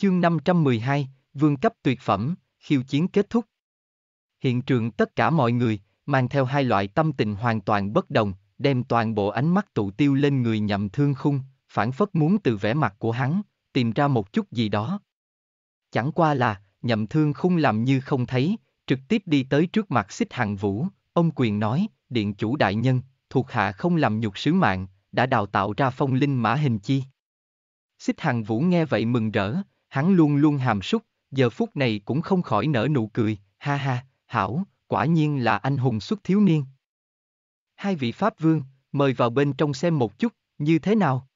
Chương 512, Vương cấp tuyệt phẩm, khiêu chiến kết thúc. Hiện trường tất cả mọi người, mang theo hai loại tâm tình hoàn toàn bất đồng, đem toàn bộ ánh mắt tụ tiêu lên người Nhậm Thương Khung, phảng phất muốn từ vẻ mặt của hắn, tìm ra một chút gì đó. Chẳng qua là, Nhậm Thương Khung làm như không thấy, trực tiếp đi tới trước mặt Xích Hằng Vũ, ông quyền nói, điện chủ đại nhân, thuộc hạ không làm nhục sứ mạng, đã đào tạo ra phong linh mã hình chi. Xích Hằng Vũ nghe vậy mừng rỡ, hắn luôn luôn hàm súc, giờ phút này cũng không khỏi nở nụ cười, ha ha, hảo, quả nhiên là anh hùng xuất thiếu niên. Hai vị Pháp Vương, mời vào bên trong xem một chút, như thế nào?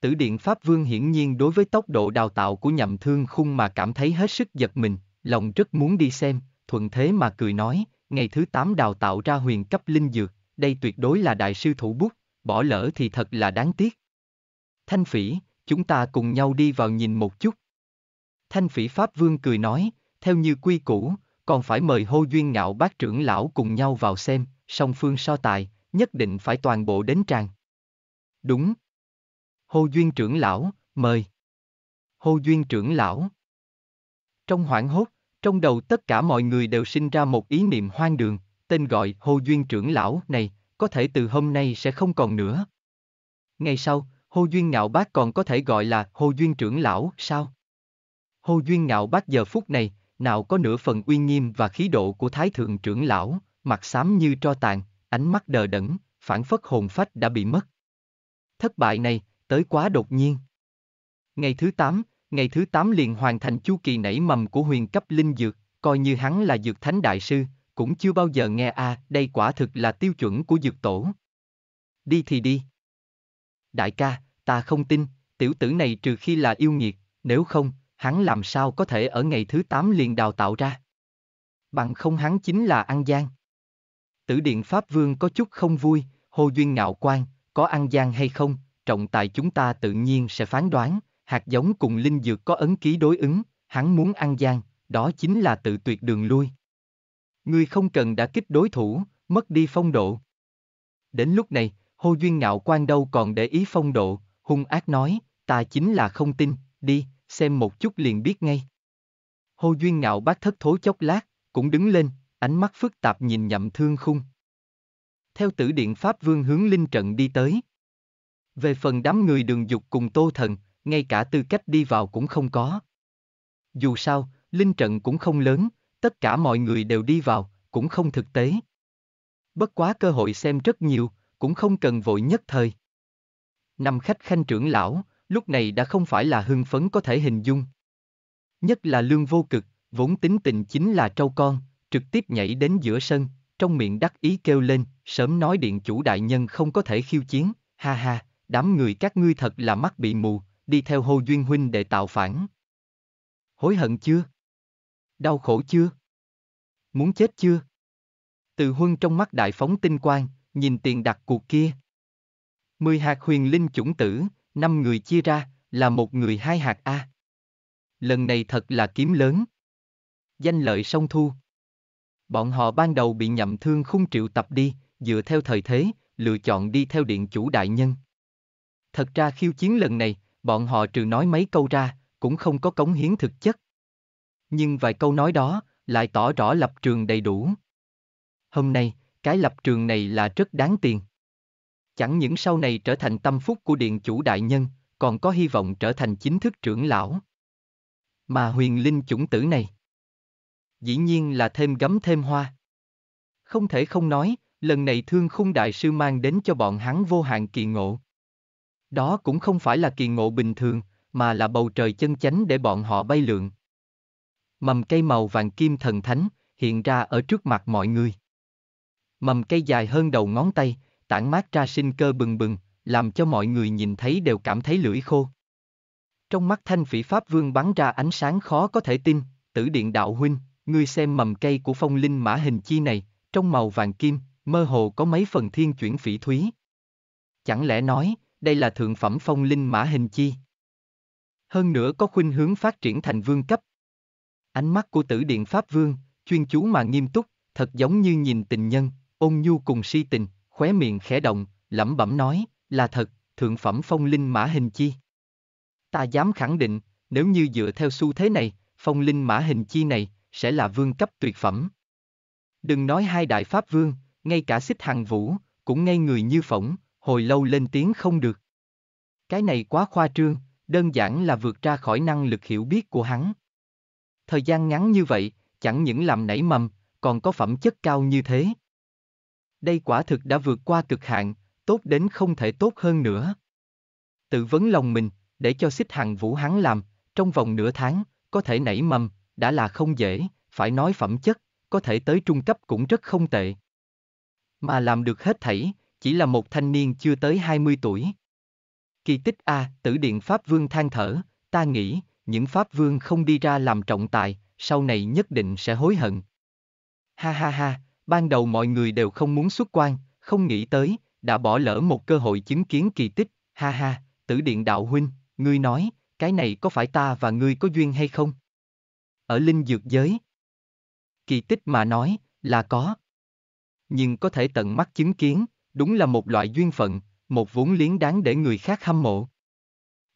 Tử Điện Pháp Vương hiển nhiên đối với tốc độ đào tạo của Nhậm Thương Khung mà cảm thấy hết sức giật mình, lòng rất muốn đi xem, thuận thế mà cười nói, ngày thứ 8 đào tạo ra huyền cấp linh dược, đây tuyệt đối là đại sư thủ bút, bỏ lỡ thì thật là đáng tiếc. Thanh Phỉ, chúng ta cùng nhau đi vào nhìn một chút. Thanh Phỉ Pháp Vương cười nói, theo như quy củ, còn phải mời Hô Duyên Ngạo Bác trưởng lão cùng nhau vào xem, song phương so tài, nhất định phải toàn bộ đến tràng. Đúng. Hô Duyên trưởng lão, mời. Hô Duyên trưởng lão. Trong hoảng hốt, trong đầu tất cả mọi người đều sinh ra một ý niệm hoang đường, tên gọi Hô Duyên trưởng lão này, có thể từ hôm nay sẽ không còn nữa. Ngày sau, Hô Duyên Ngạo Bác còn có thể gọi là Hô Duyên trưởng lão, sao? Hô Duyên Ngạo Bác giờ phút này, nào có nửa phần uy nghiêm và khí độ của Thái Thượng trưởng lão, mặt xám như tro tàn, ánh mắt đờ đẫn, phảng phất hồn phách đã bị mất. Thất bại này, tới quá đột nhiên. Ngày thứ 8 liền hoàn thành chu kỳ nảy mầm của huyền cấp linh dược, coi như hắn là dược thánh đại sư, cũng chưa bao giờ nghe đây quả thực là tiêu chuẩn của dược tổ. Đi thì đi. Đại ca, ta không tin, tiểu tử này trừ khi là yêu nghiệt, nếu không, hắn làm sao có thể ở ngày thứ 8 liền đào tạo ra. Bằng không hắn chính là ăn gian. Tử Điện Pháp Vương có chút không vui, Hô Duyên Ngạo Quan, có ăn gian hay không, trọng tài chúng ta tự nhiên sẽ phán đoán, hạt giống cùng linh dược có ấn ký đối ứng, hắn muốn ăn gian, đó chính là tự tuyệt đường lui. Ngươi không cần đã kích đối thủ, mất đi phong độ. Đến lúc này, Hô Duyên Ngạo Quan đâu còn để ý phong độ, hung ác nói, ta chính là không tin, đi, xem một chút liền biết ngay. Hô Duyên Ngạo Bác thất thố chốc lát, cũng đứng lên, ánh mắt phức tạp nhìn Nhậm Thương Khung. Theo Tử Điện Pháp Vương hướng linh trận đi tới. Về phần đám người Đường Dục cùng Tô Thần, ngay cả tư cách đi vào cũng không có. Dù sao, linh trận cũng không lớn, tất cả mọi người đều đi vào, cũng không thực tế. Bất quá cơ hội xem rất nhiều, cũng không cần vội nhất thời. Năm khách khanh trưởng lão, lúc này đã không phải là hưng phấn có thể hình dung. Nhất là Lương Vô Cực, vốn tính tình chính là trâu con, trực tiếp nhảy đến giữa sân, trong miệng đắc ý kêu lên, sớm nói điện chủ đại nhân không có thể khiêu chiến, ha ha, đám người các ngươi thật là mắt bị mù, đi theo Hô Duyên huynh để tạo phản. Hối hận chưa? Đau khổ chưa? Muốn chết chưa? Từ Huân trong mắt đại phóng tinh quang, nhìn tiền đặt cuộc kia. 10 hạt huyền linh chủng tử, 5 người chia ra, là một người 2 hạt a. Lần này thật là kiếm lớn. Danh lợi song thu. Bọn họ ban đầu bị Nhậm Thương Khung triệu tập đi, dựa theo thời thế, lựa chọn đi theo điện chủ đại nhân. Thật ra khiêu chiến lần này, bọn họ trừ nói mấy câu ra, cũng không có cống hiến thực chất. Nhưng vài câu nói đó, lại tỏ rõ lập trường đầy đủ. Hôm nay, cái lập trường này là rất đáng tiền. Chẳng những sau này trở thành tâm phúc của điện chủ đại nhân, còn có hy vọng trở thành chính thức trưởng lão. Mà huyền linh chủng tử này, dĩ nhiên là thêm gấm thêm hoa. Không thể không nói, lần này Thương Khung đại sư mang đến cho bọn hắn vô hạn kỳ ngộ. Đó cũng không phải là kỳ ngộ bình thường, mà là bầu trời chân chánh để bọn họ bay lượn. Mầm cây màu vàng kim thần thánh hiện ra ở trước mặt mọi người. Mầm cây dài hơn đầu ngón tay, tản mát ra sinh cơ bừng bừng, làm cho mọi người nhìn thấy đều cảm thấy lưỡi khô. Trong mắt Thanh Phỉ Pháp Vương bắn ra ánh sáng khó có thể tin, Tử Điện đạo huynh, ngươi xem mầm cây của phong linh mã hình chi này, trong màu vàng kim, mơ hồ có mấy phần thiên chuyển phỉ thúy. Chẳng lẽ nói, đây là thượng phẩm phong linh mã hình chi? Hơn nữa có khuynh hướng phát triển thành vương cấp. Ánh mắt của Tử Điện Pháp Vương, chuyên chú mà nghiêm túc, thật giống như nhìn tình nhân, ôn nhu cùng si tình, khóe miệng khẽ động, lẩm bẩm nói, là thật, thượng phẩm phong linh mã hình chi. Ta dám khẳng định, nếu như dựa theo xu thế này, phong linh mã hình chi này, sẽ là vương cấp tuyệt phẩm. Đừng nói hai đại pháp vương, ngay cả Xích Hằng Vũ, cũng ngây người như phỏng, hồi lâu lên tiếng không được. Cái này quá khoa trương, đơn giản là vượt ra khỏi năng lực hiểu biết của hắn. Thời gian ngắn như vậy, chẳng những làm nảy mầm, còn có phẩm chất cao như thế. Đây quả thực đã vượt qua cực hạn, tốt đến không thể tốt hơn nữa. Tự vấn lòng mình, để cho Xích Hằng Vũ hắn làm, trong vòng nửa tháng, có thể nảy mầm, đã là không dễ, phải nói phẩm chất, có thể tới trung cấp cũng rất không tệ. Mà làm được hết thảy, chỉ là một thanh niên chưa tới 20 tuổi. Kỳ tích a, Tử Điện Pháp Vương than thở, ta nghĩ, những Pháp Vương không đi ra làm trọng tài, sau này nhất định sẽ hối hận. Ha ha ha, ban đầu mọi người đều không muốn xuất quan, không nghĩ tới, đã bỏ lỡ một cơ hội chứng kiến kỳ tích, ha ha, Tử Điện Đạo Huynh, ngươi nói, cái này có phải ta và ngươi có duyên hay không? Ở linh dược giới, kỳ tích mà nói, là có. Nhưng có thể tận mắt chứng kiến, đúng là một loại duyên phận, một vốn liếng đáng để người khác hâm mộ.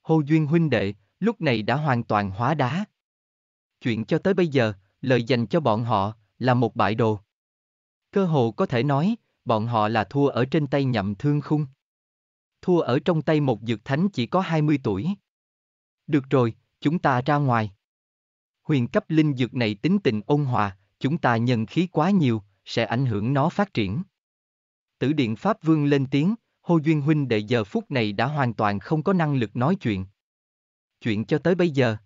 Hô Duyên huynh đệ, lúc này đã hoàn toàn hóa đá. Chuyện cho tới bây giờ, lời dành cho bọn họ, là một bại đồ. Cơ hồ có thể nói, bọn họ là thua ở trên tay Nhậm Thương Khung. Thua ở trong tay một dược thánh chỉ có 20 tuổi. Được rồi, chúng ta ra ngoài. Huyền cấp linh dược này tính tình ôn hòa, chúng ta nhân khí quá nhiều, sẽ ảnh hưởng nó phát triển. Tử Điện Pháp Vương lên tiếng, Hô Duyên huynh đệ giờ phút này đã hoàn toàn không có năng lực nói chuyện. Chuyện cho tới bây giờ,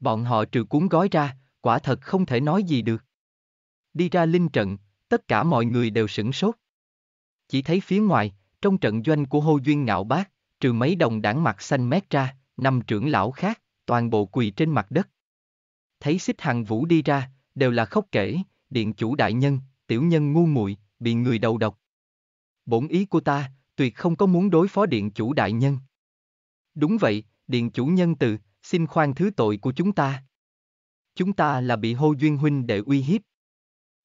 bọn họ trừ cuốn gói ra, quả thật không thể nói gì được. Đi ra linh trận, tất cả mọi người đều sửng sốt. Chỉ thấy phía ngoài, trong trận doanh của Hô Duyên Ngạo Bác, trừ mấy đồng đảng mặt xanh mét ra, 5 trưởng lão khác, toàn bộ quỳ trên mặt đất. Thấy Xích Hằng Vũ đi ra, đều là khóc kể, điện chủ đại nhân, tiểu nhân ngu muội, bị người đầu độc. Bổn ý của ta, tuyệt không có muốn đối phó điện chủ đại nhân. Đúng vậy, điện chủ nhân từ, xin khoan thứ tội của chúng ta. Chúng ta là bị Hô Duyên huynh đệ uy hiếp.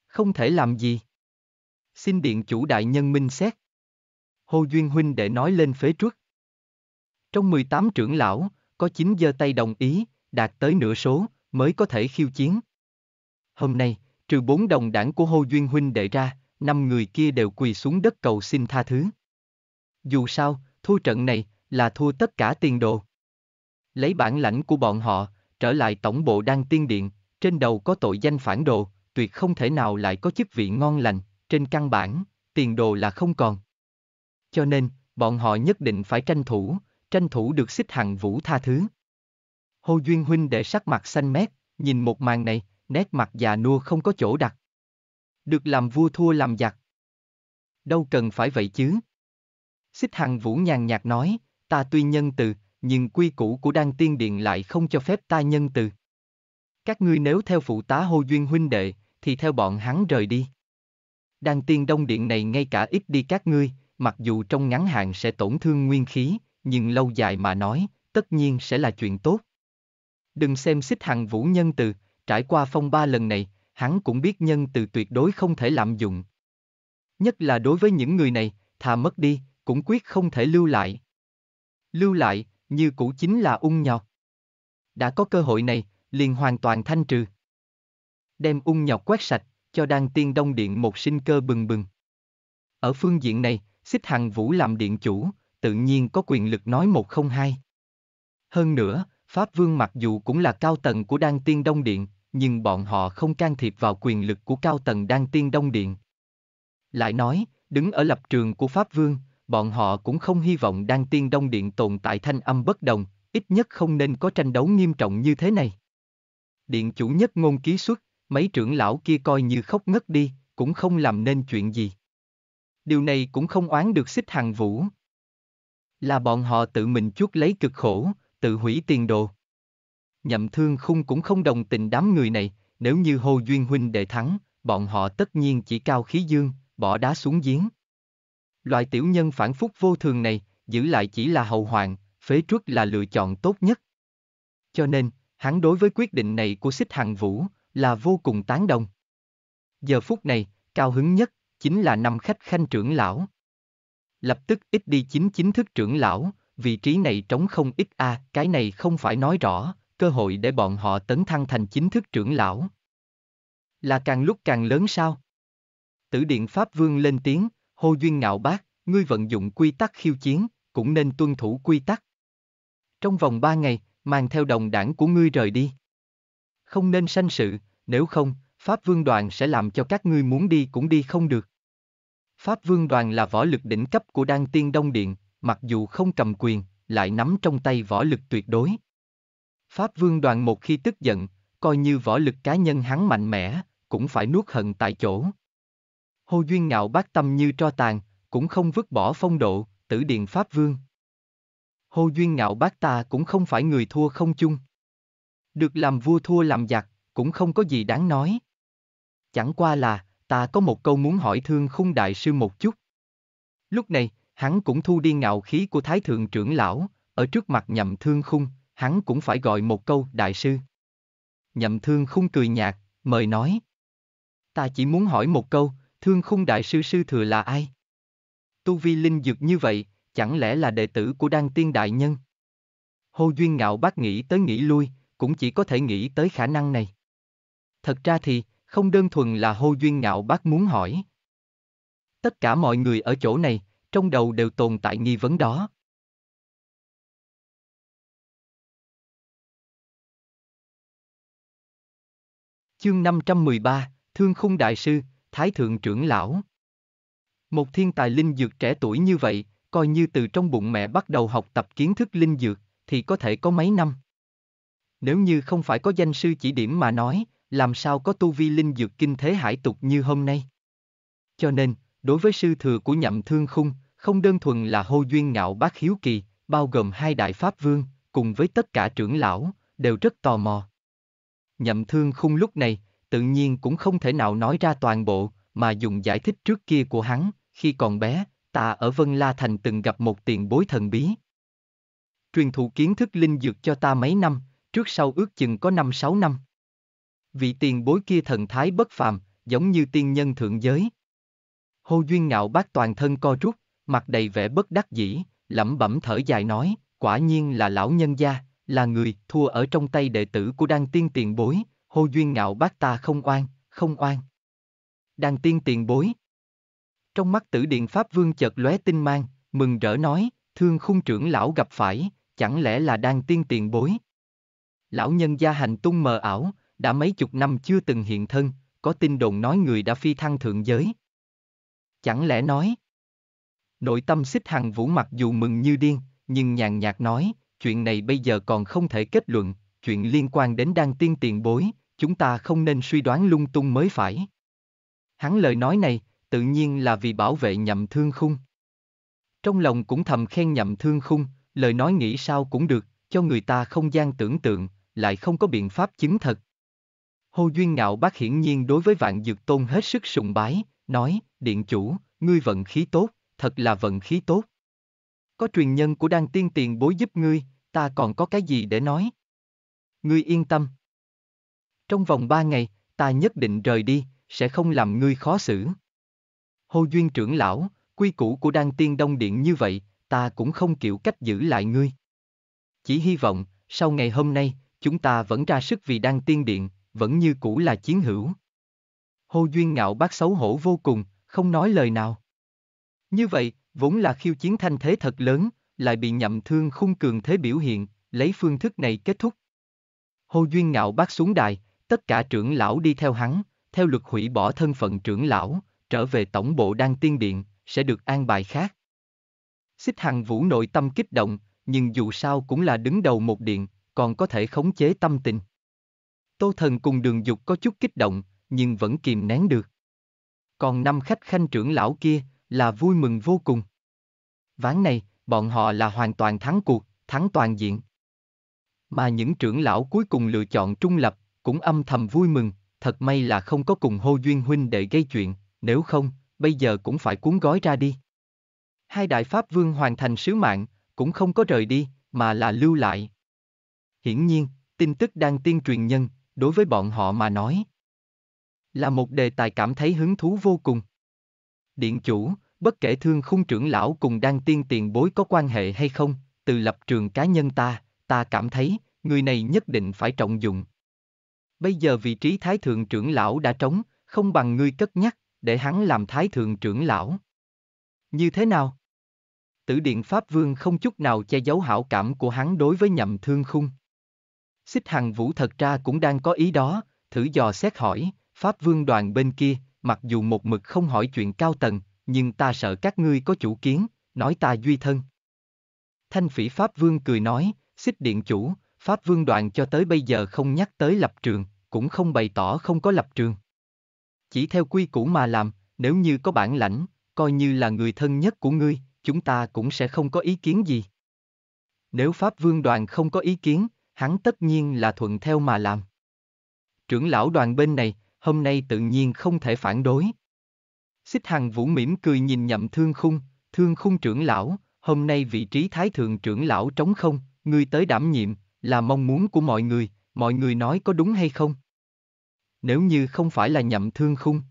Không thể làm gì. Xin điện chủ đại nhân minh xét. Hô Duyên huynh đệ nói lên phế truất. Trong 18 trưởng lão, có 9 giơ tay đồng ý, đạt tới nửa số, mới có thể khiêu chiến. Hôm nay, trừ 4 đồng đảng của Hô Duyên huynh đệ ra, 5 người kia đều quỳ xuống đất cầu xin tha thứ. Dù sao, thua trận này, là thua tất cả tiền đồ. Lấy bản lãnh của bọn họ, trở lại tổng bộ Đan Tiên Điện, trên đầu có tội danh phản đồ, tuyệt không thể nào lại có chức vị ngon lành, trên căn bản, tiền đồ là không còn. Cho nên, bọn họ nhất định phải tranh thủ được Xích Hằng Vũ tha thứ. Hô Duyên huynh đệ sắc mặt xanh mét, nhìn một màn này, nét mặt già nua không có chỗ đặt. Được làm vua thua làm giặc. Đâu cần phải vậy chứ. Xích Hằng Vũ nhàn nhạt nói, ta tuy nhân từ, nhưng quy củ của Đan Tiên Điện lại không cho phép ta nhân từ. Các ngươi nếu theo phụ tá Hô Duyên huynh đệ, thì theo bọn hắn rời đi. Đan Tiên Đông Điện này ngay cả ít đi các ngươi, mặc dù trong ngắn hạn sẽ tổn thương nguyên khí, nhưng lâu dài mà nói, tất nhiên sẽ là chuyện tốt. Đừng xem Xích Hằng Vũ nhân từ, trải qua phong ba lần này, hắn cũng biết nhân từ tuyệt đối không thể lạm dụng. Nhất là đối với những người này, thà mất đi, cũng quyết không thể lưu lại. Lưu lại, như cũ chính là ung nhọc. Đã có cơ hội này, liền hoàn toàn thanh trừ. Đem ung nhọc quét sạch, cho Đan Tiên Đông Điện một sinh cơ bừng bừng. Ở phương diện này, Xích Hằng Vũ làm điện chủ, tự nhiên có quyền lực nói một không hai. Hơn nữa, Pháp Vương mặc dù cũng là cao tầng của Đan Tiên Đông Điện, nhưng bọn họ không can thiệp vào quyền lực của cao tầng Đan Tiên Đông Điện. Lại nói, đứng ở lập trường của Pháp Vương, bọn họ cũng không hy vọng Đan Tiên Đông Điện tồn tại thanh âm bất đồng, ít nhất không nên có tranh đấu nghiêm trọng như thế này. Điện chủ nhất ngôn ký xuất, mấy trưởng lão kia coi như khóc ngất đi, cũng không làm nên chuyện gì. Điều này cũng không oán được Xích Hằng Vũ. Là bọn họ tự mình chuốc lấy cực khổ, tự hủy tiền đồ. Nhậm Thương Khung cũng không đồng tình đám người này, nếu như Hô Duyên huynh đệ thắng, bọn họ tất nhiên chỉ cao khí dương, bỏ đá xuống giếng. Loại tiểu nhân phản phúc vô thường này, giữ lại chỉ là hậu hoạn, phế truất là lựa chọn tốt nhất. Cho nên, hắn đối với quyết định này của Xích Hằng Vũ, là vô cùng tán đồng. Giờ phút này, cao hứng nhất, chính là 5 khách khanh trưởng lão. Lập tức ít đi 9 chính thức trưởng lão, vị trí này trống không ít a, cái này không phải nói rõ, cơ hội để bọn họ tấn thăng thành chính thức trưởng lão là càng lúc càng lớn sao? Tử Điện Pháp Vương lên tiếng, Hô Duyên Ngạo Bác, ngươi vận dụng quy tắc khiêu chiến, cũng nên tuân thủ quy tắc. Trong vòng 3 ngày, mang theo đồng đảng của ngươi rời đi. Không nên sanh sự, nếu không, Pháp Vương Đoàn sẽ làm cho các ngươi muốn đi cũng đi không được. Pháp Vương Đoàn là võ lực đỉnh cấp của Đan Tiên Đông Điện, mặc dù không cầm quyền, lại nắm trong tay võ lực tuyệt đối. Pháp Vương Đoàn một khi tức giận, coi như võ lực cá nhân hắn mạnh mẽ, cũng phải nuốt hận tại chỗ. Hô Duyên Ngạo Bác tâm như tro tàn, cũng không vứt bỏ phong độ, Tử Điện Pháp Vương. Hô Duyên Ngạo Bác ta cũng không phải người thua không chung. Được làm vua thua làm giặc, cũng không có gì đáng nói. Chẳng qua là, ta có một câu muốn hỏi Thương Khung đại sư một chút. Lúc này, hắn cũng thu đi ngạo khí của Thái Thượng trưởng lão, ở trước mặt Nhậm Thương Khung, hắn cũng phải gọi một câu đại sư. Nhậm Thương Khung cười nhạt, mời nói. Ta chỉ muốn hỏi một câu, Thương Khung đại sư sư thừa là ai? Tu vi linh dược như vậy, chẳng lẽ là đệ tử của Đan Tiên đại nhân? Hô Duyên Ngạo Bác nghĩ tới nghĩ lui, cũng chỉ có thể nghĩ tới khả năng này. Thật ra thì, không đơn thuần là Hô Duyên Ngạo Bác muốn hỏi. Tất cả mọi người ở chỗ này, trong đầu đều tồn tại nghi vấn đó. Chương 513, Thương Khung đại sư, Thái Thượng trưởng lão. Một thiên tài linh dược trẻ tuổi như vậy, coi như từ trong bụng mẹ bắt đầu học tập kiến thức linh dược, thì có thể có mấy năm. Nếu như không phải có danh sư chỉ điểm mà nói, làm sao có tu vi linh dược kinh thế hải tục như hôm nay? Cho nên, đối với sư thừa của Nhậm Thương Khung, không đơn thuần là Hô Duyên Ngạo Bác hiếu kỳ, bao gồm hai đại Pháp Vương, cùng với tất cả trưởng lão, đều rất tò mò. Nhậm Thương Khung lúc này, tự nhiên cũng không thể nào nói ra toàn bộ, mà dùng giải thích trước kia của hắn, khi còn bé, ta ở Vân La Thành từng gặp một tiền bối thần bí. Truyền thụ kiến thức linh dược cho ta mấy năm, trước sau ước chừng có 5-6 năm. Vị tiền bối kia thần thái bất phàm, giống như tiên nhân thượng giới. Hô Duyên Ngạo Bác toàn thân co rút, mặt đầy vẻ bất đắc dĩ, lẩm bẩm thở dài nói, quả nhiên là lão nhân gia, là người thua ở trong tay đệ tử của Đan Tiên tiền bối, Hô Duyên Ngạo Bác ta không oan, không oan. Đan Tiên tiền bối. Trong mắt Tử Điện Pháp Vương chợt lóe tinh mang, mừng rỡ nói, Thương Khung trưởng lão gặp phải, chẳng lẽ là Đan Tiên tiền bối. Lão nhân gia hành tung mờ ảo, đã mấy chục năm chưa từng hiện thân, có tin đồn nói người đã phi thăng thượng giới. Chẳng lẽ nói? Nội tâm Xích Hằng Vũ mặc dù mừng như điên, nhưng nhàn nhạt nói, chuyện này bây giờ còn không thể kết luận, chuyện liên quan đến Đan Tiên tiền bối, chúng ta không nên suy đoán lung tung mới phải. Hắn lời nói này, tự nhiên là vì bảo vệ Nhậm Thương Khung. Trong lòng cũng thầm khen Nhậm Thương Khung, lời nói nghĩ sao cũng được, cho người ta không gian tưởng tượng, lại không có biện pháp chứng thật. Hô Duyên Ngạo Bác hiển nhiên đối với Vạn Dược Tôn hết sức sùng bái, nói, điện chủ, ngươi vận khí tốt, thật là vận khí tốt. Có truyền nhân của Đan Tiên tiền bối giúp ngươi, ta còn có cái gì để nói? Ngươi yên tâm. Trong vòng 3 ngày, ta nhất định rời đi, sẽ không làm ngươi khó xử. Hô Duyên trưởng lão, quy củ của Đan Tiên Đông Điện như vậy, ta cũng không kiểu cách giữ lại ngươi. Chỉ hy vọng, sau ngày hôm nay, chúng ta vẫn ra sức vì Đan Tiên Điện, vẫn như cũ là chiến hữu. Hô Duyên Ngạo Bác xấu hổ vô cùng, không nói lời nào. Như vậy, vốn là khiêu chiến thanh thế thật lớn, lại bị Nhậm Thương Khung cường thế biểu hiện, lấy phương thức này kết thúc. Hô Duyên Ngạo Bác xuống đài, tất cả trưởng lão đi theo hắn, theo luật hủy bỏ thân phận trưởng lão, trở về tổng bộ Đan Tiên Điện, sẽ được an bài khác. Xích Hằng Vũ nội tâm kích động, nhưng dù sao cũng là đứng đầu một điện, còn có thể khống chế tâm tình. Tô Thần cùng Đường Dục có chút kích động, nhưng vẫn kìm nén được. Còn 5 khách khanh trưởng lão kia là vui mừng vô cùng. Ván này, bọn họ là hoàn toàn thắng cuộc, thắng toàn diện. Mà những trưởng lão cuối cùng lựa chọn trung lập, cũng âm thầm vui mừng, thật may là không có cùng Hô Duyên huynh để gây chuyện, nếu không, bây giờ cũng phải cuốn gói ra đi. Hai đại Pháp Vương hoàn thành sứ mạng, cũng không có rời đi, mà là lưu lại. Hiển nhiên, tin tức Đan Tiên truyền nhân, đối với bọn họ mà nói, là một đề tài cảm thấy hứng thú vô cùng. Điện chủ, bất kể Thương Khung trưởng lão cùng Đan Tiên tiền bối có quan hệ hay không, từ lập trường cá nhân ta cảm thấy, người này nhất định phải trọng dụng. Bây giờ vị trí Thái Thượng trưởng lão đã trống, không bằng ngươi cất nhắc, để hắn làm Thái Thượng trưởng lão. Như thế nào? Tử Điện Pháp Vương không chút nào che giấu hảo cảm của hắn đối với Nhậm Thương Khung. Xích Hằng Vũ thật ra cũng đang có ý đó, thử dò xét hỏi, Pháp Vương đoàn bên kia, mặc dù một mực không hỏi chuyện cao tầng, nhưng ta sợ các ngươi có chủ kiến, nói ta duy thân. Thanh Phỉ Pháp Vương cười nói, Xích Điện Chủ, Pháp Vương đoàn cho tới bây giờ không nhắc tới lập trường, cũng không bày tỏ không có lập trường. Chỉ theo quy củ mà làm, nếu như có bản lãnh, coi như là người thân nhất của ngươi, chúng ta cũng sẽ không có ý kiến gì. Nếu Pháp Vương đoàn không có ý kiến, hắn tất nhiên là thuận theo mà làm. Trưởng lão đoàn bên này, hôm nay tự nhiên không thể phản đối. Xích Hằng Vũ mỉm cười nhìn Nhậm Thương Khung, Thương Khung trưởng lão, hôm nay vị trí Thái Thượng trưởng lão trống không, ngươi tới đảm nhiệm, là mong muốn của mọi người nói có đúng hay không? Nếu như không phải là Nhậm Thương Khung,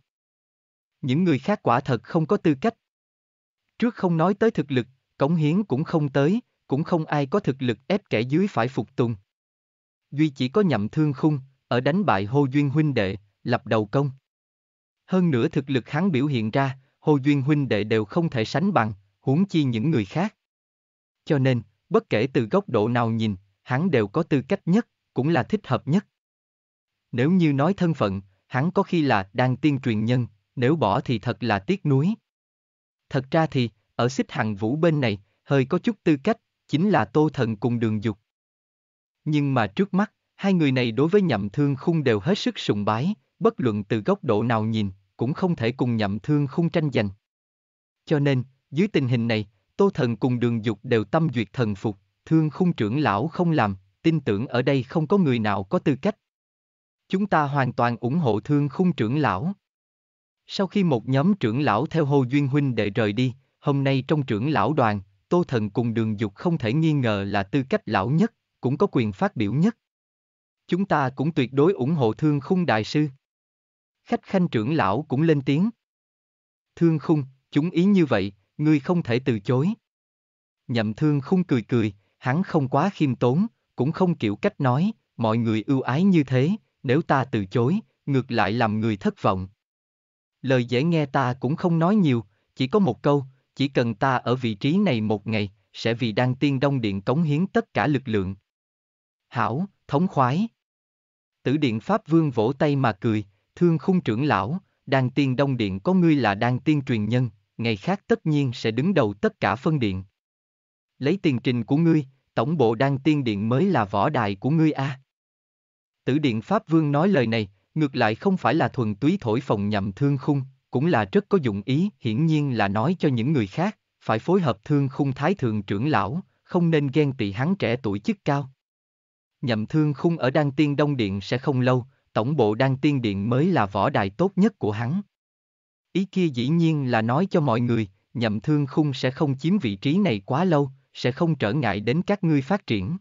những người khác quả thật không có tư cách. Trước không nói tới thực lực, cống hiến cũng không tới, cũng không ai có thực lực ép kẻ dưới phải phục tùng. Duy chỉ có Nhậm Thương Khung, ở đánh bại Hô Duyên huynh đệ, lập đầu công. Hơn nữa thực lực hắn biểu hiện ra, Hô Duyên huynh đệ đều không thể sánh bằng, huống chi những người khác. Cho nên, bất kể từ góc độ nào nhìn, hắn đều có tư cách nhất, cũng là thích hợp nhất. Nếu như nói thân phận, hắn có khi là đan tiên truyền nhân, nếu bỏ thì thật là tiếc nuối. Thật ra thì, ở Xích Hằng Vũ bên này, hơi có chút tư cách, chính là Tô Thần cùng Đường Dục. Nhưng mà trước mắt, hai người này đối với Nhậm Thương Khung đều hết sức sùng bái, bất luận từ góc độ nào nhìn, cũng không thể cùng Nhậm Thương Khung tranh giành. Cho nên, dưới tình hình này, Tô Thần cùng Đường Dục đều tâm duyệt thần phục, Thương Khung trưởng lão không làm, tin tưởng ở đây không có người nào có tư cách. Chúng ta hoàn toàn ủng hộ Thương Khung trưởng lão. Sau khi một nhóm trưởng lão theo Hô Duyên huynh đệ rời đi, hôm nay trong trưởng lão đoàn, Tô Thần cùng Đường Dục không thể nghi ngờ là tư cách lão nhất, cũng có quyền phát biểu nhất. Chúng ta cũng tuyệt đối ủng hộ Thương Khung đại sư. Khách Khanh trưởng lão cũng lên tiếng. Thương Khung, chúng ý như vậy, ngươi không thể từ chối. Nhậm Thương Khung cười cười, hắn không quá khiêm tốn, cũng không kiểu cách nói, mọi người ưu ái như thế, nếu ta từ chối, ngược lại làm người thất vọng. Lời dễ nghe ta cũng không nói nhiều, chỉ có một câu, chỉ cần ta ở vị trí này một ngày, sẽ vì Đan Tiên Đông Điện cống hiến tất cả lực lượng. Hảo, thống khoái. Tử Điện Pháp Vương vỗ tay mà cười, Thương Khung trưởng lão, Đan Tiên Đông Điện có ngươi là đan tiên truyền nhân, ngày khác tất nhiên sẽ đứng đầu tất cả phân điện. Lấy tiền trình của ngươi, tổng bộ Đan Tiên Điện mới là võ đài của ngươi a. Tử Điện Pháp Vương nói lời này, ngược lại không phải là thuần túy thổi phồng Nhậm Thương Khung, cũng là rất có dụng ý, hiển nhiên là nói cho những người khác, phải phối hợp Thương Khung Thái Thượng trưởng lão, không nên ghen tị hắn trẻ tuổi chức cao. Nhậm Thương Khung ở Đan Tiên Đông Điện sẽ không lâu, tổng bộ Đan Tiên Điện mới là võ đài tốt nhất của hắn. Ý kia dĩ nhiên là nói cho mọi người, Nhậm Thương Khung sẽ không chiếm vị trí này quá lâu, sẽ không trở ngại đến các ngươi phát triển.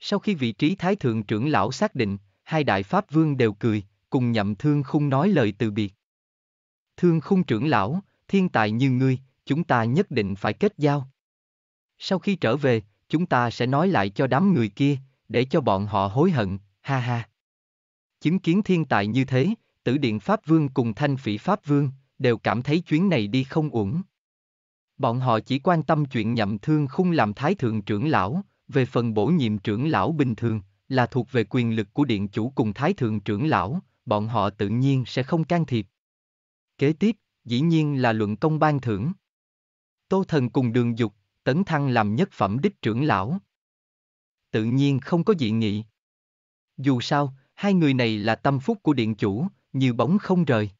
Sau khi vị trí Thái Thượng trưởng lão xác định, hai đại Pháp Vương đều cười, cùng Nhậm Thương Khung nói lời từ biệt. Thương Khung trưởng lão, thiên tài như ngươi, chúng ta nhất định phải kết giao. Sau khi trở về, chúng ta sẽ nói lại cho đám người kia, để cho bọn họ hối hận, ha ha. Chứng kiến thiên tài như thế, Tử Điện Pháp Vương cùng Thanh Phỉ Pháp Vương đều cảm thấy chuyến này đi không uổng. Bọn họ chỉ quan tâm chuyện Nhậm Thương Khung làm Thái Thượng trưởng lão, về phần bổ nhiệm trưởng lão bình thường, là thuộc về quyền lực của Điện Chủ cùng Thái Thượng trưởng lão, bọn họ tự nhiên sẽ không can thiệp. Kế tiếp, dĩ nhiên là luận công ban thưởng. Tô Thần cùng Đường Dục, tấn thăng làm nhất phẩm đích trưởng lão. Tự nhiên không có dị nghị. Dù sao, hai người này là tâm phúc của Điện Chủ, như bóng không rời.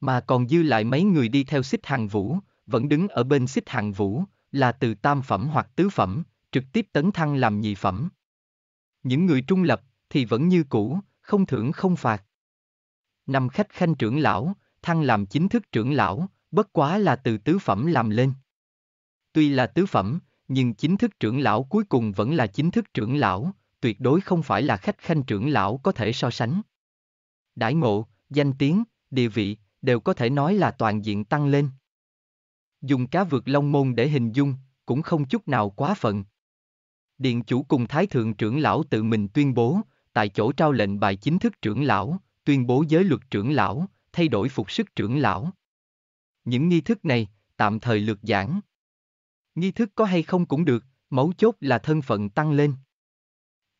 Mà còn dư lại mấy người đi theo Xích Hằng Vũ, vẫn đứng ở bên Xích Hằng Vũ, là từ tam phẩm hoặc tứ phẩm, trực tiếp tấn thăng làm nhị phẩm. Những người trung lập thì vẫn như cũ, không thưởng không phạt. Năm Khách Khanh trưởng lão, thăng làm chính thức trưởng lão, bất quá là từ tứ phẩm làm lên. Tuy là tứ phẩm, nhưng chính thức trưởng lão cuối cùng vẫn là chính thức trưởng lão, tuyệt đối không phải là Khách Khanh trưởng lão có thể so sánh. Đãi ngộ, danh tiếng, địa vị, đều có thể nói là toàn diện tăng lên. Dùng cá vượt long môn để hình dung, cũng không chút nào quá phận. Điện chủ cùng Thái Thượng trưởng lão tự mình tuyên bố, tại chỗ trao lệnh bài chính thức trưởng lão, tuyên bố giới luật trưởng lão, thay đổi phục sức trưởng lão. Những nghi thức này, tạm thời lược giảng. Nghi thức có hay không cũng được, mấu chốt là thân phận tăng lên.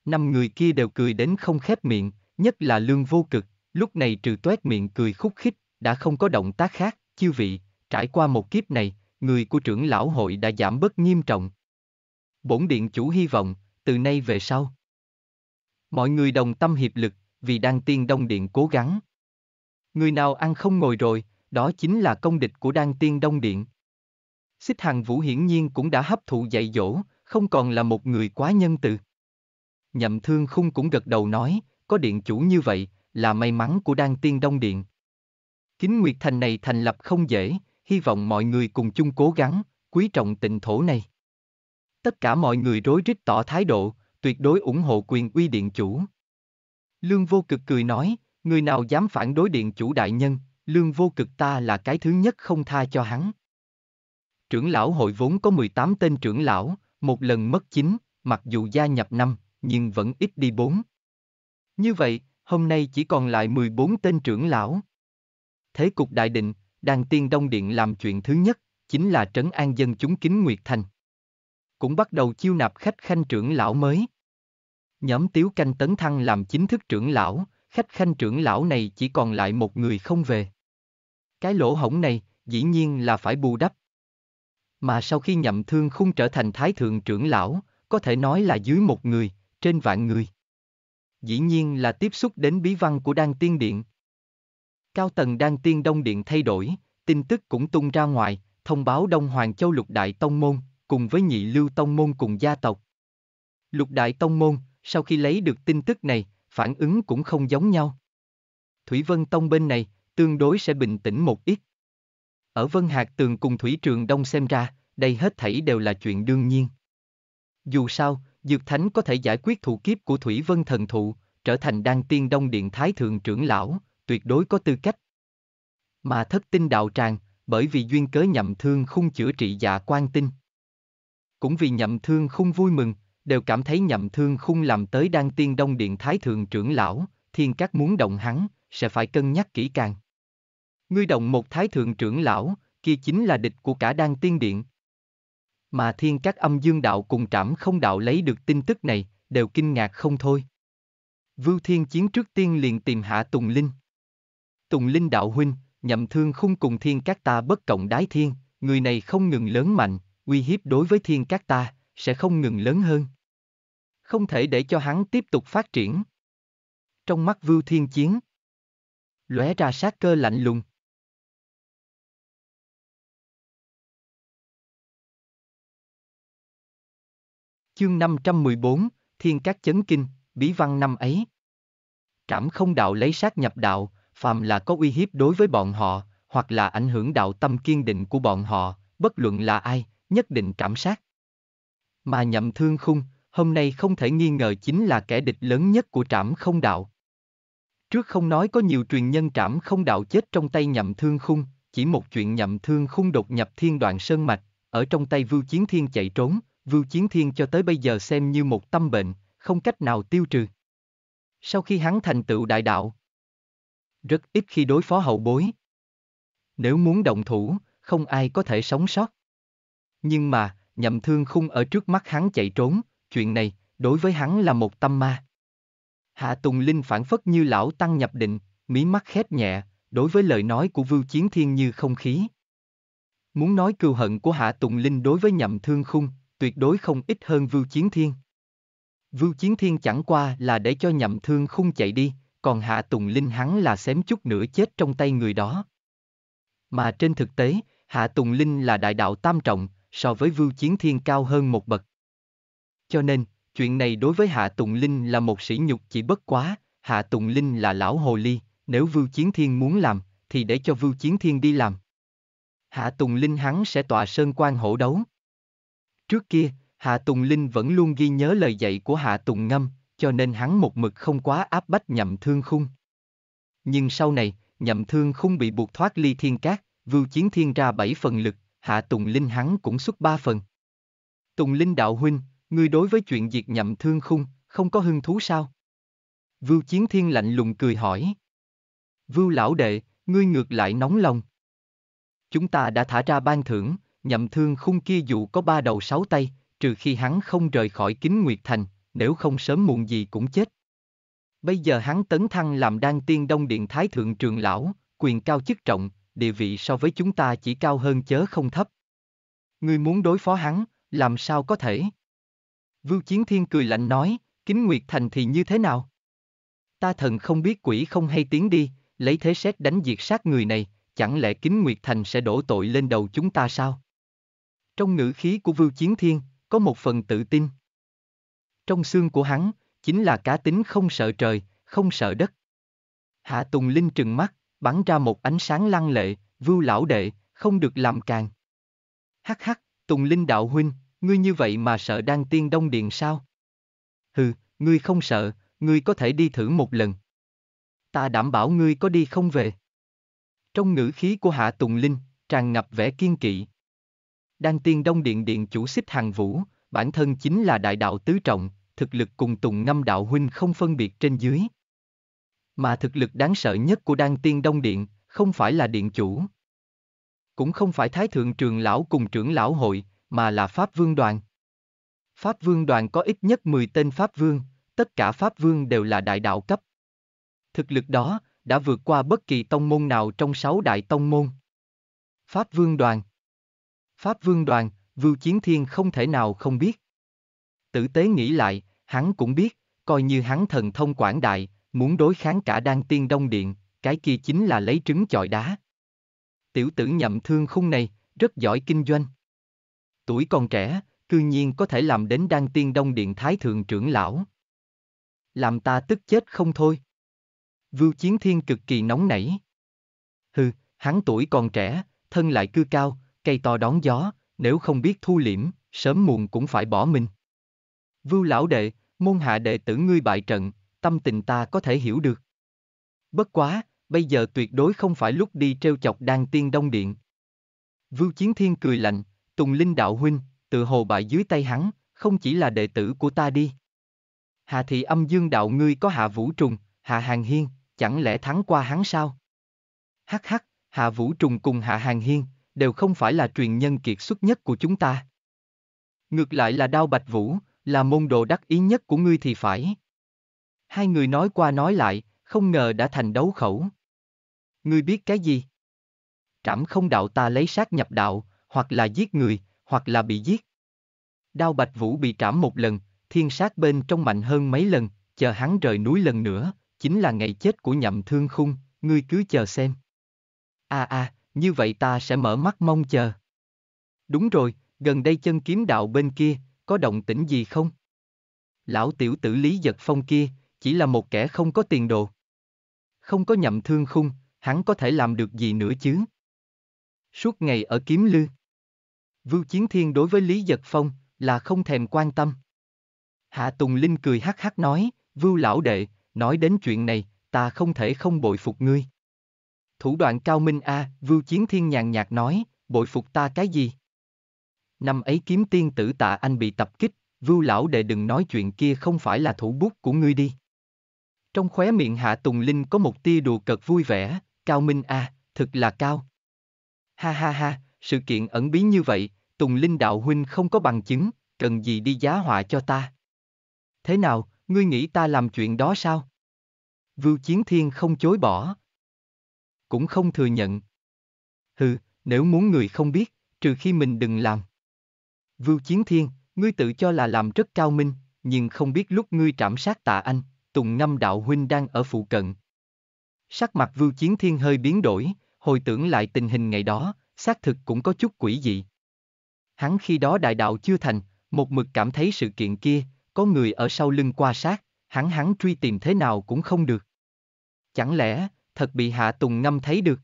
Năm người kia đều cười đến không khép miệng, nhất là Lương Vô Cực, lúc này trừ toét miệng cười khúc khích, đã không có động tác khác. Chư vị, trải qua một kiếp này, người của trưởng lão hội đã giảm bớt nghiêm trọng. Bổn điện chủ hy vọng, từ nay về sau, mọi người đồng tâm hiệp lực, vì Đan Tiên Đông Điện cố gắng. Người nào ăn không ngồi rồi, đó chính là công địch của Đan Tiên Đông Điện. Xích Hằng Vũ hiển nhiên cũng đã hấp thụ dạy dỗ, không còn là một người quá nhân từ. Nhậm Thương Khung cũng gật đầu nói, có điện chủ như vậy, là may mắn của Đan Tiên Đông Điện. Kính Nguyệt Thành này thành lập không dễ, hy vọng mọi người cùng chung cố gắng, quý trọng tịnh thổ này. Tất cả mọi người rối rít tỏ thái độ, tuyệt đối ủng hộ quyền uy điện chủ. Lương Vô Cực cười nói, người nào dám phản đối điện chủ đại nhân, Lương Vô Cực ta là cái thứ nhất không tha cho hắn. Trưởng lão hội vốn có 18 tên trưởng lão, một lần mất 9, mặc dù gia nhập 5, nhưng vẫn ít đi 4. Như vậy, hôm nay chỉ còn lại 14 tên trưởng lão. Thế cục đại định, Đan Tiên Đông Điện làm chuyện thứ nhất, chính là trấn an dân chúng Kính Nguyệt Thành. Cũng bắt đầu chiêu nạp khách khanh trưởng lão mới. Nhóm Tiếu Canh tấn thăng làm chính thức trưởng lão, khách khanh trưởng lão này chỉ còn lại một người không về. Cái lỗ hổng này, dĩ nhiên là phải bù đắp. Mà sau khi Nhậm Thương Khung trở thành Thái Thượng trưởng lão, có thể nói là dưới một người, trên vạn người. Dĩ nhiên là tiếp xúc đến bí văn của Đan Tiên Điện. Cao tầng Đan Tiên Đông Điện thay đổi, tin tức cũng tung ra ngoài, thông báo Đông Hoàng Châu Lục Đại Tông Môn, cùng với Nhị Lưu Tông Môn cùng gia tộc. Lục Đại Tông Môn, sau khi lấy được tin tức này, phản ứng cũng không giống nhau. Thủy Vân Tông bên này, tương đối sẽ bình tĩnh một ít. Ở Vân Hạc Tường cùng Thủy Trường Đông xem ra, đây hết thảy đều là chuyện đương nhiên. Dù sao, Dược Thánh có thể giải quyết thủ kiếp của Thủy Vân Thần Thụ, trở thành Đan Tiên Đông Điện Thái Thượng trưởng lão, tuyệt đối có tư cách. Mà Thất Tinh Đạo Tràng, bởi vì duyên cớ Nhậm Thương Khung chữa trị Dạ Quan Tinh, cũng vì Nhậm Thương Khung vui mừng, đều cảm thấy Nhậm Thương Khung làm tới Đan Tiên Đông Điện Thái Thượng trưởng lão, Thiên Cát muốn động hắn, sẽ phải cân nhắc kỹ càng. Ngươi động một Thái Thượng trưởng lão, kia chính là địch của cả Đan Tiên Điện. Mà Thiên Cát Âm Dương Đạo cùng Trảm Không Đạo lấy được tin tức này, đều kinh ngạc không thôi. Vưu Thiên Chiến trước tiên liền tìm Hạ Tùng Linh. Tùng Linh đạo huynh, Nhậm Thương Khung cùng Thiên Cát ta bất cộng đái thiên, người này không ngừng lớn mạnh, uy hiếp đối với Thiên Cát ta, sẽ không ngừng lớn hơn. Không thể để cho hắn tiếp tục phát triển. Trong mắt Vưu Thiên Chiến, lóe ra sát cơ lạnh lùng. Chương 514, Thiên Cát chấn kinh, bí văn năm ấy. Trảm Không Đạo lấy sát nhập đạo, phàm là có uy hiếp đối với bọn họ, hoặc là ảnh hưởng đạo tâm kiên định của bọn họ, bất luận là ai, nhất định trảm sát. Mà Nhậm Thương Khung, hôm nay không thể nghi ngờ chính là kẻ địch lớn nhất của Trảm Không Đạo. Trước không nói có nhiều truyền nhân Trảm Không Đạo chết trong tay Nhậm Thương Khung, chỉ một chuyện Nhậm Thương Khung đột nhập Thiên Đoạn Sơn Mạch, ở trong tay Vưu Chiến Thiên chạy trốn, Vưu Chiến Thiên cho tới bây giờ xem như một tâm bệnh, không cách nào tiêu trừ. Sau khi hắn thành tựu đại đạo, rất ít khi đối phó hậu bối. Nếu muốn động thủ, không ai có thể sống sót. Nhưng mà, Nhậm Thương Khung ở trước mắt hắn chạy trốn, chuyện này, đối với hắn là một tâm ma. Hạ Tùng Linh phản phất như lão tăng nhập định, mí mắt khép nhẹ, đối với lời nói của Vưu Chiến Thiên như không khí. Muốn nói cừu hận của Hạ Tùng Linh đối với Nhậm Thương Khung, tuyệt đối không ít hơn Vưu Chiến Thiên. Vưu Chiến Thiên chẳng qua là để cho Nhậm Thương Khung chạy đi, còn Hạ Tùng Linh hắn là xém chút nữa chết trong tay người đó. Mà trên thực tế, Hạ Tùng Linh là đại đạo tam trọng, so với Vưu Chiến Thiên cao hơn một bậc. Cho nên, chuyện này đối với Hạ Tùng Linh là một sỉ nhục chỉ bất quá, Hạ Tùng Linh là lão hồ ly, nếu Vưu Chiến Thiên muốn làm, thì để cho Vưu Chiến Thiên đi làm. Hạ Tùng Linh hắn sẽ tọa sơn quan hổ đấu. Trước kia, Hạ Tùng Linh vẫn luôn ghi nhớ lời dạy của Hạ Tùng Ngâm, cho nên hắn một mực không quá áp bách Nhậm Thương Khung. Nhưng sau này, Nhậm Thương Khung bị buộc thoát ly Thiên Cát, Vưu Chiến Thiên ra 7 phần lực, Hạ Tùng Linh hắn cũng xuất 3 phần. Tùng Linh đạo huynh, ngươi đối với chuyện diệt Nhậm Thương Khung, không có hứng thú sao? Vưu Chiến Thiên lạnh lùng cười hỏi. Vưu lão đệ, ngươi ngược lại nóng lòng. Chúng ta đã thả ra ban thưởng, Nhậm Thương Khung kia dù có ba đầu sáu tay, trừ khi hắn không rời khỏi Kính Nguyệt Thành, nếu không sớm muộn gì cũng chết. Bây giờ hắn tấn thăng làm Đan Tiên Đông Điện Thái Thượng Trường Lão, quyền cao chức trọng, địa vị so với chúng ta chỉ cao hơn chớ không thấp. Ngươi muốn đối phó hắn, làm sao có thể? Vưu Chiến Thiên cười lạnh nói, Kính Nguyệt Thành thì như thế nào? Ta thần không biết quỷ không hay tiếng đi, lấy thế xét đánh diệt sát người này, chẳng lẽ Kính Nguyệt Thành sẽ đổ tội lên đầu chúng ta sao? Trong ngữ khí của Vưu Chiến Thiên, có một phần tự tin. Trong xương của hắn, chính là cá tính không sợ trời, không sợ đất. Hạ Tùng Linh trừng mắt, bắn ra một ánh sáng lăng lệ, Vưu lão đệ, không được làm càng. Hắc hắc, Tùng Linh đạo huynh, ngươi như vậy mà sợ Đan Tiên Đông Điện sao? Hừ, ngươi không sợ, ngươi có thể đi thử một lần. Ta đảm bảo ngươi có đi không về. Trong ngữ khí của Hạ Tùng Linh, tràn ngập vẻ kiên kỵ. Đan Tiên Đông Điện điện chủ Xích Hằng Vũ, bản thân chính là đại đạo tứ trọng, thực lực cùng Tùng Ngâm đạo huynh không phân biệt trên dưới. Mà thực lực đáng sợ nhất của Đan Tiên Đông Điện, không phải là điện chủ. Cũng không phải Thái Thượng Trường Lão cùng trưởng lão hội, mà là Pháp Vương Đoàn. Pháp Vương Đoàn có ít nhất 10 tên Pháp Vương, tất cả Pháp Vương đều là đại đạo cấp. Thực lực đó đã vượt qua bất kỳ tông môn nào trong 6 đại tông môn. Pháp Vương Đoàn. Pháp Vương Đoàn, Vưu Chiến Thiên không thể nào không biết. Tử tế nghĩ lại, hắn cũng biết, coi như hắn thần thông quảng đại, muốn đối kháng cả Đan Tiên Đông Điện, cái kia chính là lấy trứng chọi đá. Tiểu tử Nhậm Thương Khung này, rất giỏi kinh doanh. Tuổi còn trẻ, cư nhiên có thể làm đến Đan Tiên Đông Điện Thái Thượng Trưởng Lão. Làm ta tức chết không thôi. Vưu Chiến Thiên cực kỳ nóng nảy. Hừ, hắn tuổi còn trẻ, thân lại cư cao, cây to đón gió, nếu không biết thu liễm, sớm muộn cũng phải bỏ mình. Vưu lão đệ, môn hạ đệ tử ngươi bại trận, tâm tình ta có thể hiểu được. Bất quá, bây giờ tuyệt đối không phải lúc đi trêu chọc Đan Tiên Đông Điện. Vưu Chiến Thiên cười lạnh, Tùng Linh đạo huynh, tự hồ bại dưới tay hắn, không chỉ là đệ tử của ta đi. Hạ thị Âm Dương Đạo ngươi có Hạ Vũ Trùng, Hạ Hàng Hiên, chẳng lẽ thắng qua hắn sao? Hắc hắc, Hạ Vũ Trùng cùng Hạ Hàng Hiên, đều không phải là truyền nhân kiệt xuất nhất của chúng ta. Ngược lại là Đao Bạch Vũ, là môn đồ đắc ý nhất của ngươi thì phải. Hai người nói qua nói lại, không ngờ đã thành đấu khẩu. Ngươi biết cái gì? Trảm Không Đạo ta lấy sát nhập đạo, hoặc là giết người, hoặc là bị giết. Đao Bạch Vũ bị trảm một lần, thiên sát bên trong mạnh hơn mấy lần, chờ hắn rời núi lần nữa, chính là ngày chết của Nhậm Thương Khung, ngươi cứ chờ xem. Như vậy ta sẽ mở mắt mong chờ. Đúng rồi, gần đây Chân Kiếm Đạo bên kia, có động tĩnh gì không? Lão tiểu tử Lý Dật Phong kia, chỉ là một kẻ không có tiền đồ. Không có Nhậm Thương Khung, hắn có thể làm được gì nữa chứ? Suốt ngày ở Kiếm Lư. Vưu Chiến Thiên đối với Lý Dật Phong, là không thèm quan tâm. Hạ Tùng Linh cười hắc hắc nói, Vưu lão đệ, nói đến chuyện này, ta không thể không bội phục ngươi. Thủ đoạn cao minh a, Vưu Chiến Thiên nhàn nhạt nói, bội phục ta cái gì? Năm ấy kiếm tiên tử Tạ Anh bị tập kích, Vưu lão đệ đừng nói chuyện kia không phải là thủ bút của ngươi đi. Trong khóe miệng Hạ Tùng Linh có một tia đùa cợt vui vẻ, cao minh a, thật là cao. Ha ha ha, sự kiện ẩn bí như vậy, Tùng Linh đạo huynh không có bằng chứng, cần gì đi giá họa cho ta. Thế nào, ngươi nghĩ ta làm chuyện đó sao? Vưu Chiến Thiên không chối bỏ. Cũng không thừa nhận. Hừ, nếu muốn người không biết, trừ khi mình đừng làm. Vưu Chiến Thiên, ngươi tự cho là làm rất cao minh, nhưng không biết lúc ngươi trảm sát Tạ Anh, Tùng Ngâm đạo huynh đang ở phụ cận. Sắc mặt Vưu Chiến Thiên hơi biến đổi, hồi tưởng lại tình hình ngày đó, xác thực cũng có chút quỷ dị. Hắn khi đó đại đạo chưa thành, một mực cảm thấy sự kiện kia, có người ở sau lưng qua sát, hắn truy tìm thế nào cũng không được. Chẳng lẽ thật bị Hạ Tùng Ngâm thấy được?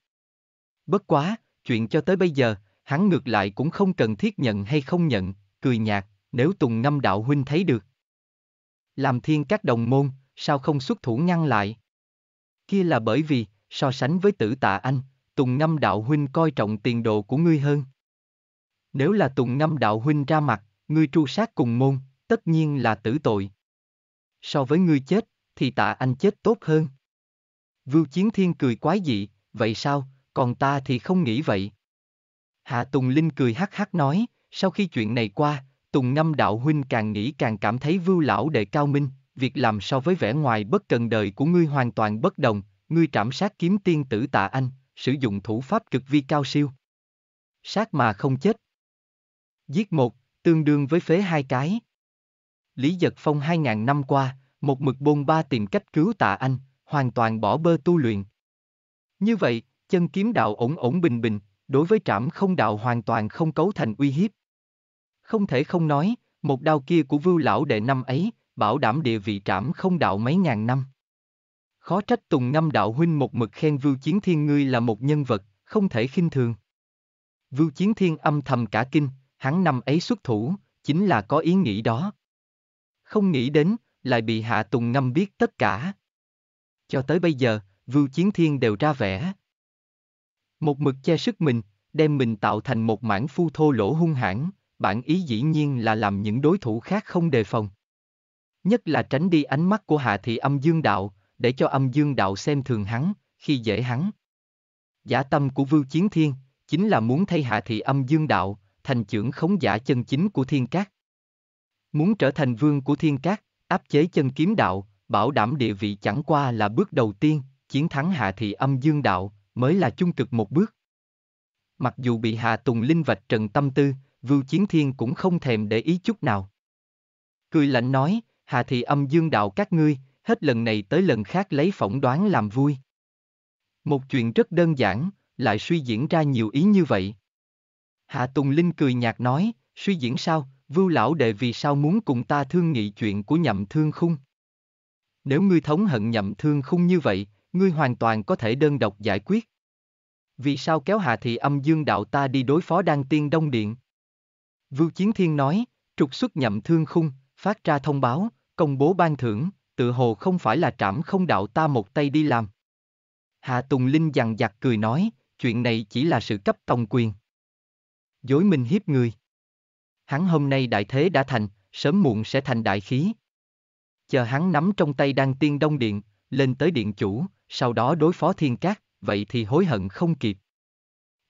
Bất quá, chuyện cho tới bây giờ, hắn ngược lại cũng không cần thiết nhận hay không nhận, cười nhạt, nếu Tùng Ngâm đạo huynh thấy được. Làm Thiên Các đồng môn, sao không xuất thủ ngăn lại? Kia là bởi vì, so sánh với tử Tạ Anh, Tùng Ngâm đạo huynh coi trọng tiền đồ của ngươi hơn. Nếu là Tùng Ngâm đạo huynh ra mặt, ngươi tru sát cùng môn, tất nhiên là tử tội. So với ngươi chết, thì Tạ Anh chết tốt hơn. Vưu Chiến Thiên cười quái dị, vậy sao, còn ta thì không nghĩ vậy. Hạ Tùng Linh cười hắc hắc nói, sau khi chuyện này qua, Tùng Ngâm đạo huynh càng nghĩ càng cảm thấy Vưu lão đệ cao minh, việc làm so với vẻ ngoài bất cần đời của ngươi hoàn toàn bất đồng, ngươi trảm sát kiếm tiên tử Tạ Anh, sử dụng thủ pháp cực vi cao siêu. Sát mà không chết. Giết một, tương đương với phế hai cái. Lý Dật Phong 2000 năm qua, một mực bôn ba tìm cách cứu Tạ Anh, hoàn toàn bỏ bơ tu luyện. Như vậy, chân kiếm đạo ổn ổn bình bình, đối với trảm không đạo hoàn toàn không cấu thành uy hiếp. Không thể không nói, một đao kia của Vưu lão đệ năm ấy, bảo đảm địa vị trảm không đạo mấy ngàn năm. Khó trách Tùng Ngâm đạo huynh một mực khen Vưu Chiến Thiên ngươi là một nhân vật, không thể khinh thường. Vưu Chiến Thiên âm thầm cả kinh, hắn năm ấy xuất thủ, chính là có ý nghĩ đó. Không nghĩ đến, lại bị Hạ Tùng Ngâm biết tất cả. Cho tới bây giờ, Vưu Chiến Thiên đều ra vẻ. Một mực che sức mình, đem mình tạo thành một mảng phu thô lỗ hung hãn, bản ý dĩ nhiên là làm những đối thủ khác không đề phòng. Nhất là tránh đi ánh mắt của Hạ thị Âm Dương Đạo, để cho Âm Dương Đạo xem thường hắn, khi dễ hắn. Giả tâm của Vưu Chiến Thiên, chính là muốn thay Hạ thị Âm Dương Đạo, thành trưởng khống giả chân chính của Thiên Cát. Muốn trở thành vương của Thiên Cát, áp chế chân kiếm đạo, bảo đảm địa vị chẳng qua là bước đầu tiên, chiến thắng Hạ thị Âm Dương Đạo, mới là chung cực một bước. Mặc dù bị Hạ Tùng Linh vạch trần tâm tư, Vưu Chiến Thiên cũng không thèm để ý chút nào. Cười lạnh nói, Hạ thị Âm Dương Đạo các ngươi, hết lần này tới lần khác lấy phỏng đoán làm vui. Một chuyện rất đơn giản, lại suy diễn ra nhiều ý như vậy. Hạ Tùng Linh cười nhạt nói, suy diễn sao, Vưu lão đệ vì sao muốn cùng ta thương nghị chuyện của Nhậm Thương Khung? Nếu ngươi thống hận Nhậm Thương Khung như vậy, ngươi hoàn toàn có thể đơn độc giải quyết. Vì sao kéo Hạ thị Âm Dương Đạo ta đi đối phó Đan Tiên Đông Điện? Vưu Chiến Thiên nói, trục xuất Nhậm Thương Khung, phát ra thông báo, công bố ban thưởng, tự hồ không phải là trảm không đạo ta một tay đi làm. Hạ Tùng Linh dằn vặt cười nói, chuyện này chỉ là sự cấp tòng quyền. Dối mình hiếp người. Hắn hôm nay đại thế đã thành, sớm muộn sẽ thành đại khí. Chờ hắn nắm trong tay Đan Tiên Đông Điện, lên tới điện chủ, sau đó đối phó Thiên Cát, vậy thì hối hận không kịp.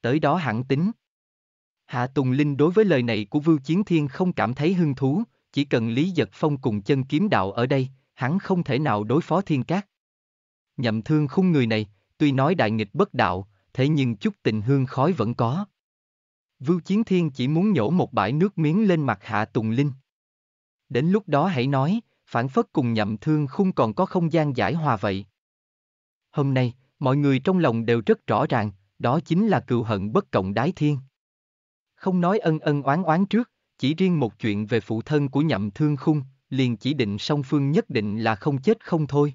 Tới đó hẳn tính. Hạ Tùng Linh đối với lời này của Vưu Chiến Thiên không cảm thấy hứng thú, chỉ cần Lý Dật Phong cùng chân kiếm đạo ở đây, hắn không thể nào đối phó Thiên Cát. Nhậm Thương Khung người này, tuy nói đại nghịch bất đạo, thế nhưng chút tình hương khói vẫn có. Vưu Chiến Thiên chỉ muốn nhổ một bãi nước miếng lên mặt Hạ Tùng Linh. Đến lúc đó hãy nói, phản phất cùng Nhậm Thương Khung còn có không gian giải hòa vậy. Hôm nay, mọi người trong lòng đều rất rõ ràng, đó chính là cừu hận bất cộng đái thiên. Không nói ân ân oán oán trước, chỉ riêng một chuyện về phụ thân của Nhậm Thương Khung, liền chỉ định song phương nhất định là không chết không thôi.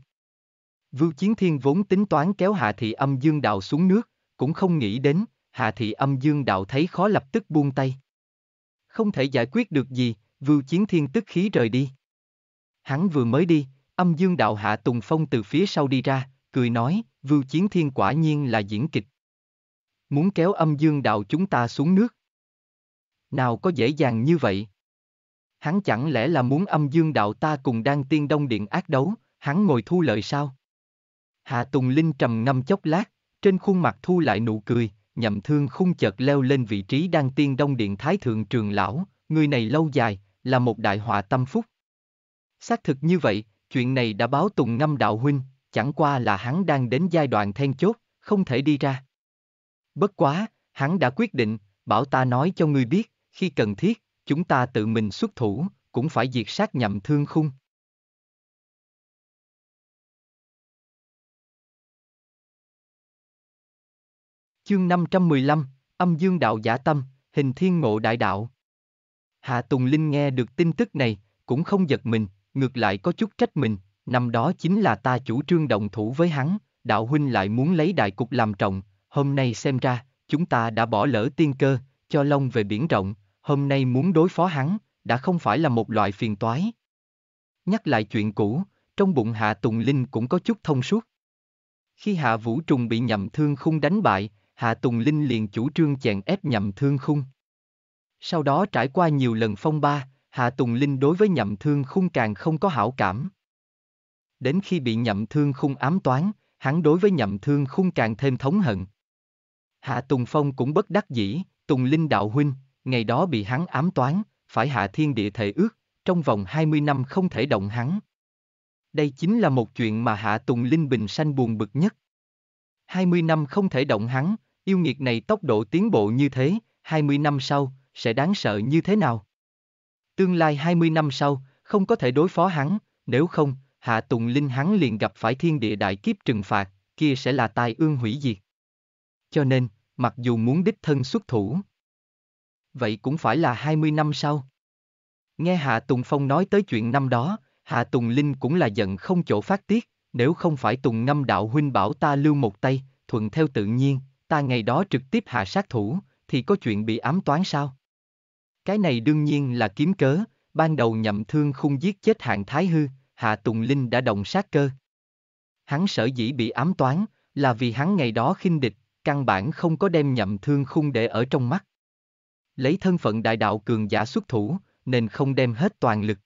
Vưu Chiến Thiên vốn tính toán kéo Hạ thị Âm Dương Đạo xuống nước, cũng không nghĩ đến, Hạ thị Âm Dương Đạo thấy khó lập tức buông tay. Không thể giải quyết được gì, Vưu Chiến Thiên tức khí rời đi. Hắn vừa mới đi, Âm Dương Đạo Hạ Tùng Phong từ phía sau đi ra, cười nói, Vưu Chiến Thiên quả nhiên là diễn kịch. Muốn kéo Âm Dương Đạo chúng ta xuống nước. Nào có dễ dàng như vậy? Hắn chẳng lẽ là muốn Âm Dương Đạo ta cùng Đan Tiên Đông Điện ác đấu, hắn ngồi thu lợi sao? Hạ Tùng Linh trầm ngâm chốc lát, trên khuôn mặt thu lại nụ cười, Nhậm Thương Khung chợt leo lên vị trí Đan Tiên Đông Điện Thái Thượng Trường Lão, người này lâu dài, là một đại họa tâm phúc. Xác thực như vậy, chuyện này đã báo Tùng Ngâm đạo huynh, chẳng qua là hắn đang đến giai đoạn then chốt, không thể đi ra. Bất quá, hắn đã quyết định, bảo ta nói cho ngươi biết, khi cần thiết, chúng ta tự mình xuất thủ, cũng phải diệt sát Nhậm Thương Khung. Chương 515, Âm Dương Đạo giả tâm, Hình Thiên ngộ đại đạo. Hạ Tùng Linh nghe được tin tức này, cũng không giật mình, ngược lại có chút trách mình, năm đó chính là ta chủ trương động thủ với hắn, đạo huynh lại muốn lấy đại cục làm trọng, hôm nay xem ra, chúng ta đã bỏ lỡ tiên cơ, cho long về biển rộng, hôm nay muốn đối phó hắn, đã không phải là một loại phiền toái. Nhắc lại chuyện cũ, trong bụng Hạ Tùng Linh cũng có chút thông suốt. Khi Hạ Vũ Trùng bị Nhậm Thương Khung đánh bại, Hạ Tùng Linh liền chủ trương chèn ép Nhậm Thương Khung. Sau đó trải qua nhiều lần phong ba, Hạ Tùng Linh đối với Nhậm Thương Khung càng không có hảo cảm. Đến khi bị Nhậm Thương Khung ám toán, hắn đối với Nhậm Thương Khung càng thêm thống hận. Hạ Tùng Phong cũng bất đắc dĩ, Tùng Linh đạo huynh, ngày đó bị hắn ám toán, phải hạ thiên địa thệ ước, trong vòng 20 năm không thể động hắn. Đây chính là một chuyện mà Hạ Tùng Linh bình sanh buồn bực nhất. 20 năm không thể động hắn, yêu nghiệt này tốc độ tiến bộ như thế, 20 năm sau, sẽ đáng sợ như thế nào? Tương lai 20 năm sau, không có thể đối phó hắn, nếu không, Hạ Tùng Linh hắn liền gặp phải thiên địa đại kiếp trừng phạt, kia sẽ là tai ương hủy diệt. Cho nên, mặc dù muốn đích thân xuất thủ, vậy cũng phải là 20 năm sau. Nghe Hạ Tùng Phong nói tới chuyện năm đó, Hạ Tùng Linh cũng là giận không chỗ phát tiết, nếu không phải Tùng Ngâm đạo huynh bảo ta lưu một tay, thuận theo tự nhiên, ta ngày đó trực tiếp hạ sát thủ, thì có chuyện bị ám toán sao? Cái này đương nhiên là kiếm cớ, ban đầu Nhậm Thương Khung giết chết Hạng Thái Hư, Hạ Tùng Linh đã động sát cơ. Hắn sở dĩ bị ám toán, là vì hắn ngày đó khinh địch, căn bản không có đem Nhậm Thương Khung để ở trong mắt. Lấy thân phận đại đạo cường giả xuất thủ, nên không đem hết toàn lực.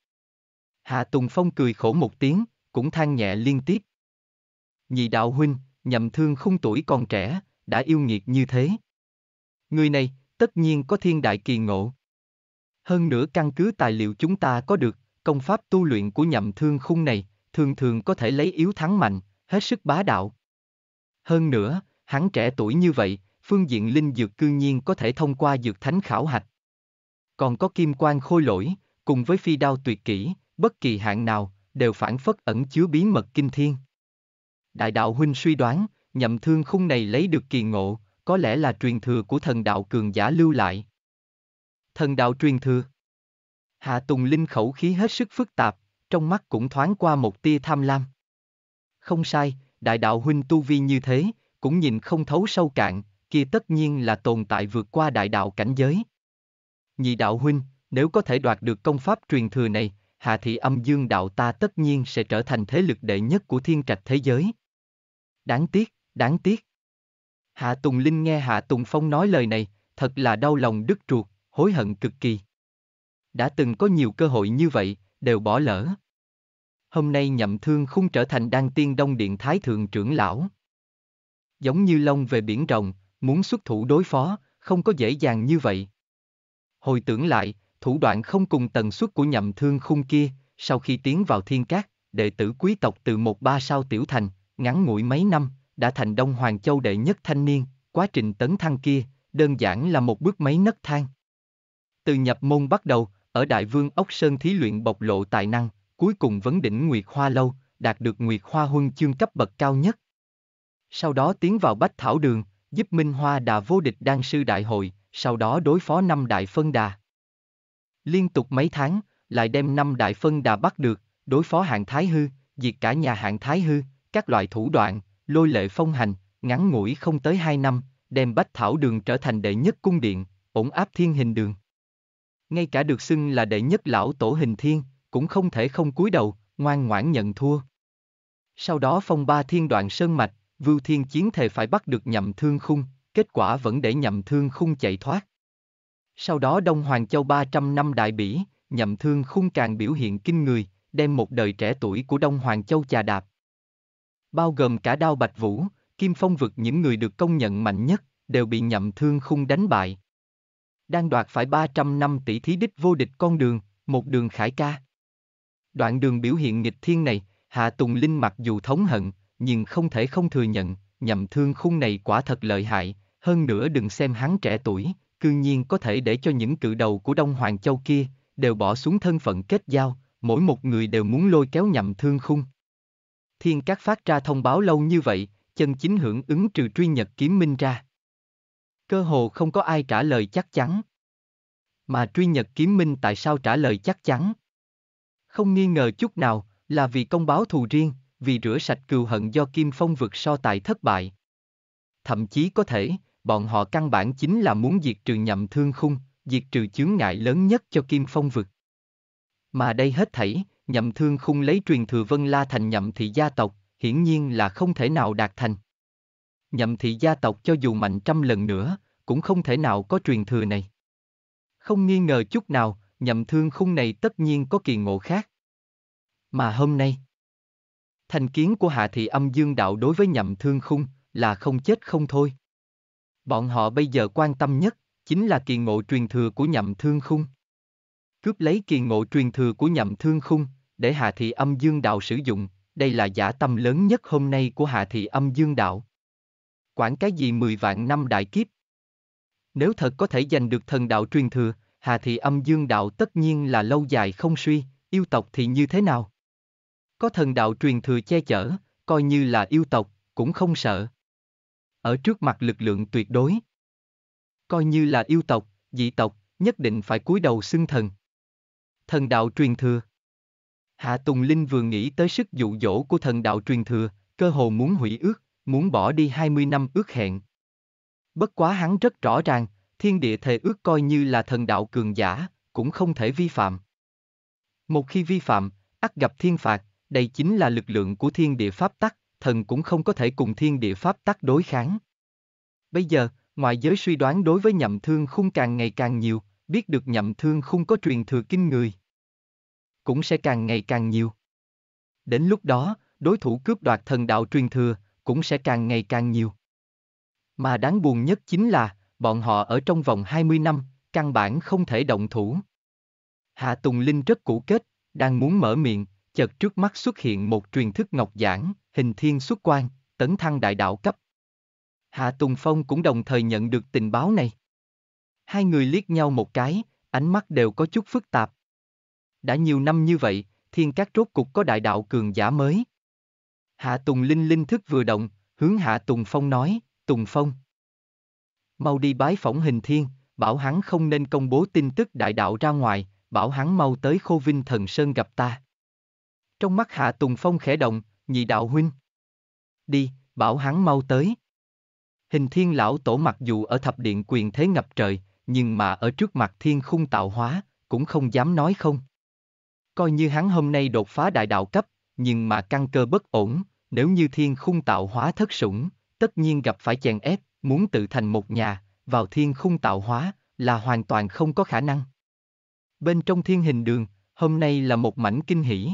Hạ Tùng Phong cười khổ một tiếng, cũng than nhẹ liên tiếp. Nhị đạo huynh, Nhậm Thương Khung tuổi còn trẻ, đã yêu nghiệt như thế. Người này, tất nhiên có thiên đại kỳ ngộ. Hơn nữa căn cứ tài liệu chúng ta có được, công pháp tu luyện của Nhậm Thương Khung này, thường thường có thể lấy yếu thắng mạnh, hết sức bá đạo. Hơn nữa, hắn trẻ tuổi như vậy, phương diện linh dược cư nhiên có thể thông qua dược thánh khảo hạch. Còn có kim quang khôi lỗi, cùng với phi đao tuyệt kỹ, bất kỳ hạng nào, đều phản phất ẩn chứa bí mật kinh thiên. Đại đạo huynh suy đoán, Nhậm Thương Khung này lấy được kỳ ngộ, có lẽ là truyền thừa của thần đạo cường giả lưu lại. Thần đạo truyền thừa. Hạ Tùng Linh khẩu khí hết sức phức tạp, trong mắt cũng thoáng qua một tia tham lam. Không sai, đại đạo huynh tu vi như thế, cũng nhìn không thấu sâu cạn, kia tất nhiên là tồn tại vượt qua đại đạo cảnh giới. Nhị đạo huynh, nếu có thể đoạt được công pháp truyền thừa này, Hạ thị âm dương đạo ta tất nhiên sẽ trở thành thế lực đệ nhất của thiên trạch thế giới. Đáng tiếc, đáng tiếc. Hạ Tùng Linh nghe Hạ Tùng Phong nói lời này, thật là đau lòng đứt ruột, hối hận cực kỳ. Đã từng có nhiều cơ hội như vậy, đều bỏ lỡ. Hôm nay Nhậm Thương Khung trở thành Đan Tiên Đông Điện Thái Thượng trưởng lão. Giống như lông về biển rồng, muốn xuất thủ đối phó, không có dễ dàng như vậy. Hồi tưởng lại, thủ đoạn không cùng tần suất của Nhậm Thương Khung kia, sau khi tiến vào Thiên Cát, đệ tử quý tộc từ 1-3 sao tiểu thành, ngắn ngủi mấy năm, đã thành Đông Hoàng Châu đệ nhất thanh niên, quá trình tấn thăng kia, đơn giản là một bước mấy nấc thang. Từ nhập môn bắt đầu, ở Đại Vương Ốc Sơn thí luyện bộc lộ tài năng, cuối cùng vấn đỉnh Nguyệt Hoa Lâu, đạt được Nguyệt Hoa Huân chương cấp bậc cao nhất. Sau đó tiến vào Bách Thảo Đường, giúp Minh Hoa Đà vô địch Đan Sư Đại Hội, sau đó đối phó 5 đại phân đà. Liên tục mấy tháng, lại đem 5 đại phân đà bắt được, đối phó Hạng Thái Hư, diệt cả nhà Hạng Thái Hư, các loại thủ đoạn, lôi lệ phong hành, ngắn ngủi không tới 2 năm, đem Bách Thảo Đường trở thành đệ nhất cung điện, ổn áp Thiên Hình Đường. Ngay cả được xưng là đệ nhất lão tổ Hình Thiên, cũng không thể không cúi đầu, ngoan ngoãn nhận thua. Sau đó phong ba Thiên Đoạn Sơn Mạch, Vưu Thiên Chiến thề phải bắt được Nhậm Thương Khung, kết quả vẫn để Nhậm Thương Khung chạy thoát. Sau đó Đông Hoàng Châu 300 năm đại bỉ, Nhậm Thương Khung càng biểu hiện kinh người, đem một đời trẻ tuổi của Đông Hoàng Châu chà đạp. Bao gồm cả Đao Bạch Vũ, Kim Phong Vực, những người được công nhận mạnh nhất, đều bị Nhậm Thương Khung đánh bại. Đang đoạt phải 300 năm tỷ thí đích vô địch con đường, một đường khải ca. Đoạn đường biểu hiện nghịch thiên này, Hạ Tùng Linh mặc dù thống hận, nhưng không thể không thừa nhận, Nhậm Thương Khung này quả thật lợi hại, hơn nữa đừng xem hắn trẻ tuổi, cư nhiên có thể để cho những cự đầu của Đông Hoàng Châu kia, đều bỏ xuống thân phận kết giao, mỗi một người đều muốn lôi kéo Nhậm Thương Khung. Thiên Cát phát ra thông báo lâu như vậy, chân chính hưởng ứng trừ truy nhật kiếm minh ra. Cơ hồ không có ai trả lời chắc chắn. Mà truy nhật kiếm minh tại sao trả lời chắc chắn? Không nghi ngờ chút nào là vì công báo thù riêng, vì rửa sạch cừu hận do Kim Phong Vực so tài thất bại. Thậm chí có thể, bọn họ căn bản chính là muốn diệt trừ Nhậm Thương Khung, diệt trừ chướng ngại lớn nhất cho Kim Phong Vực. Mà đây hết thảy, Nhậm Thương Khung lấy truyền thừa Vân La Thành Nhậm thị gia tộc, hiển nhiên là không thể nào đạt thành. Nhậm thị gia tộc cho dù mạnh trăm lần nữa, cũng không thể nào có truyền thừa này. Không nghi ngờ chút nào, Nhậm Thương Khung này tất nhiên có kỳ ngộ khác. Mà hôm nay, thành kiến của Hạ thị Âm Dương Đạo đối với Nhậm Thương Khung là không chết không thôi. Bọn họ bây giờ quan tâm nhất chính là kỳ ngộ truyền thừa của Nhậm Thương Khung. Cướp lấy kỳ ngộ truyền thừa của Nhậm Thương Khung để Hạ thị Âm Dương Đạo sử dụng, đây là dã tâm lớn nhất hôm nay của Hạ thị Âm Dương Đạo. Quản cái gì 10 vạn năm đại kiếp? Nếu thật có thể giành được thần đạo truyền thừa, Hạ thị Âm Dương Đạo tất nhiên là lâu dài không suy, yêu tộc thì như thế nào? Có thần đạo truyền thừa che chở, coi như là yêu tộc, cũng không sợ. Ở trước mặt lực lượng tuyệt đối, coi như là yêu tộc, dị tộc, nhất định phải cúi đầu xưng thần. Thần đạo truyền thừa. Hạ Tùng Linh vừa nghĩ tới sức dụ dỗ của thần đạo truyền thừa, cơ hồ muốn hủy ước, muốn bỏ đi 20 năm ước hẹn. Bất quá hắn rất rõ ràng, thiên địa thề ước coi như là thần đạo cường giả, cũng không thể vi phạm. Một khi vi phạm, ắt gặp thiên phạt, đây chính là lực lượng của thiên địa pháp tắc, thần cũng không có thể cùng thiên địa pháp tắc đối kháng. Bây giờ, ngoại giới suy đoán đối với Nhậm Thương Khung càng ngày càng nhiều, biết được Nhậm Thương Khung có truyền thừa kinh người, cũng sẽ càng ngày càng nhiều. Đến lúc đó, đối thủ cướp đoạt thần đạo truyền thừa cũng sẽ càng ngày càng nhiều. Mà đáng buồn nhất chính là, bọn họ ở trong vòng 20 năm, căn bản không thể động thủ. Hạ Tùng Linh rất cũ kết, đang muốn mở miệng, chợt trước mắt xuất hiện một truyền thức ngọc giản, hình thiên xuất quan, tấn thăng đại đạo cấp. Hạ Tùng Phong cũng đồng thời nhận được tình báo này. Hai người liếc nhau một cái, ánh mắt đều có chút phức tạp. Đã nhiều năm như vậy, Thiên Cát rốt cục có đại đạo cường giả mới. Hạ Tùng Linh linh thức vừa động, hướng Hạ Tùng Phong nói, Tùng Phong, mau đi bái phỏng Hình Thiên, bảo hắn không nên công bố tin tức đại đạo ra ngoài, bảo hắn mau tới Khô Vinh Thần Sơn gặp ta. Trong mắt Hạ Tùng Phong khẽ động, nhị đạo huynh, đi, bảo hắn mau tới. Hình Thiên lão tổ mặc dù ở thập điện quyền thế ngập trời, nhưng mà ở trước mặt Thiên Khung Tạo Hóa, cũng không dám nói không. Coi như hắn hôm nay đột phá đại đạo cấp, nhưng mà căn cơ bất ổn, nếu như Thiên Khung Tạo Hóa thất sủng, tất nhiên gặp phải chèn ép, muốn tự thành một nhà, vào Thiên Khung Tạo Hóa là hoàn toàn không có khả năng. Bên trong Thiên Hình Đường, hôm nay là một mảnh kinh hỉ.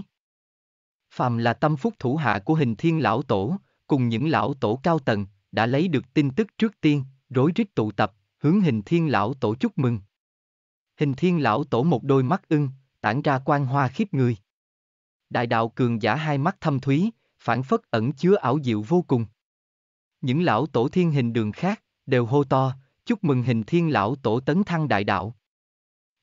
Phàm là tâm phúc thủ hạ của Hình Thiên lão tổ, cùng những lão tổ cao tầng, đã lấy được tin tức trước tiên, rối rít tụ tập, hướng Hình Thiên lão tổ chúc mừng. Hình Thiên lão tổ một đôi mắt ưng, tản ra quang hoa khiếp người. Đại đạo cường giả hai mắt thâm thúy, phản phất ẩn chứa ảo diệu vô cùng. Những lão tổ Thiên Hình Đường khác đều hô to, chúc mừng Hình Thiên lão tổ tấn thăng đại đạo.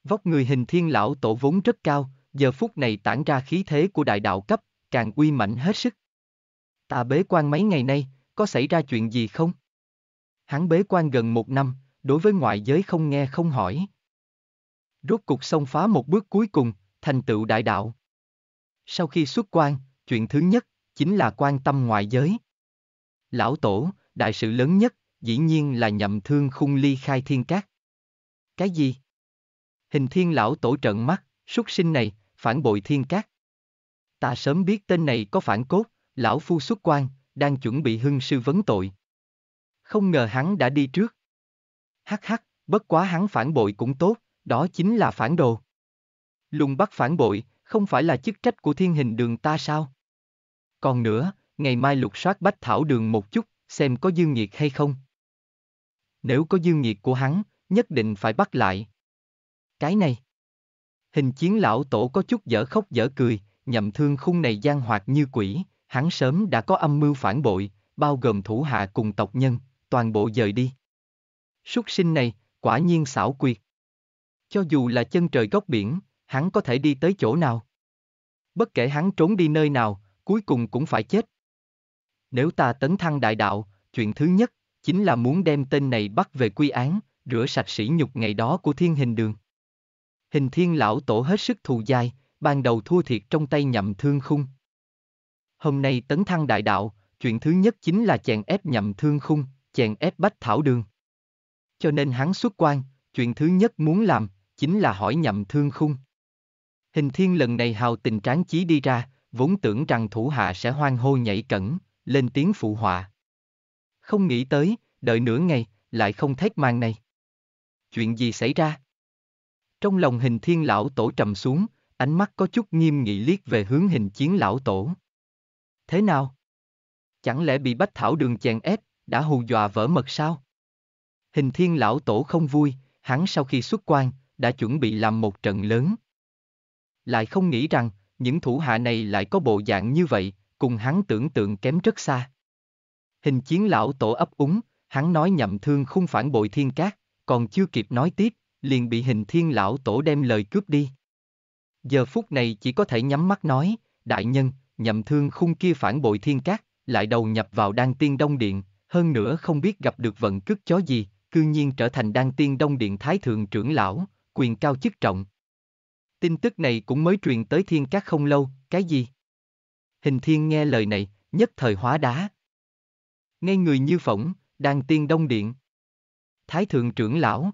Vóc người Hình Thiên lão tổ vốn rất cao, giờ phút này tản ra khí thế của đại đạo cấp, càng uy mãnh hết sức. Ta bế quan mấy ngày nay, có xảy ra chuyện gì không? Hắn bế quan gần 1 năm, đối với ngoại giới không nghe không hỏi. Rốt cục xông phá một bước cuối cùng, thành tựu đại đạo. Sau khi xuất quan, chuyện thứ nhất chính là quan tâm ngoại giới. Lão tổ, đại sự lớn nhất, dĩ nhiên là Nhậm Thương Khung ly khai Thiên Cát. Cái gì? Hình Thiên lão tổ trợn mắt, súc sinh này, phản bội Thiên Cát. Ta sớm biết tên này có phản cốt, lão phu xuất quan, đang chuẩn bị hưng sư vấn tội. Không ngờ hắn đã đi trước. Hắc hắc, bất quá hắn phản bội cũng tốt, đó chính là phản đồ. Lùng bắt phản bội, không phải là chức trách của Thiên Hình Đường ta sao? Còn nữa, ngày mai lục soát Bách Thảo Đường một chút, xem có dương nhiệt hay không. Nếu có dương nhiệt của hắn, nhất định phải bắt lại. Cái này. Hình Chiến lão tổ có chút dở khóc dở cười, Nhậm Thương Khung này gian hoạt như quỷ, hắn sớm đã có âm mưu phản bội, bao gồm thủ hạ cùng tộc nhân, toàn bộ dời đi. Súc sinh này, quả nhiên xảo quyệt. Cho dù là chân trời góc biển, hắn có thể đi tới chỗ nào? Bất kể hắn trốn đi nơi nào, cuối cùng cũng phải chết. Nếu ta tấn thăng đại đạo, chuyện thứ nhất chính là muốn đem tên này bắt về quy án, rửa sạch sỉ nhục ngày đó của Thiên Hình Đường. Hình Thiên lão tổ hết sức thù dai, ban đầu thua thiệt trong tay Nhậm Thương Khung. Hôm nay tấn thăng đại đạo, chuyện thứ nhất chính là chèn ép Nhậm Thương Khung, chèn ép Bách Thảo Đường. Cho nên hắn xuất quan, chuyện thứ nhất muốn làm chính là hỏi Nhậm Thương Khung. Hình Thiên lần này hào tình tráng chí đi ra, vốn tưởng rằng thủ hạ sẽ hoan hô nhảy cẩn, lên tiếng phụ họa. Không nghĩ tới, đợi nửa ngày, lại không thét màn này. Chuyện gì xảy ra? Trong lòng Hình Thiên lão tổ trầm xuống, ánh mắt có chút nghiêm nghị liếc về hướng Hình Chiến lão tổ. Thế nào? Chẳng lẽ bị Bách Thảo Đường chèn ép, đã hù dọa vỡ mật sao? Hình Thiên lão tổ không vui, hắn sau khi xuất quan, đã chuẩn bị làm một trận lớn. Lại không nghĩ rằng, những thủ hạ này lại có bộ dạng như vậy, cùng hắn tưởng tượng kém rất xa. Hình Chiến lão tổ ấp úng, hắn nói Nhậm Thương Khung phản bội Thiên Cát, còn chưa kịp nói tiếp, liền bị Hình Thiên lão tổ đem lời cướp đi. Giờ phút này chỉ có thể nhắm mắt nói, đại nhân, Nhậm Thương Khung kia phản bội Thiên Cát, lại đầu nhập vào Đan Tiên Đông Điện, hơn nữa không biết gặp được vận cước chó gì, cư nhiên trở thành Đan Tiên Đông Điện Thái Thượng trưởng lão, quyền cao chức trọng. Tin tức này cũng mới truyền tới Thiên Cát không lâu, cái gì? Hình Thiên nghe lời này, nhất thời hóa đá. Ngay người như phỏng, Đan Tiên Đông Điện. Thái Thượng trưởng lão.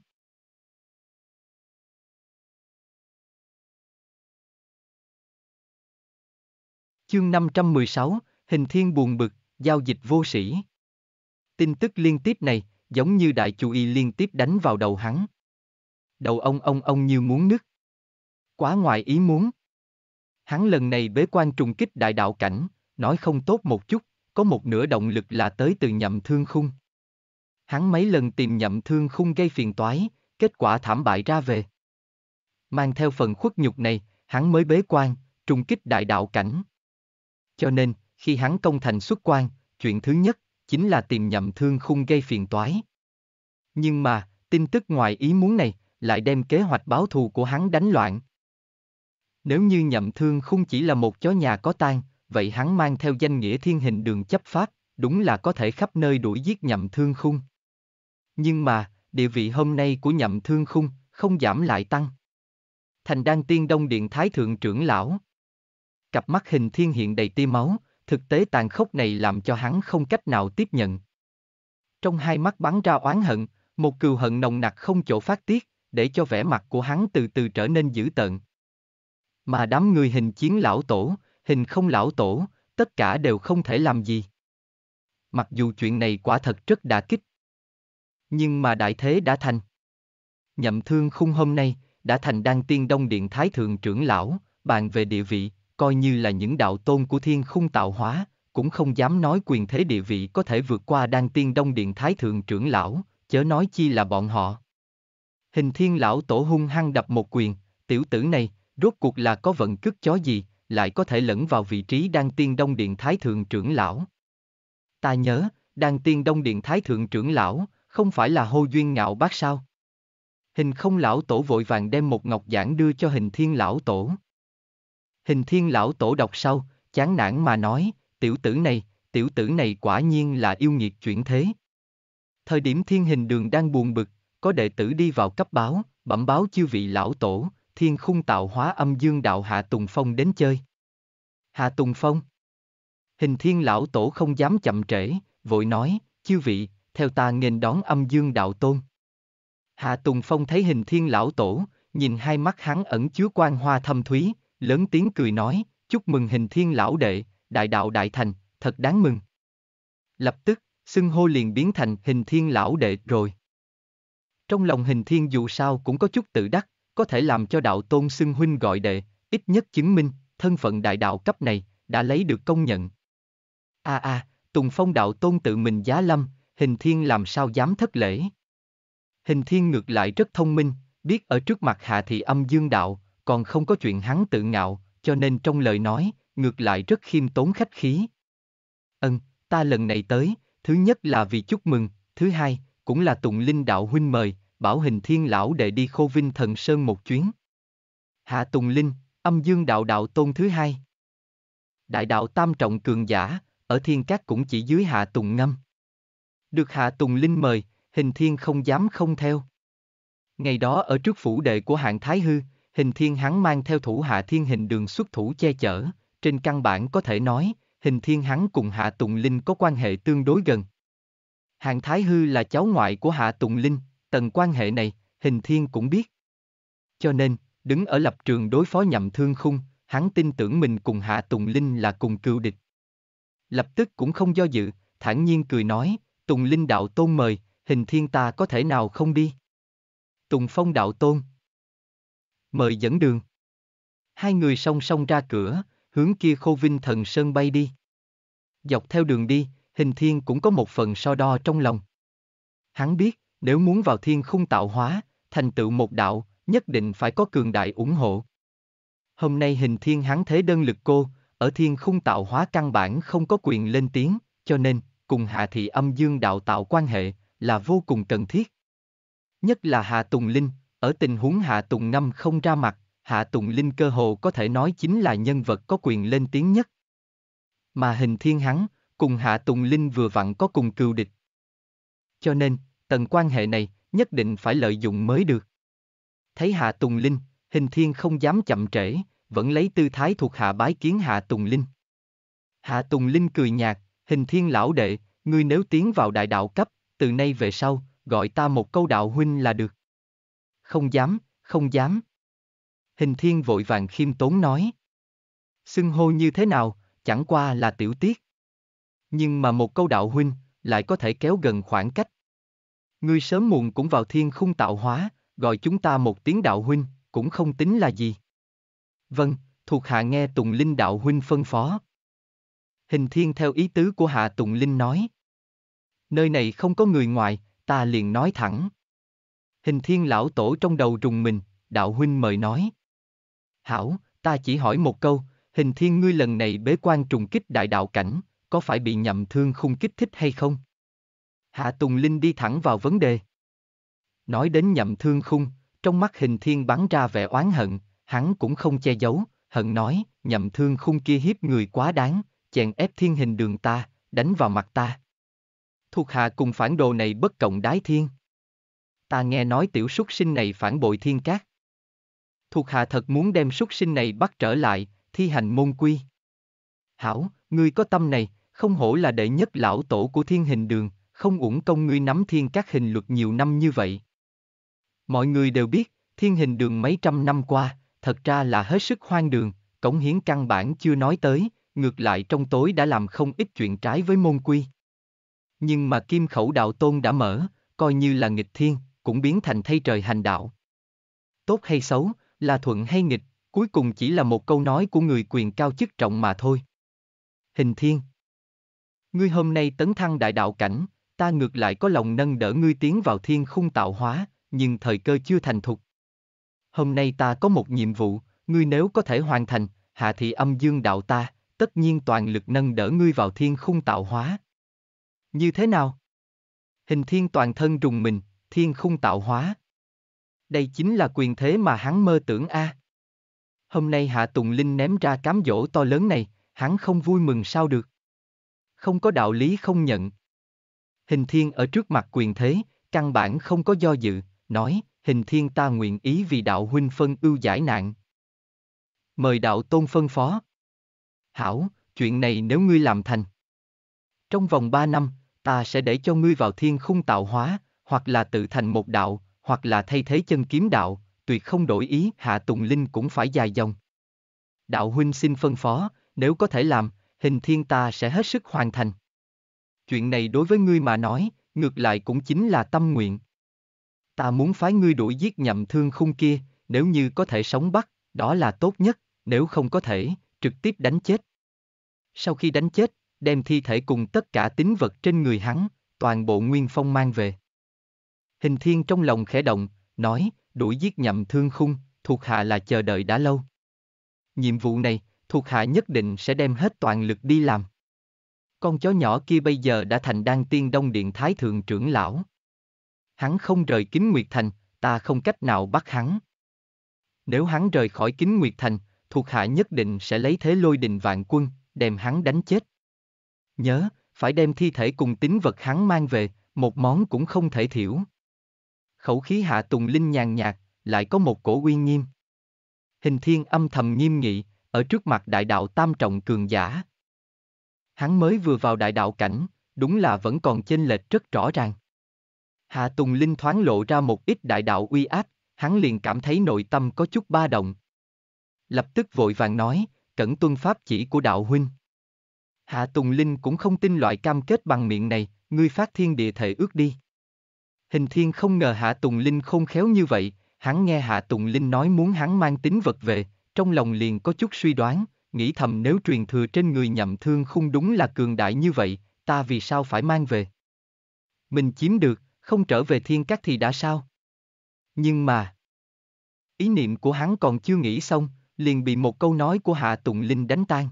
Chương 516, Hình Thiên buồn bực, giao dịch vô sĩ. Tin tức liên tiếp này, giống như đại chủ y liên tiếp đánh vào đầu hắn. Đầu ông như muốn nứt. Quá ngoài ý muốn. Hắn lần này bế quan trùng kích đại đạo cảnh, nói không tốt một chút, có một nửa động lực là tới từ Nhậm Thương Khung. Hắn mấy lần tìm Nhậm Thương Khung gây phiền toái, kết quả thảm bại ra về. Mang theo phần khuất nhục này, hắn mới bế quan, trùng kích đại đạo cảnh. Cho nên, khi hắn công thành xuất quan, chuyện thứ nhất chính là tìm Nhậm Thương Khung gây phiền toái. Nhưng mà, tin tức ngoài ý muốn này lại đem kế hoạch báo thù của hắn đánh loạn. Nếu như Nhậm Thương Khung chỉ là một chó nhà có tang, vậy hắn mang theo danh nghĩa Thiên Hình Đường chấp pháp, đúng là có thể khắp nơi đuổi giết Nhậm Thương Khung. Nhưng mà, địa vị hôm nay của Nhậm Thương Khung không giảm lại tăng. Thành Đan Tiên Đông Điện Thái Thượng trưởng lão. Cặp mắt Hình Thiên hiện đầy tia máu, thực tế tàn khốc này làm cho hắn không cách nào tiếp nhận. Trong hai mắt bắn ra oán hận, một cừu hận nồng nặc không chỗ phát tiết, để cho vẻ mặt của hắn từ từ trở nên dữ tợn. Mà đám người Hình Chiến lão tổ, Hình Không lão tổ, tất cả đều không thể làm gì. Mặc dù chuyện này quả thật rất đả kích, nhưng mà đại thế đã thành. Nhậm Thương Khung hôm nay đã thành Đan Tiên Đông Điện Thái Thượng trưởng lão, bàn về địa vị, coi như là những đạo tôn của Thiên Khung Tạo Hóa, cũng không dám nói quyền thế địa vị có thể vượt qua Đan Tiên Đông Điện Thái Thượng trưởng lão, chớ nói chi là bọn họ. Hình Thiên lão tổ hung hăng đập một quyền, tiểu tử này, rốt cuộc là có vận cước chó gì, lại có thể lẫn vào vị trí Đan Tiên Đông Điện Thái Thượng trưởng lão. Ta nhớ, Đan Tiên Đông Điện Thái Thượng trưởng lão, không phải là Hô Duyên Ngạo Bác sao? Hình Không lão tổ vội vàng đem một ngọc giản đưa cho Hình Thiên lão tổ. Hình Thiên lão tổ đọc sau, chán nản mà nói, tiểu tử này quả nhiên là yêu nghiệt chuyển thế. Thời điểm Thiên Hình Đường đang buồn bực, có đệ tử đi vào cấp báo, bẩm báo chư vị lão tổ, Thiên Khung Tạo Hóa Âm Dương Đạo Hạ Tùng Phong đến chơi. Hạ Tùng Phong. Hình Thiên lão tổ không dám chậm trễ, vội nói, chư vị, theo ta nghênh đón Âm Dương Đạo Tôn. Hạ Tùng Phong thấy Hình Thiên lão tổ, nhìn hai mắt hắn ẩn chứa quang hoa thâm thúy, lớn tiếng cười nói, chúc mừng Hình Thiên lão đệ, đại đạo đại thành, thật đáng mừng. Lập tức, xưng hô liền biến thành Hình Thiên lão đệ rồi. Trong lòng Hình Thiên dù sao cũng có chút tự đắc, có thể làm cho đạo tôn xưng huynh gọi đệ, ít nhất chứng minh, thân phận đại đạo cấp này, đã lấy được công nhận. Tùng Phong đạo tôn tự mình giá lâm, Hình Thiên làm sao dám thất lễ. Hình Thiên ngược lại rất thông minh, biết ở trước mặt Hạ thị Âm Dương Đạo, còn không có chuyện hắn tự ngạo, cho nên trong lời nói, ngược lại rất khiêm tốn khách khí. Ta lần này tới, thứ nhất là vì chúc mừng, thứ hai, cũng là Tùng Linh đạo huynh mời, bảo Hình Thiên lão đệ đi Khô Vinh Thần Sơn một chuyến. Hạ Tùng Linh, Âm Dương Đạo đạo tôn thứ hai. Đại đạo tam trọng cường giả, ở Thiên Cát cũng chỉ dưới Hạ Tùng Ngâm. Được Hạ Tùng Linh mời, Hình Thiên không dám không theo. Ngày đó ở trước phủ đệ của Hạng Thái Hư, Hình Thiên hắn mang theo thủ hạ Thiên Hình Đường xuất thủ che chở, trên căn bản có thể nói, Hình Thiên hắn cùng Hạ Tùng Linh có quan hệ tương đối gần. Hạng Thái Hư là cháu ngoại của Hạ Tùng Linh, tầng quan hệ này, Hình Thiên cũng biết. Cho nên, đứng ở lập trường đối phó Nhậm Thương Khung, hắn tin tưởng mình cùng Hạ Tùng Linh là cùng cựu địch. Lập tức cũng không do dự, thản nhiên cười nói, Tùng Linh đạo tôn mời, Hình Thiên ta có thể nào không đi. Tùng Phong đạo tôn. mời dẫn đường. Hai người song song ra cửa, hướng kia Khô Vinh Thần Sơn bay đi. Dọc theo đường đi, Hình Thiên cũng có một phần so đo trong lòng. Hắn biết, nếu muốn vào Thiên Khung Tạo Hóa, thành tựu một đạo, nhất định phải có cường đại ủng hộ. Hôm nay Hình Thiên hắn thế đơn lực cô, ở Thiên Khung Tạo Hóa căn bản không có quyền lên tiếng, cho nên, cùng Hạ thị Âm Dương Đạo tạo quan hệ, là vô cùng cần thiết. Nhất là Hạ Tùng Linh, ở tình huống Hạ Tùng Ngâm không ra mặt, Hạ Tùng Linh cơ hồ có thể nói chính là nhân vật có quyền lên tiếng nhất. Mà Hình Thiên hắn, cùng Hạ Tùng Linh vừa vặn có cùng cừu địch. Cho nên, tầng quan hệ này, nhất định phải lợi dụng mới được. Thấy Hạ Tùng Linh, Hình Thiên không dám chậm trễ, vẫn lấy tư thái thuộc hạ bái kiến Hạ Tùng Linh. Hạ Tùng Linh cười nhạt, Hình Thiên lão đệ, ngươi nếu tiến vào đại đạo cấp, từ nay về sau, gọi ta một câu đạo huynh là được. Không dám, không dám. Hình Thiên vội vàng khiêm tốn nói. Xưng hô như thế nào, chẳng qua là tiểu tiết. Nhưng mà một câu đạo huynh, lại có thể kéo gần khoảng cách. Ngươi sớm muộn cũng vào Thiên Khung Tạo Hóa, gọi chúng ta một tiếng đạo huynh, cũng không tính là gì. Vâng, thuộc hạ nghe Tùng Linh đạo huynh phân phó. Hình Thiên theo ý tứ của Hạ Tùng Linh nói. Nơi này không có người ngoài, ta liền nói thẳng. Hình Thiên lão tổ trong đầu rùng mình, đạo huynh mời nói. Hảo, ta chỉ hỏi một câu, Hình Thiên ngươi lần này bế quan trùng kích đại đạo cảnh, có phải bị Nhậm Thương Khung kích thích hay không? Hạ Tùng Linh đi thẳng vào vấn đề. Nói đến Nhậm Thương Khung, trong mắt Hình Thiên bắn ra vẻ oán hận, hắn cũng không che giấu, hận nói, Nhậm Thương Khung kia hiếp người quá đáng, chèn ép Thiên Hình Đường ta, đánh vào mặt ta. Thuộc hạ cùng phản đồ này bất cộng đái thiên. Ta nghe nói tiểu súc sinh này phản bội Thiên Cát. Thuộc hạ thật muốn đem súc sinh này bắt trở lại, thi hành môn quy. Hảo, ngươi có tâm này, không hổ là đệ nhất lão tổ của Thiên Hình Đường, không uổng công ngươi nắm Thiên Cát hình luật nhiều năm như vậy. Mọi người đều biết, Thiên Hình Đường mấy trăm năm qua, thật ra là hết sức hoang đường, cống hiến căn bản chưa nói tới, ngược lại trong tối đã làm không ít chuyện trái với môn quy. Nhưng mà Kim Khẩu Đạo Tôn đã mở, coi như là nghịch thiên, cũng biến thành thay trời hành đạo. Tốt hay xấu, là thuận hay nghịch, cuối cùng chỉ là một câu nói của người quyền cao chức trọng mà thôi. Hình Thiên, ngươi hôm nay tấn thăng đại đạo cảnh, ta ngược lại có lòng nâng đỡ ngươi tiến vào Thiên Khung Tạo Hóa, nhưng thời cơ chưa thành thục. Hôm nay ta có một nhiệm vụ, ngươi nếu có thể hoàn thành, Hạ thị Âm Dương Đạo ta, tất nhiên toàn lực nâng đỡ ngươi vào Thiên Khung Tạo Hóa. Như thế nào? Hình Thiên toàn thân rùng mình, Thiên Khung Tạo Hóa. Đây chính là quyền thế mà hắn mơ tưởng a. Hôm nay Hạ Tùng Linh ném ra cám dỗ to lớn này, hắn không vui mừng sao được. Không có đạo lý không nhận. Hình Thiên ở trước mặt quyền thế, căn bản không có do dự, nói, Hình Thiên ta nguyện ý vì đạo huynh phân ưu giải nạn. Mời đạo tôn phân phó. Hảo, chuyện này nếu ngươi làm thành. Trong vòng 3 năm, ta sẽ để cho ngươi vào Thiên Khung Tạo Hóa, hoặc là tự thành một đạo, hoặc là thay thế Chân Kiếm Đạo, tuyệt không đổi ý. Hạ Tùng Linh cũng phải dài dòng. Đạo huynh xin phân phó, nếu có thể làm, Hình Thiên ta sẽ hết sức hoàn thành. Chuyện này đối với ngươi mà nói, ngược lại cũng chính là tâm nguyện. Ta muốn phái ngươi đuổi giết Nhậm Thương Khung kia, nếu như có thể sống bắt, đó là tốt nhất, nếu không có thể, trực tiếp đánh chết. Sau khi đánh chết, đem thi thể cùng tất cả tín vật trên người hắn, toàn bộ nguyên phong mang về. Hình Thiên trong lòng khẽ động, nói, đuổi giết Nhậm Thương Khung, thuộc hạ là chờ đợi đã lâu. Nhiệm vụ này, thuộc hạ nhất định sẽ đem hết toàn lực đi làm. Con chó nhỏ kia bây giờ đã thành Đan Tiên Đông Điện Thái Thượng trưởng lão. Hắn không rời Kính Nguyệt Thành, ta không cách nào bắt hắn. Nếu hắn rời khỏi Kính Nguyệt Thành, thuộc hạ nhất định sẽ lấy thế lôi đình vạn quân, đem hắn đánh chết. Nhớ, phải đem thi thể cùng tín vật hắn mang về, một món cũng không thể thiểu. Khẩu khí Hạ Tùng Linh nhàn nhạt, lại có một cổ uy nghiêm. Hình Thiên âm thầm nghiêm nghị, ở trước mặt đại đạo tam trọng cường giả. Hắn mới vừa vào đại đạo cảnh, đúng là vẫn còn chênh lệch rất rõ ràng. Hạ Tùng Linh thoáng lộ ra một ít đại đạo uy áp, hắn liền cảm thấy nội tâm có chút ba động. Lập tức vội vàng nói, cẩn tuân pháp chỉ của đạo huynh. Hạ Tùng Linh cũng không tin loại cam kết bằng miệng này, ngươi phát thiên địa thể ước đi. Hình Thiên không ngờ Hạ Tùng Linh khôn khéo như vậy, hắn nghe Hạ Tùng Linh nói muốn hắn mang tín vật về, trong lòng liền có chút suy đoán, nghĩ thầm nếu truyền thừa trên người Nhậm Thương Khung đúng là cường đại như vậy, ta vì sao phải mang về? Mình chiếm được, không trở về Thiên Cát thì đã sao? Nhưng mà... ý niệm của hắn còn chưa nghĩ xong, liền bị một câu nói của Hạ Tùng Linh đánh tan.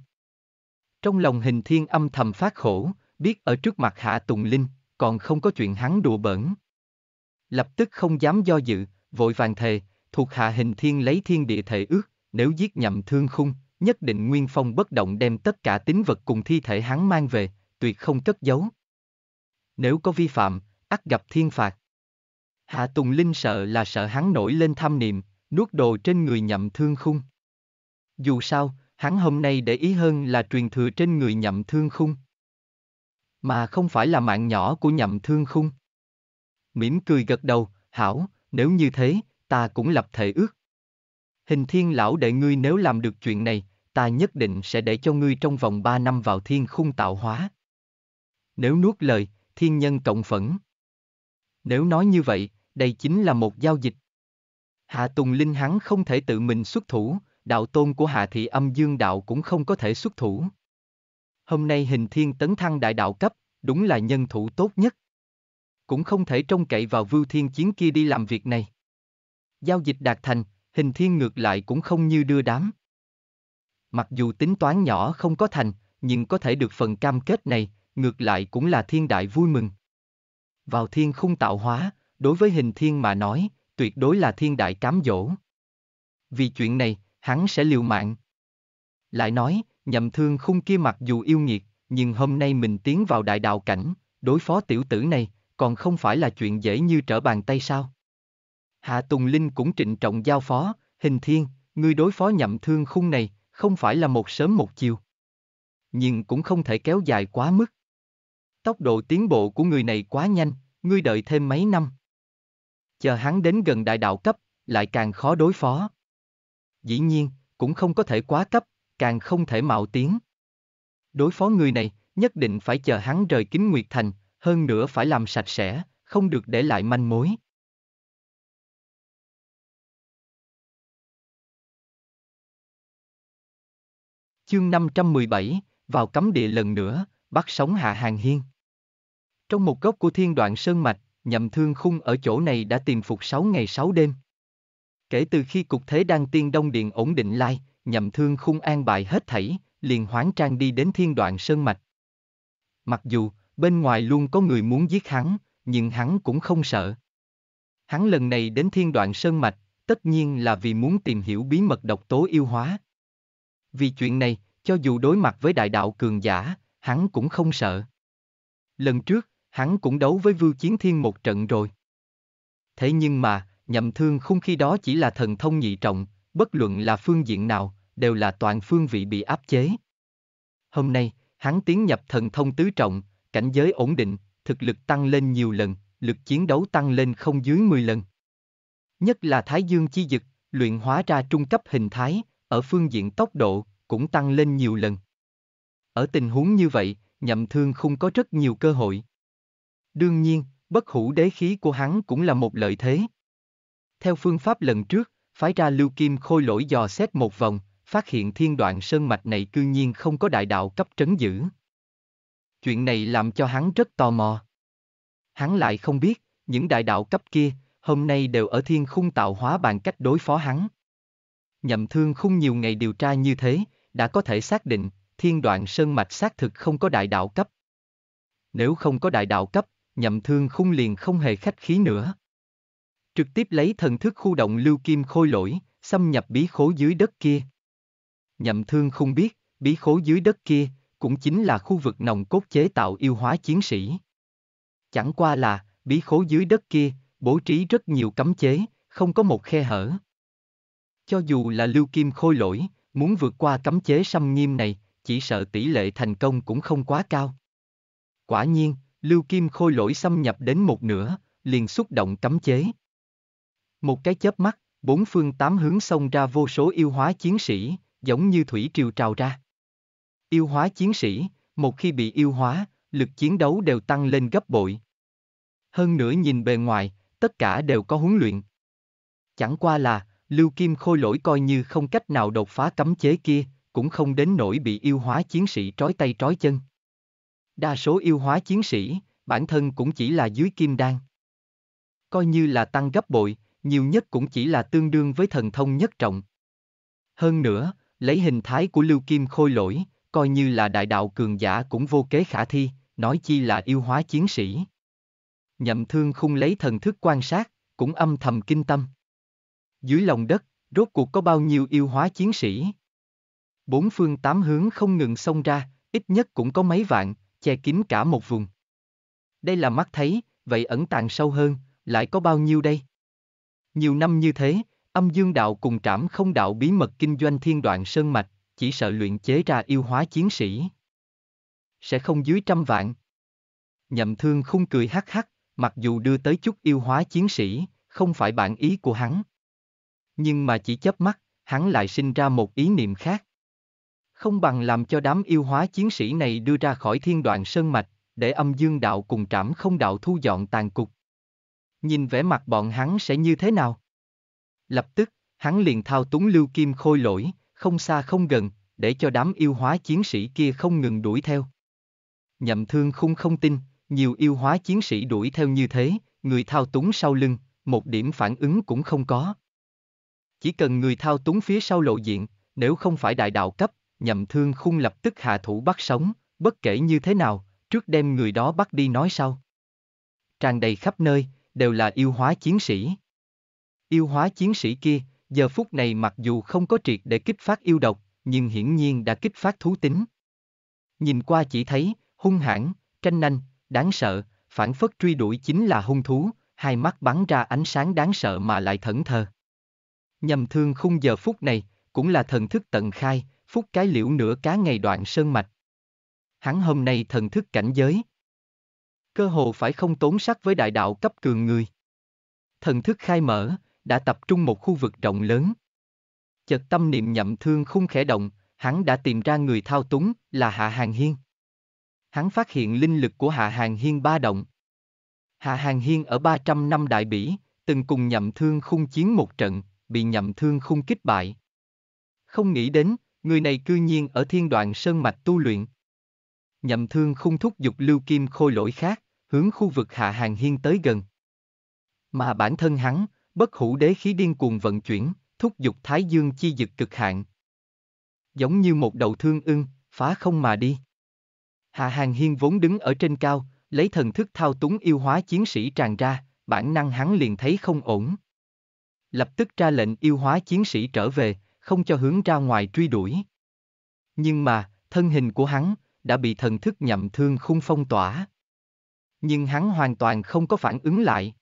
Trong lòng Hình Thiên âm thầm phát khổ, biết ở trước mặt Hạ Tùng Linh, còn không có chuyện hắn đùa bỡn. Lập tức không dám do dự, vội vàng thề, thuộc hạ Hình Thiên lấy thiên địa thệ ước, nếu giết Nhậm Thương Khung, nhất định nguyên phong bất động đem tất cả tín vật cùng thi thể hắn mang về, tuyệt không cất giấu. Nếu có vi phạm, ắt gặp thiên phạt. Hạ Tùng Linh sợ là sợ hắn nổi lên tham niệm, nuốt đồ trên người Nhậm Thương Khung. Dù sao, hắn hôm nay để ý hơn là truyền thừa trên người Nhậm Thương Khung, mà không phải là mạng nhỏ của Nhậm Thương Khung. Mỉm cười gật đầu, hảo, nếu như thế, ta cũng lập thể ước. Hình Thiên lão đệ ngươi nếu làm được chuyện này, ta nhất định sẽ để cho ngươi trong vòng 3 năm vào Thiên Khung tạo hóa. Nếu nuốt lời, thiên nhân cộng phẫn. Nếu nói như vậy, đây chính là một giao dịch. Hạ Tùng Linh hắn không thể tự mình xuất thủ, đạo tôn của Hạ thị Âm Dương Đạo cũng không có thể xuất thủ. Hôm nay Hình Thiên tấn thăng đại đạo cấp, đúng là nhân thủ tốt nhất. Cũng không thể trông cậy vào Vưu Thiên Chiến kia đi làm việc này. Giao dịch đạt thành, Hình Thiên ngược lại cũng không như đưa đám. Mặc dù tính toán nhỏ không có thành, nhưng có thể được phần cam kết này, ngược lại cũng là thiên đại vui mừng. Vào Thiên Khung tạo hóa, đối với Hình Thiên mà nói, tuyệt đối là thiên đại cám dỗ. Vì chuyện này, hắn sẽ liều mạng. Lại nói, Nhậm Thương Khung kia mặc dù yêu nghiệt, nhưng hôm nay mình tiến vào đại đạo cảnh, đối phó tiểu tử này, còn không phải là chuyện dễ như trở bàn tay sao? Hạ Tùng Linh cũng trịnh trọng giao phó, Hình Thiên, ngươi đối phó Nhậm Thương Khung này, không phải là một sớm một chiều. Nhưng cũng không thể kéo dài quá mức. Tốc độ tiến bộ của người này quá nhanh, ngươi đợi thêm mấy năm. Chờ hắn đến gần đại đạo cấp, lại càng khó đối phó. Dĩ nhiên, cũng không có thể quá cấp, càng không thể mạo tiến. Đối phó người này, nhất định phải chờ hắn rời Kính Nguyệt Thành, hơn nữa phải làm sạch sẽ, không được để lại manh mối. Chương 517, vào cấm địa lần nữa, bắt sống Hạ Hàng Hiên. Trong một góc của Thiên Đoạn Sơn Mạch, Nhậm Thương Khung ở chỗ này đã tiềm phục 6 ngày 6 đêm. Kể từ khi cục thế Đan Tiên Đông Điện ổn định lai, Nhậm Thương Khung an bài hết thảy, liền hoán trang đi đến Thiên Đoạn Sơn Mạch. Mặc dù, bên ngoài luôn có người muốn giết hắn, nhưng hắn cũng không sợ. Hắn lần này đến Thiên Đoạn Sơn Mạch, tất nhiên là vì muốn tìm hiểu bí mật độc tố yêu hóa. Vì chuyện này, cho dù đối mặt với đại đạo cường giả, hắn cũng không sợ. Lần trước, hắn cũng đấu với Vưu Chiến Thiên một trận rồi. Thế nhưng mà, Nhậm Thương Khung khi đó chỉ là thần thông nhị trọng, bất luận là phương diện nào, đều là toàn phương vị bị áp chế. Hôm nay, hắn tiến nhập thần thông tứ trọng, cảnh giới ổn định, thực lực tăng lên nhiều lần, lực chiến đấu tăng lên không dưới 10 lần. Nhất là Thái Dương chi dực, luyện hóa ra trung cấp hình thái, ở phương diện tốc độ, cũng tăng lên nhiều lần. Ở tình huống như vậy, Nhậm Thương Khung có rất nhiều cơ hội. Đương nhiên, bất hủ đế khí của hắn cũng là một lợi thế. Theo phương pháp lần trước, phái ra Lưu Kim Khôi Lỗi dò xét một vòng, phát hiện Thiên Đoạn Sơn Mạch này cư nhiên không có đại đạo cấp trấn giữ. Chuyện này làm cho hắn rất tò mò. Hắn lại không biết, những đại đạo cấp kia, hôm nay đều ở Thiên Khung tạo hóa bàn cách đối phó hắn. Nhậm Thương Khung nhiều ngày điều tra như thế, đã có thể xác định, Thiên Đoạn Sơn Mạch xác thực không có đại đạo cấp. Nếu không có đại đạo cấp, Nhậm Thương Khung liền không hề khách khí nữa. Trực tiếp lấy thần thức khu động Lưu Kim Khôi Lỗi, xâm nhập bí khố dưới đất kia. Nhậm Thương Khung biết, bí khố dưới đất kia, cũng chính là khu vực nòng cốt chế tạo yêu hóa chiến sĩ. Chẳng qua là, bí khố dưới đất kia, bố trí rất nhiều cấm chế, không có một khe hở. Cho dù là Lưu Kim Khôi Lỗi, muốn vượt qua cấm chế xâm nghiêm này, chỉ sợ tỷ lệ thành công cũng không quá cao. Quả nhiên, Lưu Kim Khôi Lỗi xâm nhập đến một nửa, liền xúc động cấm chế. Một cái chớp mắt, bốn phương tám hướng xông ra vô số yêu hóa chiến sĩ, giống như thủy triều trào ra. Yêu hóa chiến sĩ, một khi bị yêu hóa, lực chiến đấu đều tăng lên gấp bội. Hơn nữa nhìn bề ngoài, tất cả đều có huấn luyện. Chẳng qua là, Lưu Kim Khôi Lỗi coi như không cách nào đột phá cấm chế kia, cũng không đến nỗi bị yêu hóa chiến sĩ trói tay trói chân. Đa số yêu hóa chiến sĩ, bản thân cũng chỉ là dưới kim đan. Coi như là tăng gấp bội, nhiều nhất cũng chỉ là tương đương với thần thông nhất trọng. Hơn nữa, lấy hình thái của Lưu Kim Khôi Lỗi, coi như là đại đạo cường giả cũng vô kế khả thi, nói chi là yêu hóa chiến sĩ. Nhậm Thương Khung lấy thần thức quan sát, cũng âm thầm kinh tâm. Dưới lòng đất, rốt cuộc có bao nhiêu yêu hóa chiến sĩ? Bốn phương tám hướng không ngừng xông ra, ít nhất cũng có mấy vạn, che kín cả một vùng. Đây là mắt thấy, vậy ẩn tàng sâu hơn, lại có bao nhiêu đây? Nhiều năm như thế, Âm Dương Đạo cùng Trảm Không Đạo bí mật kinh doanh Thiên Đoạn Sơn Mạch, chỉ sợ luyện chế ra yêu hóa chiến sĩ sẽ không dưới trăm vạn. Nhậm Thương Khung cười hắc hắc, mặc dù đưa tới chút yêu hóa chiến sĩ, không phải bản ý của hắn. Nhưng mà chỉ chớp mắt, hắn lại sinh ra một ý niệm khác. Không bằng làm cho đám yêu hóa chiến sĩ này đưa ra khỏi Thiên Đoạn Sơn Mạch, để Âm Dương Đạo cùng Trảm Không Đạo thu dọn tàn cục. Nhìn vẻ mặt bọn hắn sẽ như thế nào? Lập tức, hắn liền thao túng Lưu Kim Khôi Lỗi, không xa không gần, để cho đám yêu hóa chiến sĩ kia không ngừng đuổi theo. Nhậm Thương Khung không tin, nhiều yêu hóa chiến sĩ đuổi theo như thế, người thao túng sau lưng, một điểm phản ứng cũng không có. Chỉ cần người thao túng phía sau lộ diện, nếu không phải đại đạo cấp, Nhậm Thương Khung lập tức hạ thủ bắt sống, bất kể như thế nào, trước đem người đó bắt đi nói sau. Tràn đầy khắp nơi, đều là yêu hóa chiến sĩ. Yêu hóa chiến sĩ kia, giờ phút này mặc dù không có triệt để kích phát yêu độc, nhưng hiển nhiên đã kích phát thú tính. Nhìn qua chỉ thấy, hung hãn, tranh nhanh, đáng sợ, phản phất truy đuổi chính là hung thú, hai mắt bắn ra ánh sáng đáng sợ mà lại thẫn thờ. Nhậm Thương Khung giờ phút này, cũng là thần thức tận khai, phút cái liễu nửa cá ngày Đoạn Sơn Mạch. Hắn hôm nay thần thức cảnh giới, cơ hồ phải không tốn sắc với đại đạo cấp cường người. Thần thức khai mở, đã tập trung một khu vực rộng lớn. Chợt tâm niệm Nhậm Thương Khung khẽ động, hắn đã tìm ra người thao túng là Hạ Hàng Hiên. Hắn phát hiện linh lực của Hạ Hàng Hiên ba động. Hạ Hàng Hiên ở 300 năm đại bỉ, từng cùng Nhậm Thương Khung chiến một trận, bị Nhậm Thương Khung kích bại. Không nghĩ đến, người này cư nhiên ở Thiên Đoạn Sơn Mạch tu luyện. Nhậm Thương Khung thúc giục Lưu Kim Khôi Lỗi khác, hướng khu vực Hạ Hàng Hiên tới gần. Mà bản thân hắn, bất hủ đế khí điên cuồng vận chuyển, thúc giục Thái Dương chi dực cực hạn. Giống như một đầu thương ưng, phá không mà đi. Hạ Hàng Hiên vốn đứng ở trên cao, lấy thần thức thao túng yêu hóa chiến sĩ tràn ra, bản năng hắn liền thấy không ổn. Lập tức ra lệnh yêu hóa chiến sĩ trở về, không cho hướng ra ngoài truy đuổi. Nhưng mà, thân hình của hắn đã bị thần thức Nhậm Thương Khung phong tỏa. Nhưng hắn hoàn toàn không có phản ứng lại.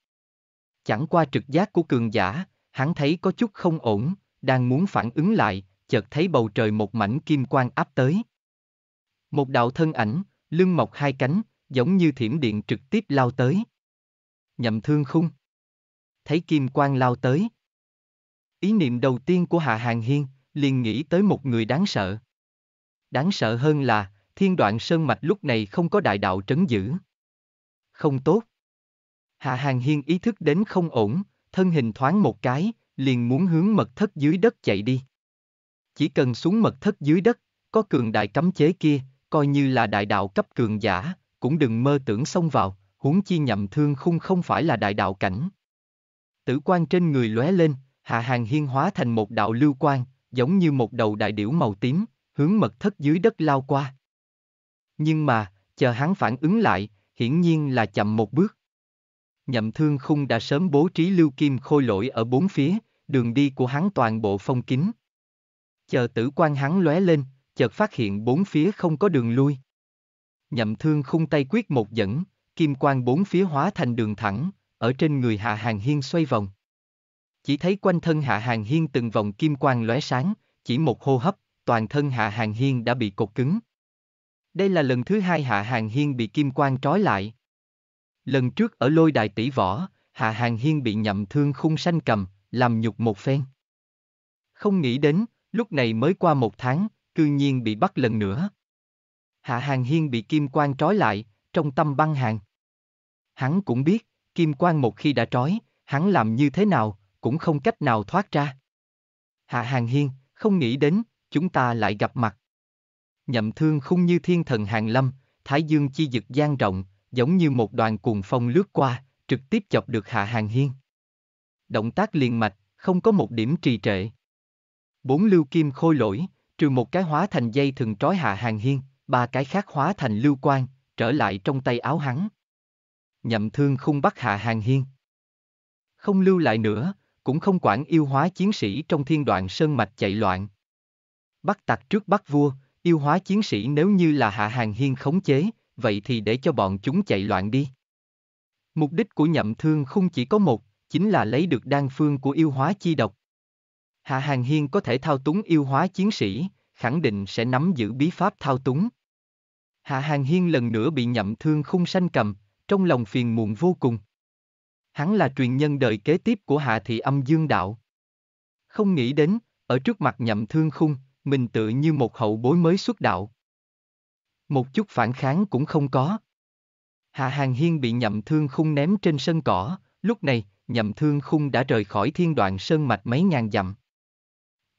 Chẳng qua trực giác của cường giả, hắn thấy có chút không ổn, đang muốn phản ứng lại, chợt thấy bầu trời một mảnh kim quang áp tới. Một đạo thân ảnh, lưng mọc hai cánh, giống như thiểm điện trực tiếp lao tới. Nhậm Thương Khung thấy kim quang lao tới. Ý niệm đầu tiên của Hạ Hàng Hiên liền nghĩ tới một người đáng sợ. Đáng sợ hơn là Thiên Đoạn Sơn Mạch lúc này không có đại đạo trấn giữ. Không tốt. Hạ Hàng Hiên ý thức đến không ổn, thân hình thoáng một cái, liền muốn hướng mật thất dưới đất chạy đi. Chỉ cần xuống mật thất dưới đất, có cường đại cấm chế kia, coi như là đại đạo cấp cường giả, cũng đừng mơ tưởng xông vào, huống chi Nhậm Thương Khung không phải là đại đạo cảnh. Tử quan trên người lóe lên, Hạ Hàng Hiên hóa thành một đạo lưu quang, giống như một đầu đại điểu màu tím, hướng mật thất dưới đất lao qua. Nhưng mà, chờ hắn phản ứng lại, hiển nhiên là chậm một bước. Nhậm Thương Khung đã sớm bố trí Lưu Kim Khôi Lỗi ở bốn phía, đường đi của hắn toàn bộ phong kín. Chờ tử quan hắn lóe lên, chợt phát hiện bốn phía không có đường lui. Nhậm Thương Khung tay quyết một dẫn, kim quang bốn phía hóa thành đường thẳng, ở trên người Hạ Hàng Hiên xoay vòng. Chỉ thấy quanh thân Hạ Hàng Hiên từng vòng kim quang lóe sáng, chỉ một hô hấp, toàn thân Hạ Hàng Hiên đã bị cột cứng. Đây là lần thứ hai Hạ Hàng Hiên bị kim quang trói lại. Lần trước ở lôi đài tỷ võ, Hạ Hàng Hiên bị Nhậm Thương Khung sanh cầm, làm nhục một phen. Không nghĩ đến, lúc này mới qua một tháng, cư nhiên bị bắt lần nữa. Hạ Hàng Hiên bị kim quang trói lại, trong tâm băng hàng. Hắn cũng biết, kim quang một khi đã trói, hắn làm như thế nào, cũng không cách nào thoát ra. Hạ Hàng Hiên, không nghĩ đến, chúng ta lại gặp mặt. Nhậm Thương Khung như thiên thần hàng lâm, thái dương chi dực gian rộng, giống như một đoàn cuồng phong lướt qua, trực tiếp chọc được Hạ Hàng Hiên. Động tác liền mạch, không có một điểm trì trệ. Bốn lưu kim khôi lỗi, trừ một cái hóa thành dây thừng trói Hạ Hàng Hiên, ba cái khác hóa thành lưu quang, trở lại trong tay áo hắn. Nhậm Thương Khung bắt Hạ Hàng Hiên. Không lưu lại nữa, cũng không quản yêu hóa chiến sĩ trong thiên đoạn sơn mạch chạy loạn. Bắt tặc trước bắt vua, yêu hóa chiến sĩ nếu như là Hạ Hàng Hiên khống chế, vậy thì để cho bọn chúng chạy loạn đi. Mục đích của Nhậm Thương Khung chỉ có một, chính là lấy được đan phương của yêu hóa chi độc. Hạ Hàng Hiên có thể thao túng yêu hóa chiến sĩ, khẳng định sẽ nắm giữ bí pháp thao túng. Hạ Hàng Hiên lần nữa bị Nhậm Thương Khung sanh cầm, trong lòng phiền muộn vô cùng. Hắn là truyền nhân đời kế tiếp của Hạ thị Âm Dương Đạo. Không nghĩ đến, ở trước mặt Nhậm Thương Khung, mình tự như một hậu bối mới xuất đạo. Một chút phản kháng cũng không có. Hạ Hàng Hiên bị Nhậm Thương Khung ném trên sân cỏ, lúc này, Nhậm Thương Khung đã rời khỏi thiên đoạn sơn mạch mấy ngàn dặm.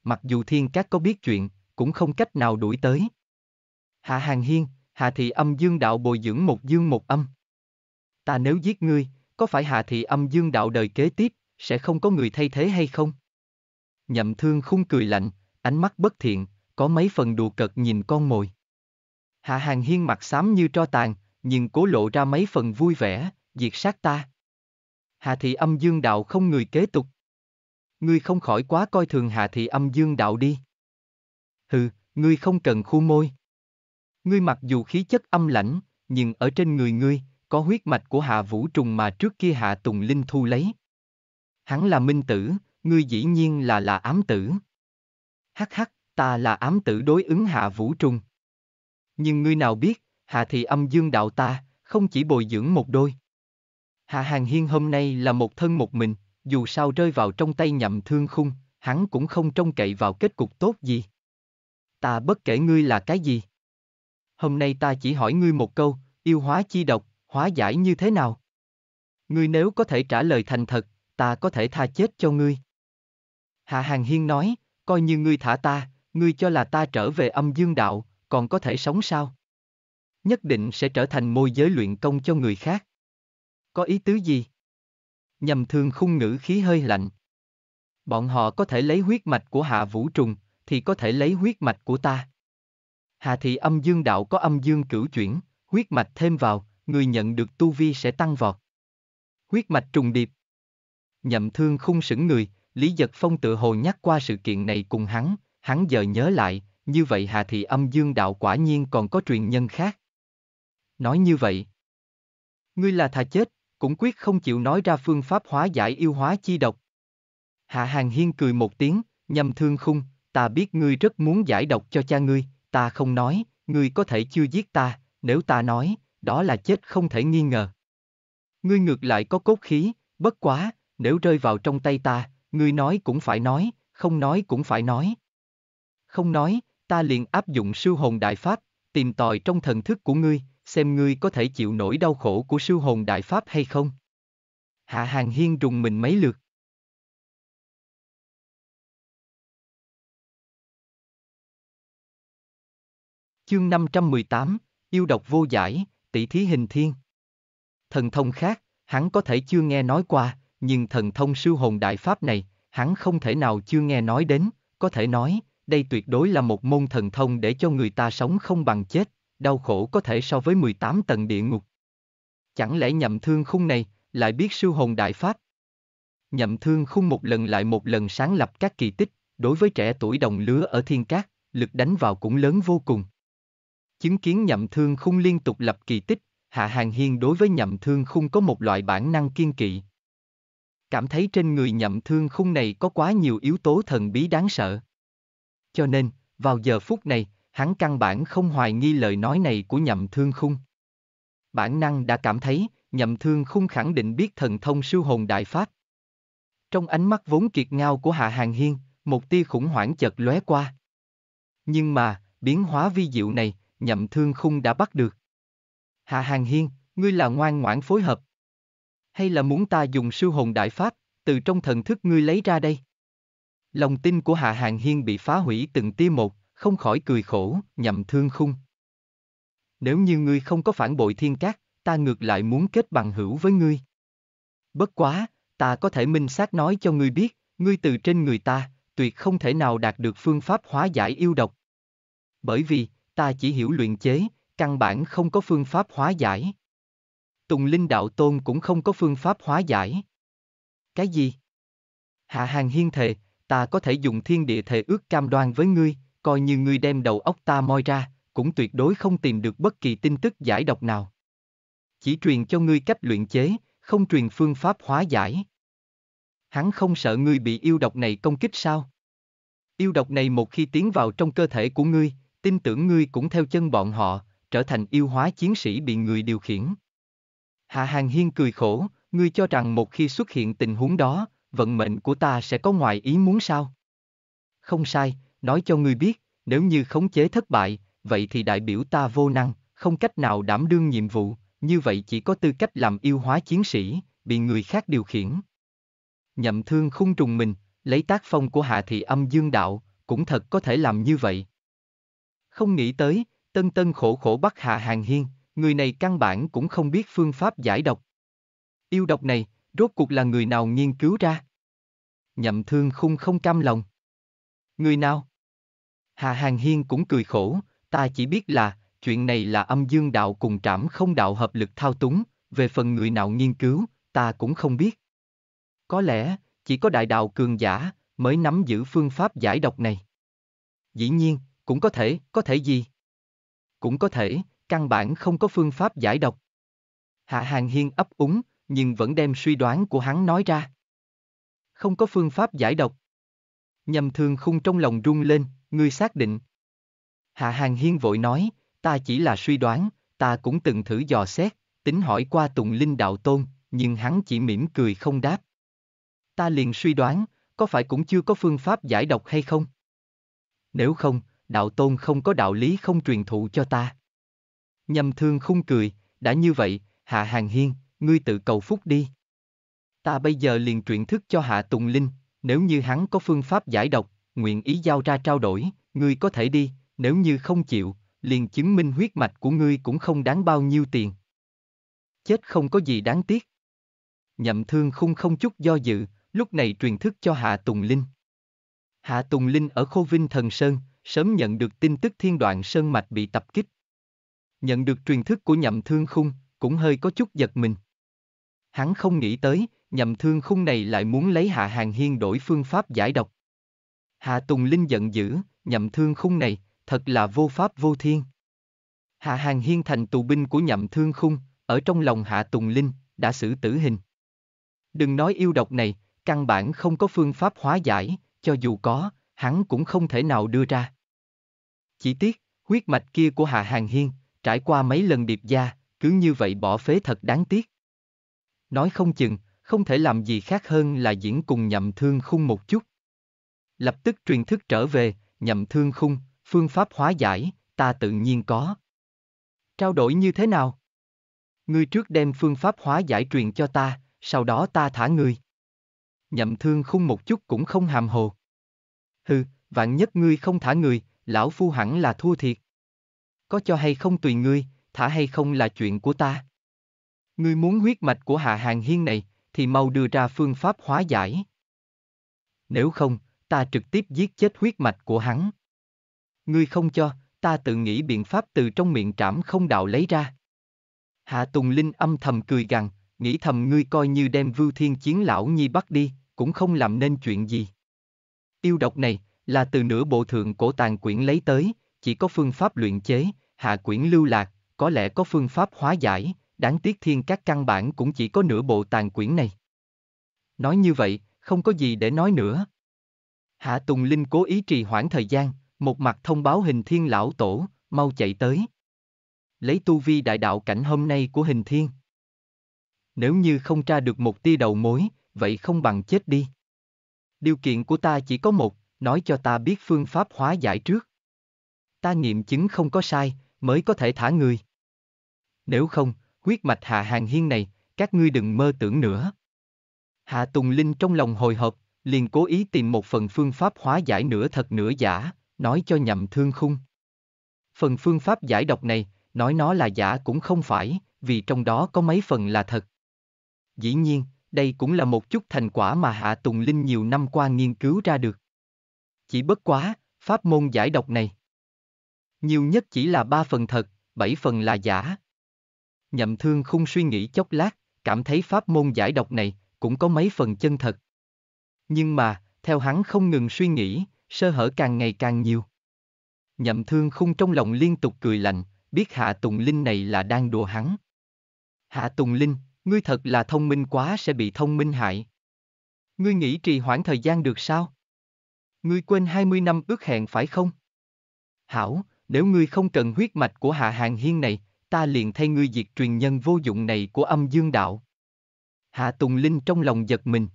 Mặc dù Thiên Cát có biết chuyện, cũng không cách nào đuổi tới. Hạ Hàng Hiên, Hạ thị Âm Dương Đạo bồi dưỡng một dương một âm. Ta nếu giết ngươi, có phải Hạ thị Âm Dương Đạo đời kế tiếp, sẽ không có người thay thế hay không? Nhậm Thương Khung cười lạnh, ánh mắt bất thiện, có mấy phần đùa cợt nhìn con mồi. Hạ Hàng Hiên mặt xám như tro tàn, nhưng cố lộ ra mấy phần vui vẻ, diệt sát ta. Hạ thị Âm Dương Đạo không người kế tục. Ngươi không khỏi quá coi thường Hạ thị Âm Dương Đạo đi. Hừ, ngươi không cần khu môi. Ngươi mặc dù khí chất âm lãnh, nhưng ở trên người ngươi, có huyết mạch của Hạ Vũ Trùng mà trước kia Hạ Tùng Linh thu lấy. Hắn là minh tử, ngươi dĩ nhiên là ám tử. Hắc hắc, ta là ám tử đối ứng Hạ Vũ Trùng. Nhưng ngươi nào biết, Hạ thị Âm Dương Đạo ta, không chỉ bồi dưỡng một đôi. Hạ Hàng Hiên hôm nay là một thân một mình, dù sao rơi vào trong tay Nhậm Thương Khung, hắn cũng không trông cậy vào kết cục tốt gì. Ta bất kể ngươi là cái gì. Hôm nay ta chỉ hỏi ngươi một câu, yêu hóa chi độc, hóa giải như thế nào? Ngươi nếu có thể trả lời thành thật, ta có thể tha chết cho ngươi. Hạ Hàng Hiên nói, coi như ngươi thả ta, ngươi cho là ta trở về Âm Dương Đạo, còn có thể sống sao? Nhất định sẽ trở thành môi giới luyện công cho người khác. Có ý tứ gì? Nhậm Thương Khung ngữ khí hơi lạnh. Bọn họ có thể lấy huyết mạch của Hạ Vũ Trùng, thì có thể lấy huyết mạch của ta. Hạ thị Âm Dương Đạo có âm dương cửu chuyển, huyết mạch thêm vào, người nhận được tu vi sẽ tăng vọt. Huyết mạch trùng điệp. Nhậm Thương Khung sững người, Lý Dật Phong tự hồ nhắc qua sự kiện này cùng hắn, hắn giờ nhớ lại, như vậy Hạ thị Âm Dương Đạo quả nhiên còn có truyền nhân khác. Nói như vậy, ngươi là thà chết, cũng quyết không chịu nói ra phương pháp hóa giải yêu hóa chi độc. Hạ Hàng Hiên cười một tiếng, Nhậm Thương Khung, ta biết ngươi rất muốn giải độc cho cha ngươi, ta không nói, ngươi có thể chưa giết ta, nếu ta nói, đó là chết không thể nghi ngờ. Ngươi ngược lại có cốt khí, bất quá, nếu rơi vào trong tay ta, ngươi nói cũng phải nói, không nói cũng phải nói. Không nói, ta liền áp dụng siêu hồn đại pháp, tìm tòi trong thần thức của ngươi, xem ngươi có thể chịu nổi đau khổ của siêu hồn đại pháp hay không. Hạ Hàng Hiên rùng mình mấy lượt. Chương 518, yêu độc vô giải, tỷ thí hình thiên. Thần thông khác, hắn có thể chưa nghe nói qua, nhưng thần thông siêu hồn đại pháp này, hắn không thể nào chưa nghe nói đến, có thể nói, đây tuyệt đối là một môn thần thông để cho người ta sống không bằng chết, đau khổ có thể so với 18 tầng địa ngục. Chẳng lẽ Nhậm Thương Khung này, lại biết siêu hồn đại pháp? Nhậm Thương Khung một lần lại một lần sáng lập các kỳ tích, đối với trẻ tuổi đồng lứa ở Thiên Cát, lực đánh vào cũng lớn vô cùng. Chứng kiến Nhậm Thương Khung liên tục lập kỳ tích, Hạ Hàng Hiên đối với Nhậm Thương Khung có một loại bản năng kiên kỵ. Cảm thấy trên người Nhậm Thương Khung này có quá nhiều yếu tố thần bí đáng sợ. Cho nên, vào giờ phút này, hắn căn bản không hoài nghi lời nói này của Nhậm Thương Khung. Bản năng đã cảm thấy, Nhậm Thương Khung khẳng định biết thần thông siêu hồn đại pháp. Trong ánh mắt vốn kiệt ngao của Hạ Hàng Hiên, một tia khủng hoảng chợt lóe qua. Nhưng mà, biến hóa vi diệu này, Nhậm Thương Khung đã bắt được. Hạ Hàng Hiên, ngươi là ngoan ngoãn phối hợp, hay là muốn ta dùng siêu hồn đại pháp, từ trong thần thức ngươi lấy ra đây. Lòng tin của Hạ Hàng Hiên bị phá hủy từng tia một, không khỏi cười khổ, Nhậm Thương Khung. Nếu như ngươi không có phản bội Thiên Cát, ta ngược lại muốn kết bằng hữu với ngươi. Bất quá, ta có thể minh xác nói cho ngươi biết, ngươi từ trên người ta, tuyệt không thể nào đạt được phương pháp hóa giải yêu độc. Bởi vì, ta chỉ hiểu luyện chế, căn bản không có phương pháp hóa giải. Tùng Linh Đạo Tôn cũng không có phương pháp hóa giải. Cái gì? Hạ Hàng Hiên thề, ta có thể dùng thiên địa thề ước cam đoan với ngươi, coi như ngươi đem đầu óc ta moi ra, cũng tuyệt đối không tìm được bất kỳ tin tức giải độc nào. Chỉ truyền cho ngươi cách luyện chế, không truyền phương pháp hóa giải. Hắn không sợ ngươi bị yêu độc này công kích sao? Yêu độc này một khi tiến vào trong cơ thể của ngươi, tin tưởng ngươi cũng theo chân bọn họ, trở thành yêu hóa chiến sĩ bị người điều khiển. Hạ Hàng Hiên cười khổ, ngươi cho rằng một khi xuất hiện tình huống đó, vận mệnh của ta sẽ có ngoài ý muốn sao? Không sai, nói cho ngươi biết, nếu như khống chế thất bại, vậy thì đại biểu ta vô năng, không cách nào đảm đương nhiệm vụ, như vậy chỉ có tư cách làm yêu hóa chiến sĩ, bị người khác điều khiển. Nhậm Thương Khung trùng mình, lấy tác phong của Hạ thị Âm Dương Đạo, cũng thật có thể làm như vậy. Không nghĩ tới, tân khổ khổ bắt Hạ Hàng Hiên, người này căn bản cũng không biết phương pháp giải độc. Yêu độc này, rốt cuộc là người nào nghiên cứu ra? Nhậm Thương Khung không cam lòng. Người nào? Hạ Hàng Hiên cũng cười khổ, ta chỉ biết là, chuyện này là Âm Dương Đạo cùng Trảm Không Đạo hợp lực thao túng, về phần người nào nghiên cứu, ta cũng không biết. Có lẽ, chỉ có đại đạo cường giả, mới nắm giữ phương pháp giải độc này. Dĩ nhiên, cũng có thể gì? Cũng có thể, căn bản không có phương pháp giải độc. Hạ Hàng Hiên ấp úng, nhưng vẫn đem suy đoán của hắn nói ra. Không có phương pháp giải độc. Nhậm Thương Khung trong lòng rung lên, ngươi xác định. Hạ Hàng Hiên vội nói, ta chỉ là suy đoán, ta cũng từng thử dò xét, tính hỏi qua Tùng Linh Đạo Tôn, nhưng hắn chỉ mỉm cười không đáp. Ta liền suy đoán, có phải cũng chưa có phương pháp giải độc hay không? Nếu không, Đạo Tôn không có đạo lý không truyền thụ cho ta. Nhậm Thương Khung cười, đã như vậy, Hạ Hàng Hiên, ngươi tự cầu phúc đi. Ta bây giờ liền truyền thức cho Hạ Tùng Linh, nếu như hắn có phương pháp giải độc, nguyện ý giao ra trao đổi, ngươi có thể đi, nếu như không chịu, liền chứng minh huyết mạch của ngươi cũng không đáng bao nhiêu tiền. Chết không có gì đáng tiếc. Nhậm Thương Khung không chút do dự, lúc này truyền thức cho Hạ Tùng Linh. Hạ Tùng Linh ở Khô Vinh Thần Sơn, sớm nhận được tin tức Thiên Đoạn Sơn Mạch bị tập kích. Nhận được truyền thức của Nhậm Thương Khung, cũng hơi có chút giật mình. Hắn không nghĩ tới, Nhậm Thương Khung này lại muốn lấy Hạ Hàng Hiên đổi phương pháp giải độc. Hạ Tùng Linh giận dữ, Nhậm Thương Khung này, thật là vô pháp vô thiên. Hạ Hàng Hiên thành tù binh của Nhậm Thương Khung, ở trong lòng Hạ Tùng Linh, đã xử tử hình. Đừng nói yêu độc này, căn bản không có phương pháp hóa giải, cho dù có, hắn cũng không thể nào đưa ra. Chỉ tiếc, huyết mạch kia của Hạ Hàng Hiên, trải qua mấy lần điệp gia, cứ như vậy bỏ phế thật đáng tiếc. Nói không chừng, không thể làm gì khác hơn là diễn cùng Nhậm Thương Khung một chút. Lập tức truyền thức trở về, Nhậm Thương Khung, phương pháp hóa giải, ta tự nhiên có. Trao đổi như thế nào? Ngươi trước đem phương pháp hóa giải truyền cho ta, sau đó ta thả ngươi. Nhậm Thương Khung một chút cũng không hàm hồ. Hừ, vạn nhất ngươi không thả người, lão phu hẳn là thua thiệt. Có cho hay không tùy ngươi, thả hay không là chuyện của ta. Ngươi muốn huyết mạch của Hạ Hàng Hiên này, thì mau đưa ra phương pháp hóa giải. Nếu không, ta trực tiếp giết chết huyết mạch của hắn. Ngươi không cho, ta tự nghĩ biện pháp từ trong miệng Trảm Không Đạo lấy ra. Hạ Tùng Linh âm thầm cười gằn, nghĩ thầm ngươi coi như đem Vưu Thiên Chiến lão nhi bắt đi, cũng không làm nên chuyện gì. Yêu độc này, là từ nửa bộ thượng cổ tàn quyển lấy tới, chỉ có phương pháp luyện chế, hạ quyển lưu lạc, có lẽ có phương pháp hóa giải, đáng tiếc Thiên Các căn bản cũng chỉ có nửa bộ tàn quyển này. Nói như vậy, không có gì để nói nữa. Hạ Tùng Linh cố ý trì hoãn thời gian, một mặt thông báo Hình Thiên lão tổ, mau chạy tới. Lấy tu vi đại đạo cảnh hôm nay của Hình Thiên, nếu như không tra được một tia đầu mối, vậy không bằng chết đi. Điều kiện của ta chỉ có một, nói cho ta biết phương pháp hóa giải trước. Ta nghiệm chứng không có sai, mới có thể thả người. Nếu không, huyết mạch Hạ Hàng Hiên này, các ngươi đừng mơ tưởng nữa. Hạ Tùng Linh trong lòng hồi hộp, liền cố ý tìm một phần phương pháp hóa giải nửa thật nửa giả, nói cho Nhậm Thương Khung. Phần phương pháp giải độc này, nói nó là giả cũng không phải, vì trong đó có mấy phần là thật. Dĩ nhiên, đây cũng là một chút thành quả mà Hạ Tùng Linh nhiều năm qua nghiên cứu ra được. Chỉ bất quá, pháp môn giải độc này, nhiều nhất chỉ là 3 phần thật, 7 phần là giả. Nhậm Thương Khung suy nghĩ chốc lát, cảm thấy pháp môn giải độc này cũng có mấy phần chân thật. Nhưng mà, theo hắn không ngừng suy nghĩ, sơ hở càng ngày càng nhiều. Nhậm Thương Khung trong lòng liên tục cười lạnh, biết Hạ Tùng Linh này là đang đùa hắn. Hạ Tùng Linh, ngươi thật là thông minh quá sẽ bị thông minh hại. Ngươi nghĩ trì hoãn thời gian được sao? Ngươi quên 20 năm ước hẹn phải không? Hảo, nếu ngươi không cần huyết mạch của Hạ Hàng Hiên này, ta liền thay ngươi diệt truyền nhân vô dụng này của Âm Dương Đạo. Hạ Tùng Linh trong lòng giật mình.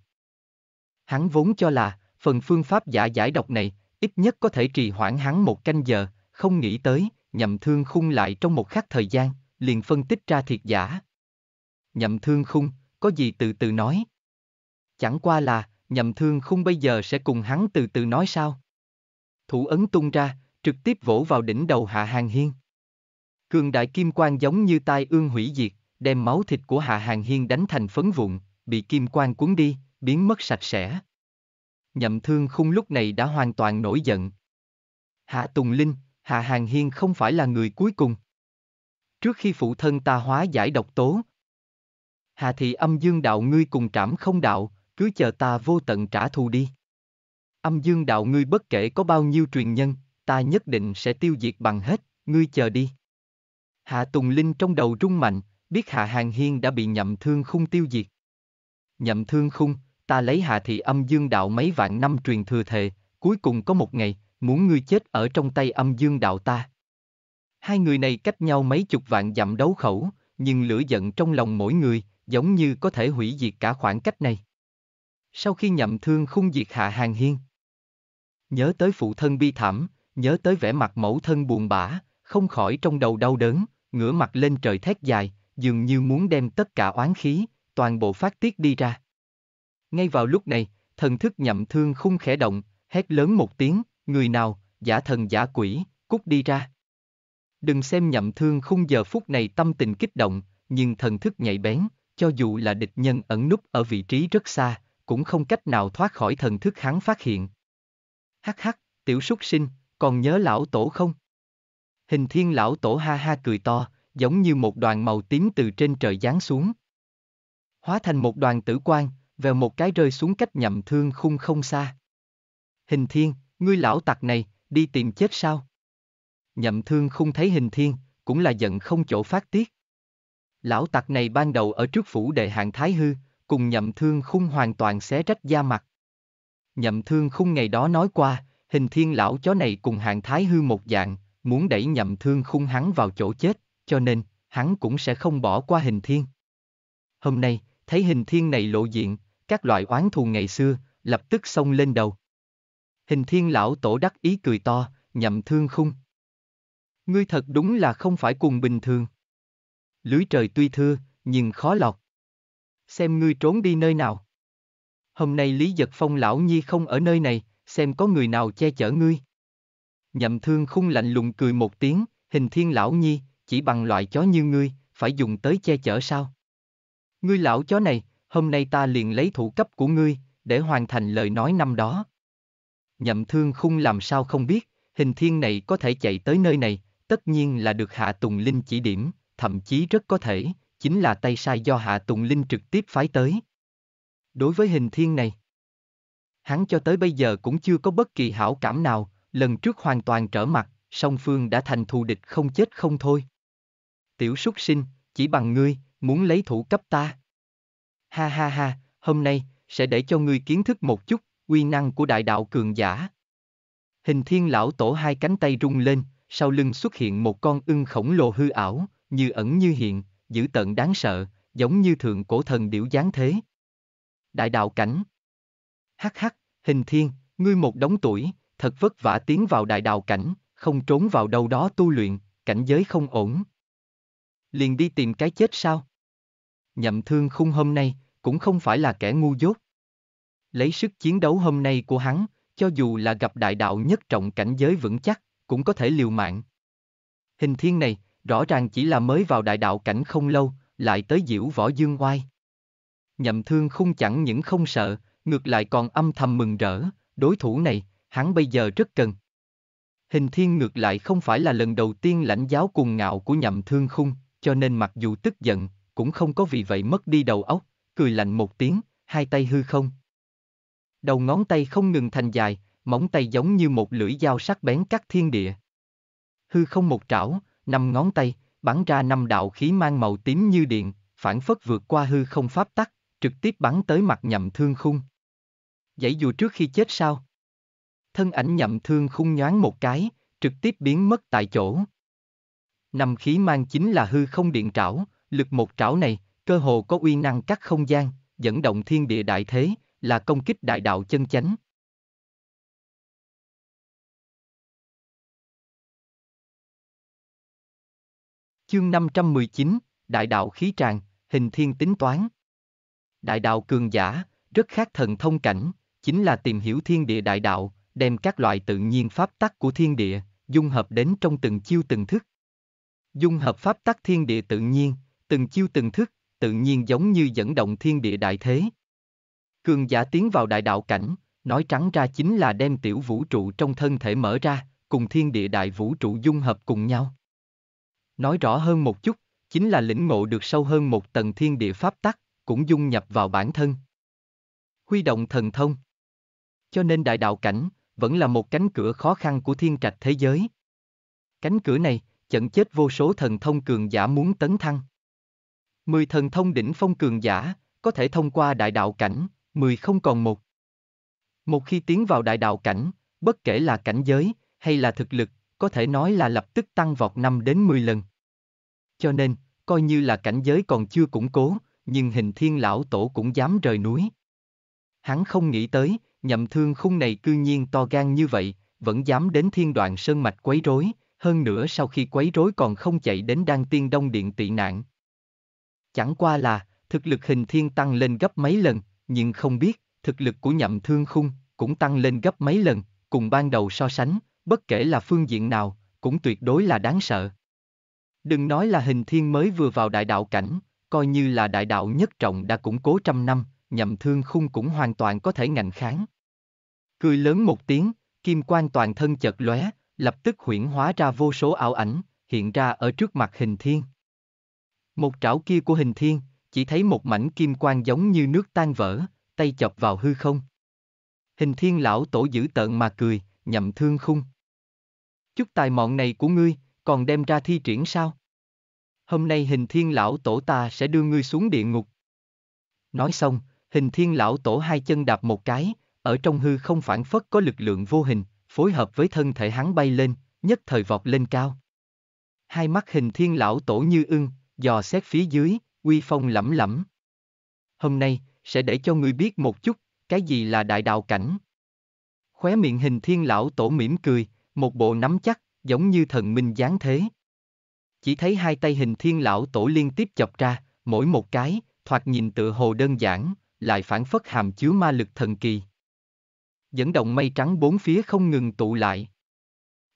Hắn vốn cho là, phần phương pháp giả giải độc này, ít nhất có thể trì hoãn hắn 1 canh giờ, không nghĩ tới, Nhậm Thương Khung lại trong một khắc thời gian, liền phân tích ra thiệt giả. Nhậm Thương Khung, có gì từ từ nói. Chẳng qua là, Nhậm Thương Khung bây giờ sẽ cùng hắn từ từ nói sao? Thủ ấn tung ra, trực tiếp vỗ vào đỉnh đầu Hạ Hàng Hiên. Cường đại kim quang giống như tai ương hủy diệt, đem máu thịt của Hạ Hàng Hiên đánh thành phấn vụn, bị kim quang cuốn đi, biến mất sạch sẽ. Nhậm Thương Khung lúc này đã hoàn toàn nổi giận. Hạ Tùng Linh, Hạ Hàng Hiên không phải là người cuối cùng. Trước khi phụ thân ta hóa giải độc tố, Hạ thị Âm Dương Đạo ngươi cùng Trảm Không Đạo, cứ chờ ta vô tận trả thù đi. Âm Dương Đạo ngươi bất kể có bao nhiêu truyền nhân, ta nhất định sẽ tiêu diệt bằng hết, ngươi chờ đi. Hạ Tùng Linh trong đầu rung mạnh, biết Hạ Hàng Hiên đã bị Nhậm Thương Khung tiêu diệt. Nhậm Thương Khung, ta lấy Hạ thị Âm Dương Đạo mấy vạn năm truyền thừa thề, cuối cùng có một ngày, muốn ngươi chết ở trong tay Âm Dương Đạo ta. Hai người này cách nhau mấy chục vạn dặm đấu khẩu, nhưng lửa giận trong lòng mỗi người, giống như có thể hủy diệt cả khoảng cách này. Sau khi Nhậm Thương Khung diệt Hạ Hàng Hiên, nhớ tới phụ thân bi thảm, nhớ tới vẻ mặt mẫu thân buồn bã, không khỏi trong đầu đau đớn, ngửa mặt lên trời thét dài, dường như muốn đem tất cả oán khí, toàn bộ phát tiết đi ra. Ngay vào lúc này, thần thức Nhậm Thương Khung khẽ động, hét lớn một tiếng, người nào, giả thần giả quỷ, cút đi ra. Đừng xem Nhậm Thương Khung giờ phút này tâm tình kích động, nhưng thần thức nhạy bén, cho dù là địch nhân ẩn núp ở vị trí rất xa, cũng không cách nào thoát khỏi thần thức hắn phát hiện. Hắc hắc, tiểu súc sinh, còn nhớ lão tổ không? Hình Thiên lão tổ ha ha cười to, giống như một đoàn màu tím từ trên trời giáng xuống. Hóa thành một đoàn tử quang, vèo một cái rơi xuống cách Nhậm Thương Khung không xa. Hình Thiên, ngươi lão tặc này, đi tìm chết sao? Nhậm Thương Khung thấy Hình Thiên, cũng là giận không chỗ phát tiết. Lão tặc này ban đầu ở trước phủ đệ Hạng Thái Hư, cùng Nhậm Thương Khung hoàn toàn xé rách da mặt. Nhậm Thương Khung ngày đó nói qua, Hình Thiên lão chó này cùng Hạng Thái Hư một dạng, muốn đẩy Nhậm Thương Khung hắn vào chỗ chết, cho nên, hắn cũng sẽ không bỏ qua Hình Thiên. Hôm nay, thấy Hình Thiên này lộ diện, các loại oán thù ngày xưa, lập tức xông lên đầu. Hình Thiên lão tổ đắc ý cười to, Nhậm Thương Khung, ngươi thật đúng là không phải cùng bình thường. Lưới trời tuy thưa, nhưng khó lọt. Xem ngươi trốn đi nơi nào. Hôm nay Lý Dật Phong lão nhi không ở nơi này, xem có người nào che chở ngươi. Nhậm Thương Khung lạnh lùng cười một tiếng, Hình Thiên lão nhi, chỉ bằng loại chó như ngươi, phải dùng tới che chở sao? Ngươi lão chó này, hôm nay ta liền lấy thủ cấp của ngươi, để hoàn thành lời nói năm đó. Nhậm Thương Khung làm sao không biết, Hình Thiên này có thể chạy tới nơi này, tất nhiên là được Hạ Tùng Linh chỉ điểm, thậm chí rất có thể, chính là tay sai do Hạ Tùng Linh trực tiếp phái tới. Đối với Hình Thiên này, hắn cho tới bây giờ cũng chưa có bất kỳ hảo cảm nào, lần trước hoàn toàn trở mặt, song phương đã thành thù địch không chết không thôi. Tiểu súc sinh, chỉ bằng ngươi, muốn lấy thủ cấp ta. Ha ha ha, hôm nay, sẽ để cho ngươi kiến thức một chút, uy năng của đại đạo cường giả. Hình Thiên lão tổ hai cánh tay rung lên, sau lưng xuất hiện một con ưng khổng lồ hư ảo, như ẩn như hiện, dữ tợn đáng sợ, giống như thượng cổ thần điểu dáng thế. Đại đạo cảnh. Hắc hắc, Hình Thiên, ngươi một đống tuổi, thật vất vả tiến vào đại đạo cảnh, không trốn vào đâu đó tu luyện, cảnh giới không ổn. Liền đi tìm cái chết sao? Nhậm Thương Khung hôm nay, cũng không phải là kẻ ngu dốt. Lấy sức chiến đấu hôm nay của hắn, cho dù là gặp đại đạo nhất trọng cảnh giới vững chắc, cũng có thể liều mạng. Hình Thiên này, rõ ràng chỉ là mới vào đại đạo cảnh không lâu, lại tới diễu võ dương oai. Nhậm Thương Khung chẳng những không sợ, ngược lại còn âm thầm mừng rỡ, đối thủ này, hắn bây giờ rất cần. Hình Thiên ngược lại không phải là lần đầu tiên lãnh giáo cuồng ngạo của Nhậm Thương Khung, cho nên mặc dù tức giận, cũng không có vì vậy mất đi đầu óc, cười lạnh một tiếng, hai tay hư không. Đầu ngón tay không ngừng thành dài, móng tay giống như một lưỡi dao sắc bén cắt thiên địa. Hư không một trảo, 5 ngón tay, bắn ra 5 đạo khí mang màu tím như điện, phản phất vượt qua hư không pháp tắc, trực tiếp bắn tới mặt Nhậm Thương Khung. Dãy dụ trước khi chết sao? Thân ảnh Nhậm Thương Khung nhoáng một cái, trực tiếp biến mất tại chỗ. 5 khí mang chính là hư không điện trảo, lực một trảo này, cơ hồ có uy năng cắt không gian, dẫn động thiên địa đại thế, là công kích đại đạo chân chánh. Chương 519, Đại đạo khí tràn, Hình Thiên tính toán. Đại đạo cường giả, rất khác thần thông cảnh, chính là tìm hiểu thiên địa đại đạo, đem các loại tự nhiên pháp tắc của thiên địa, dung hợp đến trong từng chiêu từng thức. Dung hợp pháp tắc thiên địa tự nhiên, từng chiêu từng thức, tự nhiên giống như dẫn động thiên địa đại thế. Cường giả tiến vào đại đạo cảnh, nói trắng ra chính là đem tiểu vũ trụ trong thân thể mở ra, cùng thiên địa đại vũ trụ dung hợp cùng nhau. Nói rõ hơn một chút, chính là lĩnh ngộ được sâu hơn một tầng thiên địa pháp tắc, cũng dung nhập vào bản thân. Huy động thần thông. Cho nên đại đạo cảnh, vẫn là một cánh cửa khó khăn của thiên trạch thế giới. Cánh cửa này, chận chết vô số thần thông cường giả muốn tấn thăng. 10 thần thông đỉnh phong cường giả, có thể thông qua đại đạo cảnh, 10 không còn một. Một khi tiến vào đại đạo cảnh, bất kể là cảnh giới, hay là thực lực, có thể nói là lập tức tăng vọt 5 đến 10 lần. Cho nên, coi như là cảnh giới còn chưa củng cố, nhưng Hình Thiên lão tổ cũng dám rời núi. Hắn không nghĩ tới, Nhậm Thương Khung này cư nhiên to gan như vậy, vẫn dám đến Thiên Đoạn Sơn Mạch quấy rối, hơn nữa sau khi quấy rối còn không chạy đến Đan Tiên Đông Điện tị nạn. Chẳng qua là, thực lực Hình Thiên tăng lên gấp mấy lần, nhưng không biết, thực lực của Nhậm Thương Khung cũng tăng lên gấp mấy lần, cùng ban đầu so sánh, bất kể là phương diện nào, cũng tuyệt đối là đáng sợ. Đừng nói là Hình Thiên mới vừa vào đại đạo cảnh, coi như là đại đạo nhất trọng đã củng cố 100 năm, Nhậm Thương Khung cũng hoàn toàn có thể ngạnh kháng. Cười lớn một tiếng, kim quang toàn thân chợt lóe, lập tức huyễn hóa ra vô số ảo ảnh, hiện ra ở trước mặt Hình Thiên. Một trảo kia của Hình Thiên, chỉ thấy một mảnh kim quang giống như nước tan vỡ, tay chọc vào hư không. Hình Thiên lão tổ dữ tợn mà cười, Nhậm Thương Khung. Chút tài mọn này của ngươi, còn đem ra thi triển sao? Hôm nay Hình Thiên lão tổ ta sẽ đưa ngươi xuống địa ngục. Nói xong, Hình Thiên lão tổ hai chân đạp một cái, ở trong hư không phản phất có lực lượng vô hình, phối hợp với thân thể hắn bay lên, nhất thời vọt lên cao. Hai mắt Hình Thiên lão tổ như ưng, dò xét phía dưới, uy phong lẫm lẫm. Hôm nay, sẽ để cho ngươi biết một chút, cái gì là đại đạo cảnh. Khóe miệng Hình Thiên lão tổ mỉm cười, một bộ nắm chắc, giống như thần minh giáng thế. Chỉ thấy hai tay Hình Thiên lão tổ liên tiếp chọc ra, mỗi một cái, thoạt nhìn tựa hồ đơn giản, lại phản phất hàm chứa ma lực thần kỳ. Dẫn động mây trắng bốn phía không ngừng tụ lại.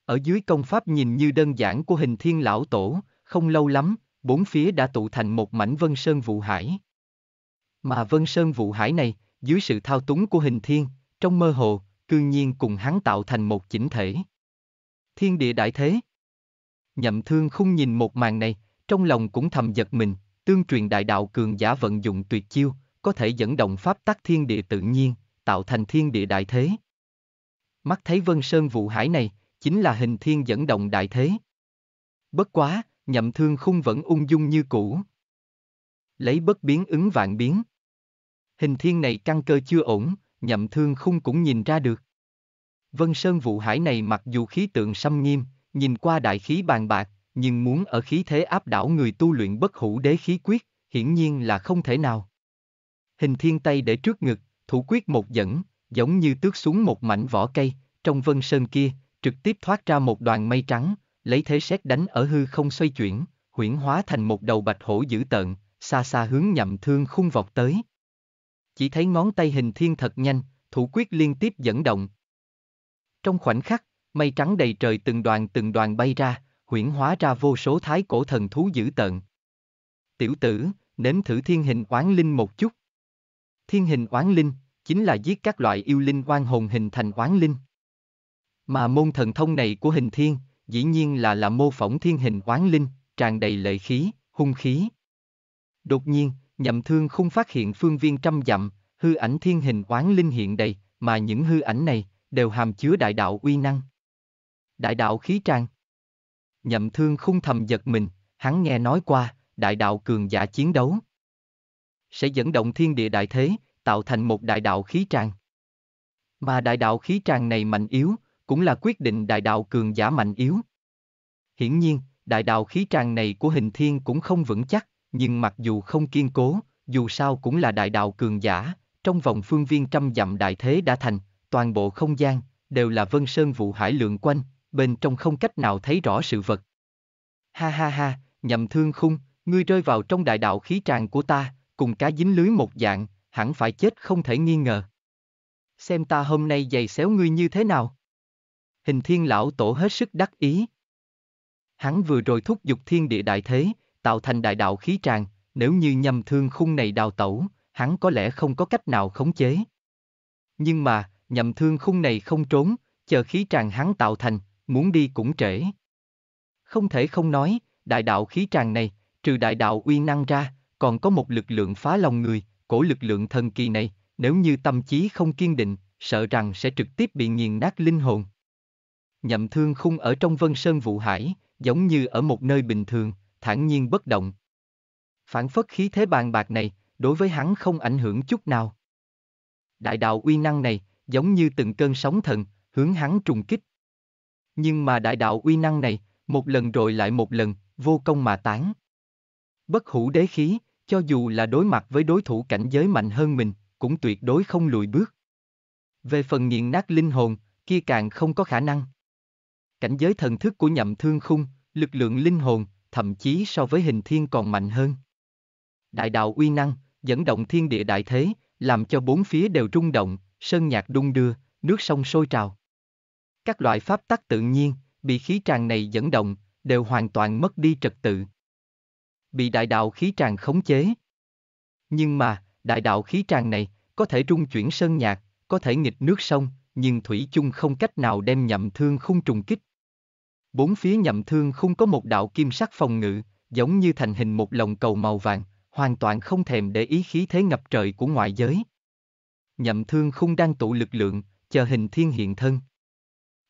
Ở dưới công pháp nhìn như đơn giản của Hình Thiên lão tổ, không lâu lắm, bốn phía đã tụ thành một mảnh vân sơn vụ hải. Mà vân sơn vụ hải này, dưới sự thao túng của Hình Thiên, trong mơ hồ, cư nhiên cùng hắn tạo thành một chỉnh thể. Thiên địa đại thế. Nhậm Thương Khung nhìn một màn này, trong lòng cũng thầm giật mình, tương truyền đại đạo cường giả vận dụng tuyệt chiêu, có thể dẫn động pháp tắc thiên địa tự nhiên, tạo thành thiên địa đại thế. Mắt thấy vân sơn vụ hải này, chính là Hình Thiên dẫn động đại thế. Bất quá, Nhậm Thương Khung vẫn ung dung như cũ. Lấy bất biến ứng vạn biến. Hình Thiên này căn cơ chưa ổn, Nhậm Thương Khung cũng nhìn ra được. Vân sơn vụ hải này mặc dù khí tượng xâm nghiêm, nhìn qua đại khí bàn bạc, nhưng muốn ở khí thế áp đảo người tu luyện bất hủ đế khí quyết, hiển nhiên là không thể nào. Hình Thiên tay để trước ngực, thủ quyết một dẫn, giống như tước xuống một mảnh vỏ cây, trong vân sơn kia, trực tiếp thoát ra một đoàn mây trắng, lấy thế sét đánh ở hư không xoay chuyển, huyễn hóa thành một đầu bạch hổ dữ tợn, xa xa hướng Nhậm Thương Khung vọt tới. chỉ thấy ngón tay Hình Thiên thật nhanh, thủ quyết liên tiếp dẫn động. Trong khoảnh khắc, mây trắng đầy trời từng đoàn bay ra, huyễn hóa ra vô số thái cổ thần thú dữ tợn. Tiểu tử, nếm thử Thiên Hình Oán Linh một chút. Thiên Hình Oán Linh chính là giết các loại yêu linh oan hồn hình thành oán linh. Mà môn thần thông này của Hình Thiên, dĩ nhiên là mô phỏng Thiên Hình Oán Linh, tràn đầy lợi khí, hung khí. Đột nhiên, Nhậm Thương Khung phát hiện phương viên trăm dặm, hư ảnh Thiên Hình Oán Linh hiện đầy, mà những hư ảnh này đều hàm chứa đại đạo uy năng. Đại đạo khí tràn. Nhậm Thương Khung thầm giật mình, hắn nghe nói qua, đại đạo cường giả chiến đấu sẽ dẫn động thiên địa đại thế, tạo thành một đại đạo khí tràn. Mà đại đạo khí tràn này mạnh yếu, cũng là quyết định đại đạo cường giả mạnh yếu. Hiển nhiên, đại đạo khí tràn này của Hình Thiên cũng không vững chắc, nhưng mặc dù không kiên cố, dù sao cũng là đại đạo cường giả, trong vòng phương viên trăm dặm đại thế đã thành, toàn bộ không gian đều là vân sơn vụ hải lượn quanh, bên trong không cách nào thấy rõ sự vật. Ha ha ha, Nhậm Thương Khung, ngươi rơi vào trong đại đạo khí tràn của ta, cùng cá dính lưới một dạng, hẳn phải chết không thể nghi ngờ. Xem ta hôm nay giày xéo ngươi như thế nào. Hình Thiên lão tổ hết sức đắc ý. Hắn vừa rồi thúc giục thiên địa đại thế, tạo thành đại đạo khí tràn, nếu như Nhậm Thương Khung này đào tẩu, hắn có lẽ không có cách nào khống chế. Nhưng mà, Nhậm Thương Khung này không trốn, chờ khí tràn hắn tạo thành, muốn đi cũng trễ. Không thể không nói, đại đạo khí tràn này, trừ đại đạo uy năng ra, còn có một lực lượng phá lòng người, cổ lực lượng thần kỳ này, nếu như tâm trí không kiên định, sợ rằng sẽ trực tiếp bị nghiền nát linh hồn. Nhậm Thương Khung ở trong vân sơn vụ hải, giống như ở một nơi bình thường, thản nhiên bất động. Phản phất khí thế bàn bạc này, đối với hắn không ảnh hưởng chút nào. Đại đạo uy năng này, giống như từng cơn sóng thần, hướng hắn trùng kích. Nhưng mà đại đạo uy năng này, một lần rồi lại một lần, vô công mà tán. Bất hủ đế khí, cho dù là đối mặt với đối thủ cảnh giới mạnh hơn mình, cũng tuyệt đối không lùi bước. Về phần nghiền nát linh hồn, kia càng không có khả năng. Cảnh giới thần thức của Nhậm Thương Khung, lực lượng linh hồn, thậm chí so với Hình Thiên còn mạnh hơn. Đại đạo uy năng, dẫn động thiên địa đại thế, làm cho bốn phía đều rung động, sơn nhạc đung đưa, nước sông sôi trào. Các loại pháp tắc tự nhiên, bị khí tràn này dẫn động, đều hoàn toàn mất đi trật tự. Bị đại đạo khí tràn khống chế. Nhưng mà, đại đạo khí tràn này, có thể rung chuyển sơn nhạc, có thể nghịch nước sông, nhưng thủy chung không cách nào đem Nhậm Thương Khung trùng kích. Bốn phía Nhậm Thương Khung có một đạo kim sắc phòng ngự, giống như thành hình một lồng cầu màu vàng, hoàn toàn không thèm để ý khí thế ngập trời của ngoại giới. Nhậm Thương Khung đang tụ lực lượng, chờ Hình Thiên hiện thân.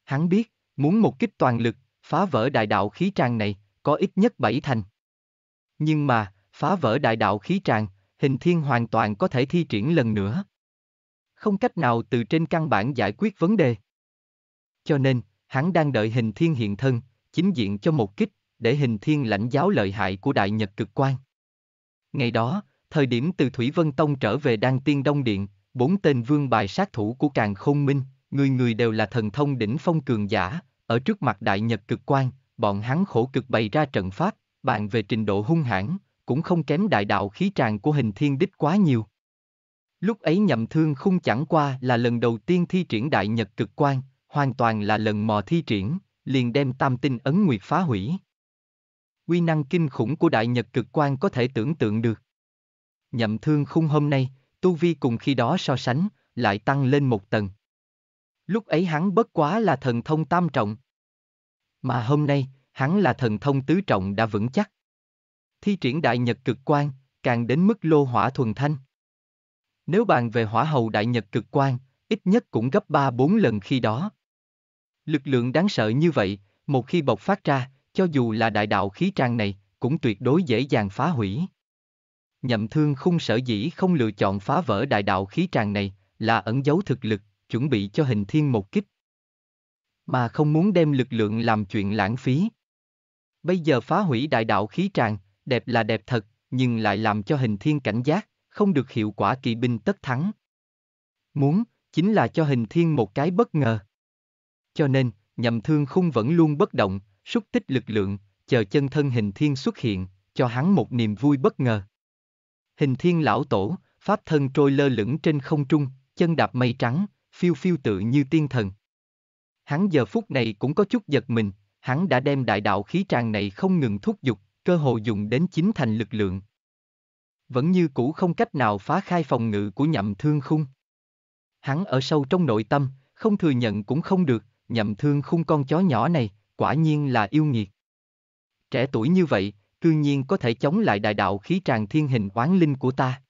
Hắn biết, muốn một kích toàn lực, phá vỡ đại đạo khí tràn này, có ít nhất 7 thành. Nhưng mà, phá vỡ đại đạo khí tràn, Hình Thiên hoàn toàn có thể thi triển lần nữa. Không cách nào từ trên căn bản giải quyết vấn đề. Cho nên, hắn đang đợi Hình Thiên hiện thân, chính diện cho một kích, để Hình Thiên lãnh giáo lợi hại của Đại Nhật Cực Quan. Ngày đó, thời điểm từ Thủy Vân Tông trở về Đan Tiên Đông Điện, 4 tên vương bài sát thủ của Càn Khôn Minh, người người đều là thần thông đỉnh phong cường giả, ở trước mặt Đại Nhật Cực Quan, bọn hắn khổ cực bày ra trận pháp, bàn về trình độ hung hãn, cũng không kém đại đạo khí tràn của Hình Thiên đích quá nhiều. Lúc ấy Nhậm Thương Khung chẳng qua là lần đầu tiên thi triển Đại Nhật Cực Quan, hoàn toàn là lần mò thi triển, liền đem Tam Tinh Ấn Nguyệt phá hủy. Uy năng kinh khủng của Đại Nhật Cực Quan có thể tưởng tượng được. Nhậm Thương Khung hôm nay, tu vi cùng khi đó so sánh, lại tăng lên 1 tầng. Lúc ấy hắn bất quá là thần thông tam trọng. Mà hôm nay, hắn là thần thông tứ trọng đã vững chắc. Thi triển Đại Nhật Cực Quan, càng đến mức lô hỏa thuần thanh. Nếu bàn về hỏa hầu Đại Nhật Cực Quan, ít nhất cũng gấp 3-4 lần khi đó. Lực lượng đáng sợ như vậy, một khi bộc phát ra, cho dù là đại đạo khí tràn này, cũng tuyệt đối dễ dàng phá hủy. Nhậm Thương Khung sở dĩ không lựa chọn phá vỡ đại đạo khí tràn này, là ẩn giấu thực lực, chuẩn bị cho Hình Thiên một kích. Mà không muốn đem lực lượng làm chuyện lãng phí. Bây giờ phá hủy đại đạo khí tràn, đẹp là đẹp thật, nhưng lại làm cho Hình Thiên cảnh giác, không được hiệu quả kỳ binh tất thắng. Muốn, chính là cho Hình Thiên một cái bất ngờ. Cho nên, Nhậm Thương Khung vẫn luôn bất động, xúc tích lực lượng, chờ chân thân Hình Thiên xuất hiện, cho hắn một niềm vui bất ngờ. Hình Thiên lão tổ, pháp thân trôi lơ lửng trên không trung, chân đạp mây trắng, phiêu phiêu tự như tiên thần. Hắn giờ phút này cũng có chút giật mình, hắn đã đem đại đạo khí tràng này không ngừng thúc giục, cơ hội dùng đến chín thành lực lượng. Vẫn như cũ không cách nào phá khai phòng ngự của Nhậm Thương Khung. Hắn ở sâu trong nội tâm, không thừa nhận cũng không được, Nhậm Thương Khung con chó nhỏ này, quả nhiên là yêu nghiệt. Trẻ tuổi như vậy, cư nhiên có thể chống lại đại đạo khí tràng thiên hình oán linh của ta.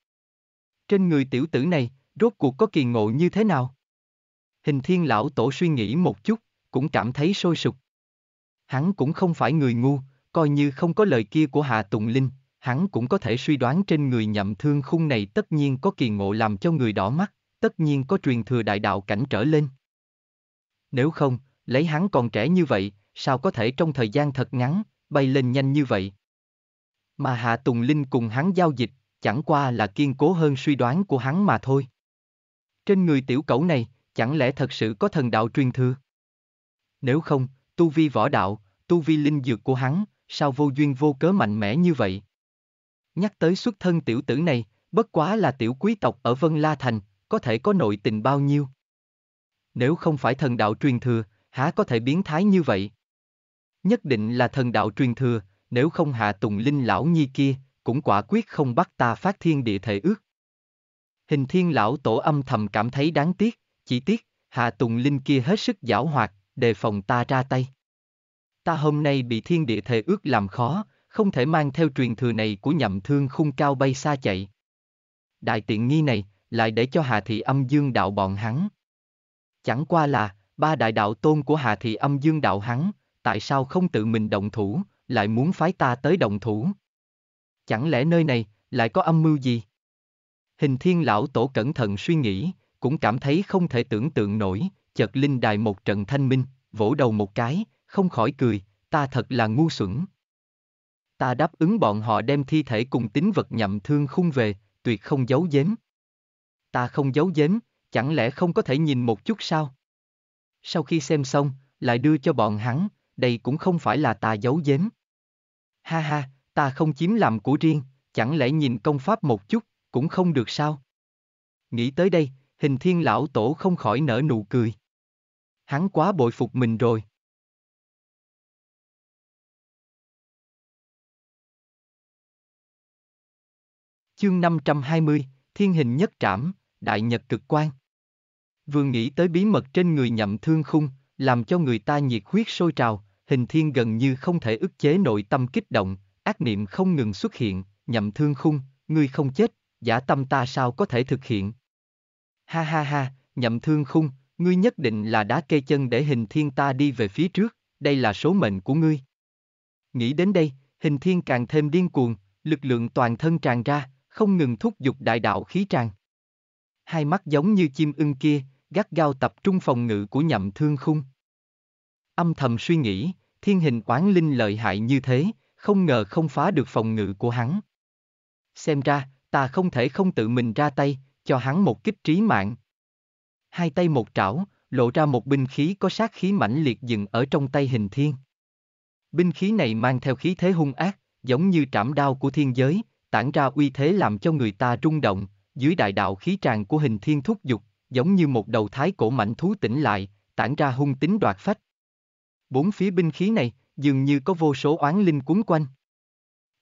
Trên người tiểu tử này, rốt cuộc có kỳ ngộ như thế nào? Hình Thiên lão tổ suy nghĩ một chút, cũng cảm thấy sôi sục. Hắn cũng không phải người ngu, coi như không có lời kia của Hạ Tùng Linh, hắn cũng có thể suy đoán trên người Nhậm Thương Khung này tất nhiên có kỳ ngộ làm cho người đỏ mắt, tất nhiên có truyền thừa đại đạo cảnh trở lên. Nếu không, lấy hắn còn trẻ như vậy, sao có thể trong thời gian thật ngắn, bay lên nhanh như vậy? Mà Hạ Tùng Linh cùng hắn giao dịch, chẳng qua là kiên cố hơn suy đoán của hắn mà thôi. Trên người tiểu cẩu này, chẳng lẽ thật sự có thần đạo truyền thừa? Nếu không, tu vi võ đạo, tu vi linh dược của hắn, sao vô duyên vô cớ mạnh mẽ như vậy? Nhắc tới xuất thân tiểu tử này, bất quá là tiểu quý tộc ở Vân La Thành, có thể có nội tình bao nhiêu? Nếu không phải thần đạo truyền thừa, há có thể biến thái như vậy? Nhất định là thần đạo truyền thừa, nếu không Hạ Tùng Linh lão nhi kia, cũng quả quyết không bắt ta phát thiên địa thể ước. Hình Thiên lão tổ âm thầm cảm thấy đáng tiếc, chỉ tiếc, Hạ Tùng Linh kia hết sức giảo hoạt, đề phòng ta ra tay. Ta hôm nay bị thiên địa thể ước làm khó, không thể mang theo truyền thừa này của Nhậm Thương Khung cao bay xa chạy. Đại tiện nghi này, lại để cho Hạ thị âm dương đạo bọn hắn. Chẳng qua là, ba đại đạo tôn của Hạ thị âm dương đạo hắn, tại sao không tự mình động thủ, lại muốn phái ta tới động thủ? Chẳng lẽ nơi này, lại có âm mưu gì? Hình Thiên lão tổ cẩn thận suy nghĩ, cũng cảm thấy không thể tưởng tượng nổi, chợt linh đài một trận thanh minh, vỗ đầu một cái, không khỏi cười, ta thật là ngu xuẩn. Ta đáp ứng bọn họ đem thi thể cùng tín vật Nhậm Thương Khung về, tuyệt không giấu giếm. Ta không giấu giếm, chẳng lẽ không có thể nhìn một chút sao? Sau khi xem xong, lại đưa cho bọn hắn, đây cũng không phải là ta giấu giếm. Ha ha, ta không chiếm làm của riêng, chẳng lẽ nhìn công pháp một chút, cũng không được sao? Nghĩ tới đây, Hình Thiên lão tổ không khỏi nở nụ cười. Hắn quá bội phục mình rồi. Chương 520, Thiên Hình Nhất Trảm, Đại Nhật Cực Quan. Vừa nghĩ tới bí mật trên người Nhậm Thương Khung, làm cho người ta nhiệt huyết sôi trào, Hình Thiên gần như không thể ức chế nội tâm kích động, ác niệm không ngừng xuất hiện, Nhậm Thương Khung, ngươi không chết, giả tâm ta sao có thể thực hiện? Ha ha ha, Nhậm Thương Khung, ngươi nhất định là đá cây chân để Hình Thiên ta đi về phía trước, đây là số mệnh của ngươi. Nghĩ đến đây, Hình Thiên càng thêm điên cuồng, lực lượng toàn thân tràn ra, không ngừng thúc giục đại đạo khí tràn. Hai mắt giống như chim ưng kia, gắt gao tập trung phòng ngự của Nhậm Thương Khung. Âm thầm suy nghĩ, thiên hình oán linh lợi hại như thế, không ngờ không phá được phòng ngự của hắn. Xem ra, ta không thể không tự mình ra tay, cho hắn một kích trí mạng. Hai tay một trảo, lộ ra một binh khí có sát khí mãnh liệt dừng ở trong tay Hình Thiên. Binh khí này mang theo khí thế hung ác, giống như trảm đao của thiên giới, tản ra uy thế làm cho người ta rung động, dưới đại đạo khí tràn của Hình Thiên thúc giục, giống như một đầu thái cổ mãnh thú tỉnh lại, tản ra hung tính đoạt phách. Bốn phía binh khí này, dường như có vô số oán linh quấn quanh.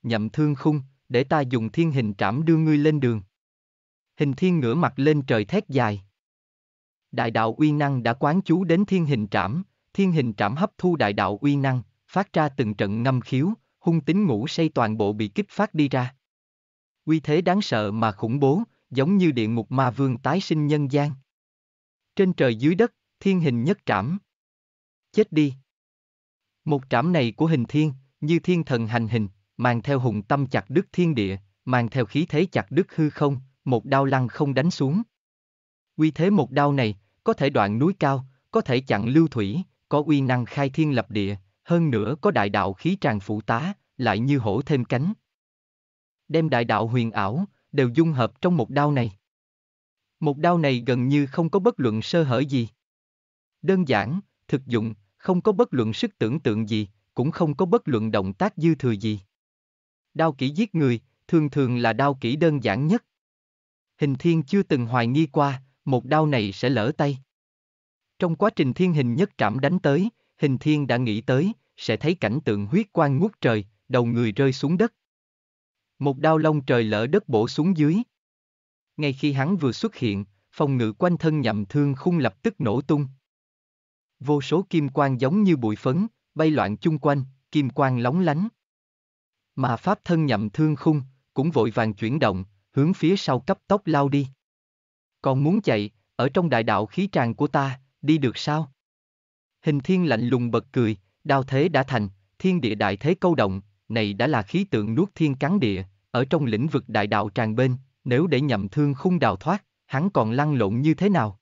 Nhậm Thương Khung, để ta dùng thiên hình trảm đưa ngươi lên đường. Hình Thiên ngửa mặt lên trời thét dài. Đại đạo uy năng đã quán chú đến thiên hình trảm hấp thu đại đạo uy năng, phát ra từng trận ngâm khiếu, hung tính ngủ say toàn bộ bị kích phát đi ra. Uy thế đáng sợ mà khủng bố, giống như địa ngục ma vương tái sinh nhân gian. Trên trời dưới đất, thiên hình nhất trảm. Chết đi. Một trảm này của Hình Thiên, như thiên thần hành hình, mang theo hùng tâm chặt đứt thiên địa, mang theo khí thế chặt đứt hư không, một đao lăng không đánh xuống. Uy thế một đao này, có thể đoạn núi cao, có thể chặn lưu thủy, có uy năng khai thiên lập địa, hơn nữa có đại đạo khí tràn phụ tá, lại như hổ thêm cánh. Đem đại đạo huyền ảo, đều dung hợp trong một đao này. Một đao này gần như không có bất luận sơ hở gì. Đơn giản, thực dụng, không có bất luận sức tưởng tượng gì, cũng không có bất luận động tác dư thừa gì. Đao kỹ giết người, thường thường là đao kỹ đơn giản nhất. Hình Thiên chưa từng hoài nghi qua, một đao này sẽ lỡ tay. Trong quá trình Thiên Hình Nhất Trảm đánh tới, Hình Thiên đã nghĩ tới, sẽ thấy cảnh tượng huyết quang ngút trời, đầu người rơi xuống đất. Một đao long trời lỡ đất bổ xuống dưới. Ngay khi hắn vừa xuất hiện, phòng ngự quanh thân Nhậm Thương Khung lập tức nổ tung. Vô số kim quang giống như bụi phấn, bay loạn chung quanh, kim quang lóng lánh. Mà pháp thân Nhậm Thương Khung cũng vội vàng chuyển động, hướng phía sau cấp tốc lao đi. Còn muốn chạy, ở trong đại đạo khí tràn của ta, đi được sao? Hình Thiên lạnh lùng bật cười, đao thế đã thành, thiên địa đại thế câu động, này đã là khí tượng nuốt thiên cắn địa, ở trong lĩnh vực đại đạo tràn bên, nếu để Nhậm Thương Khung đào thoát, hắn còn lăn lộn như thế nào?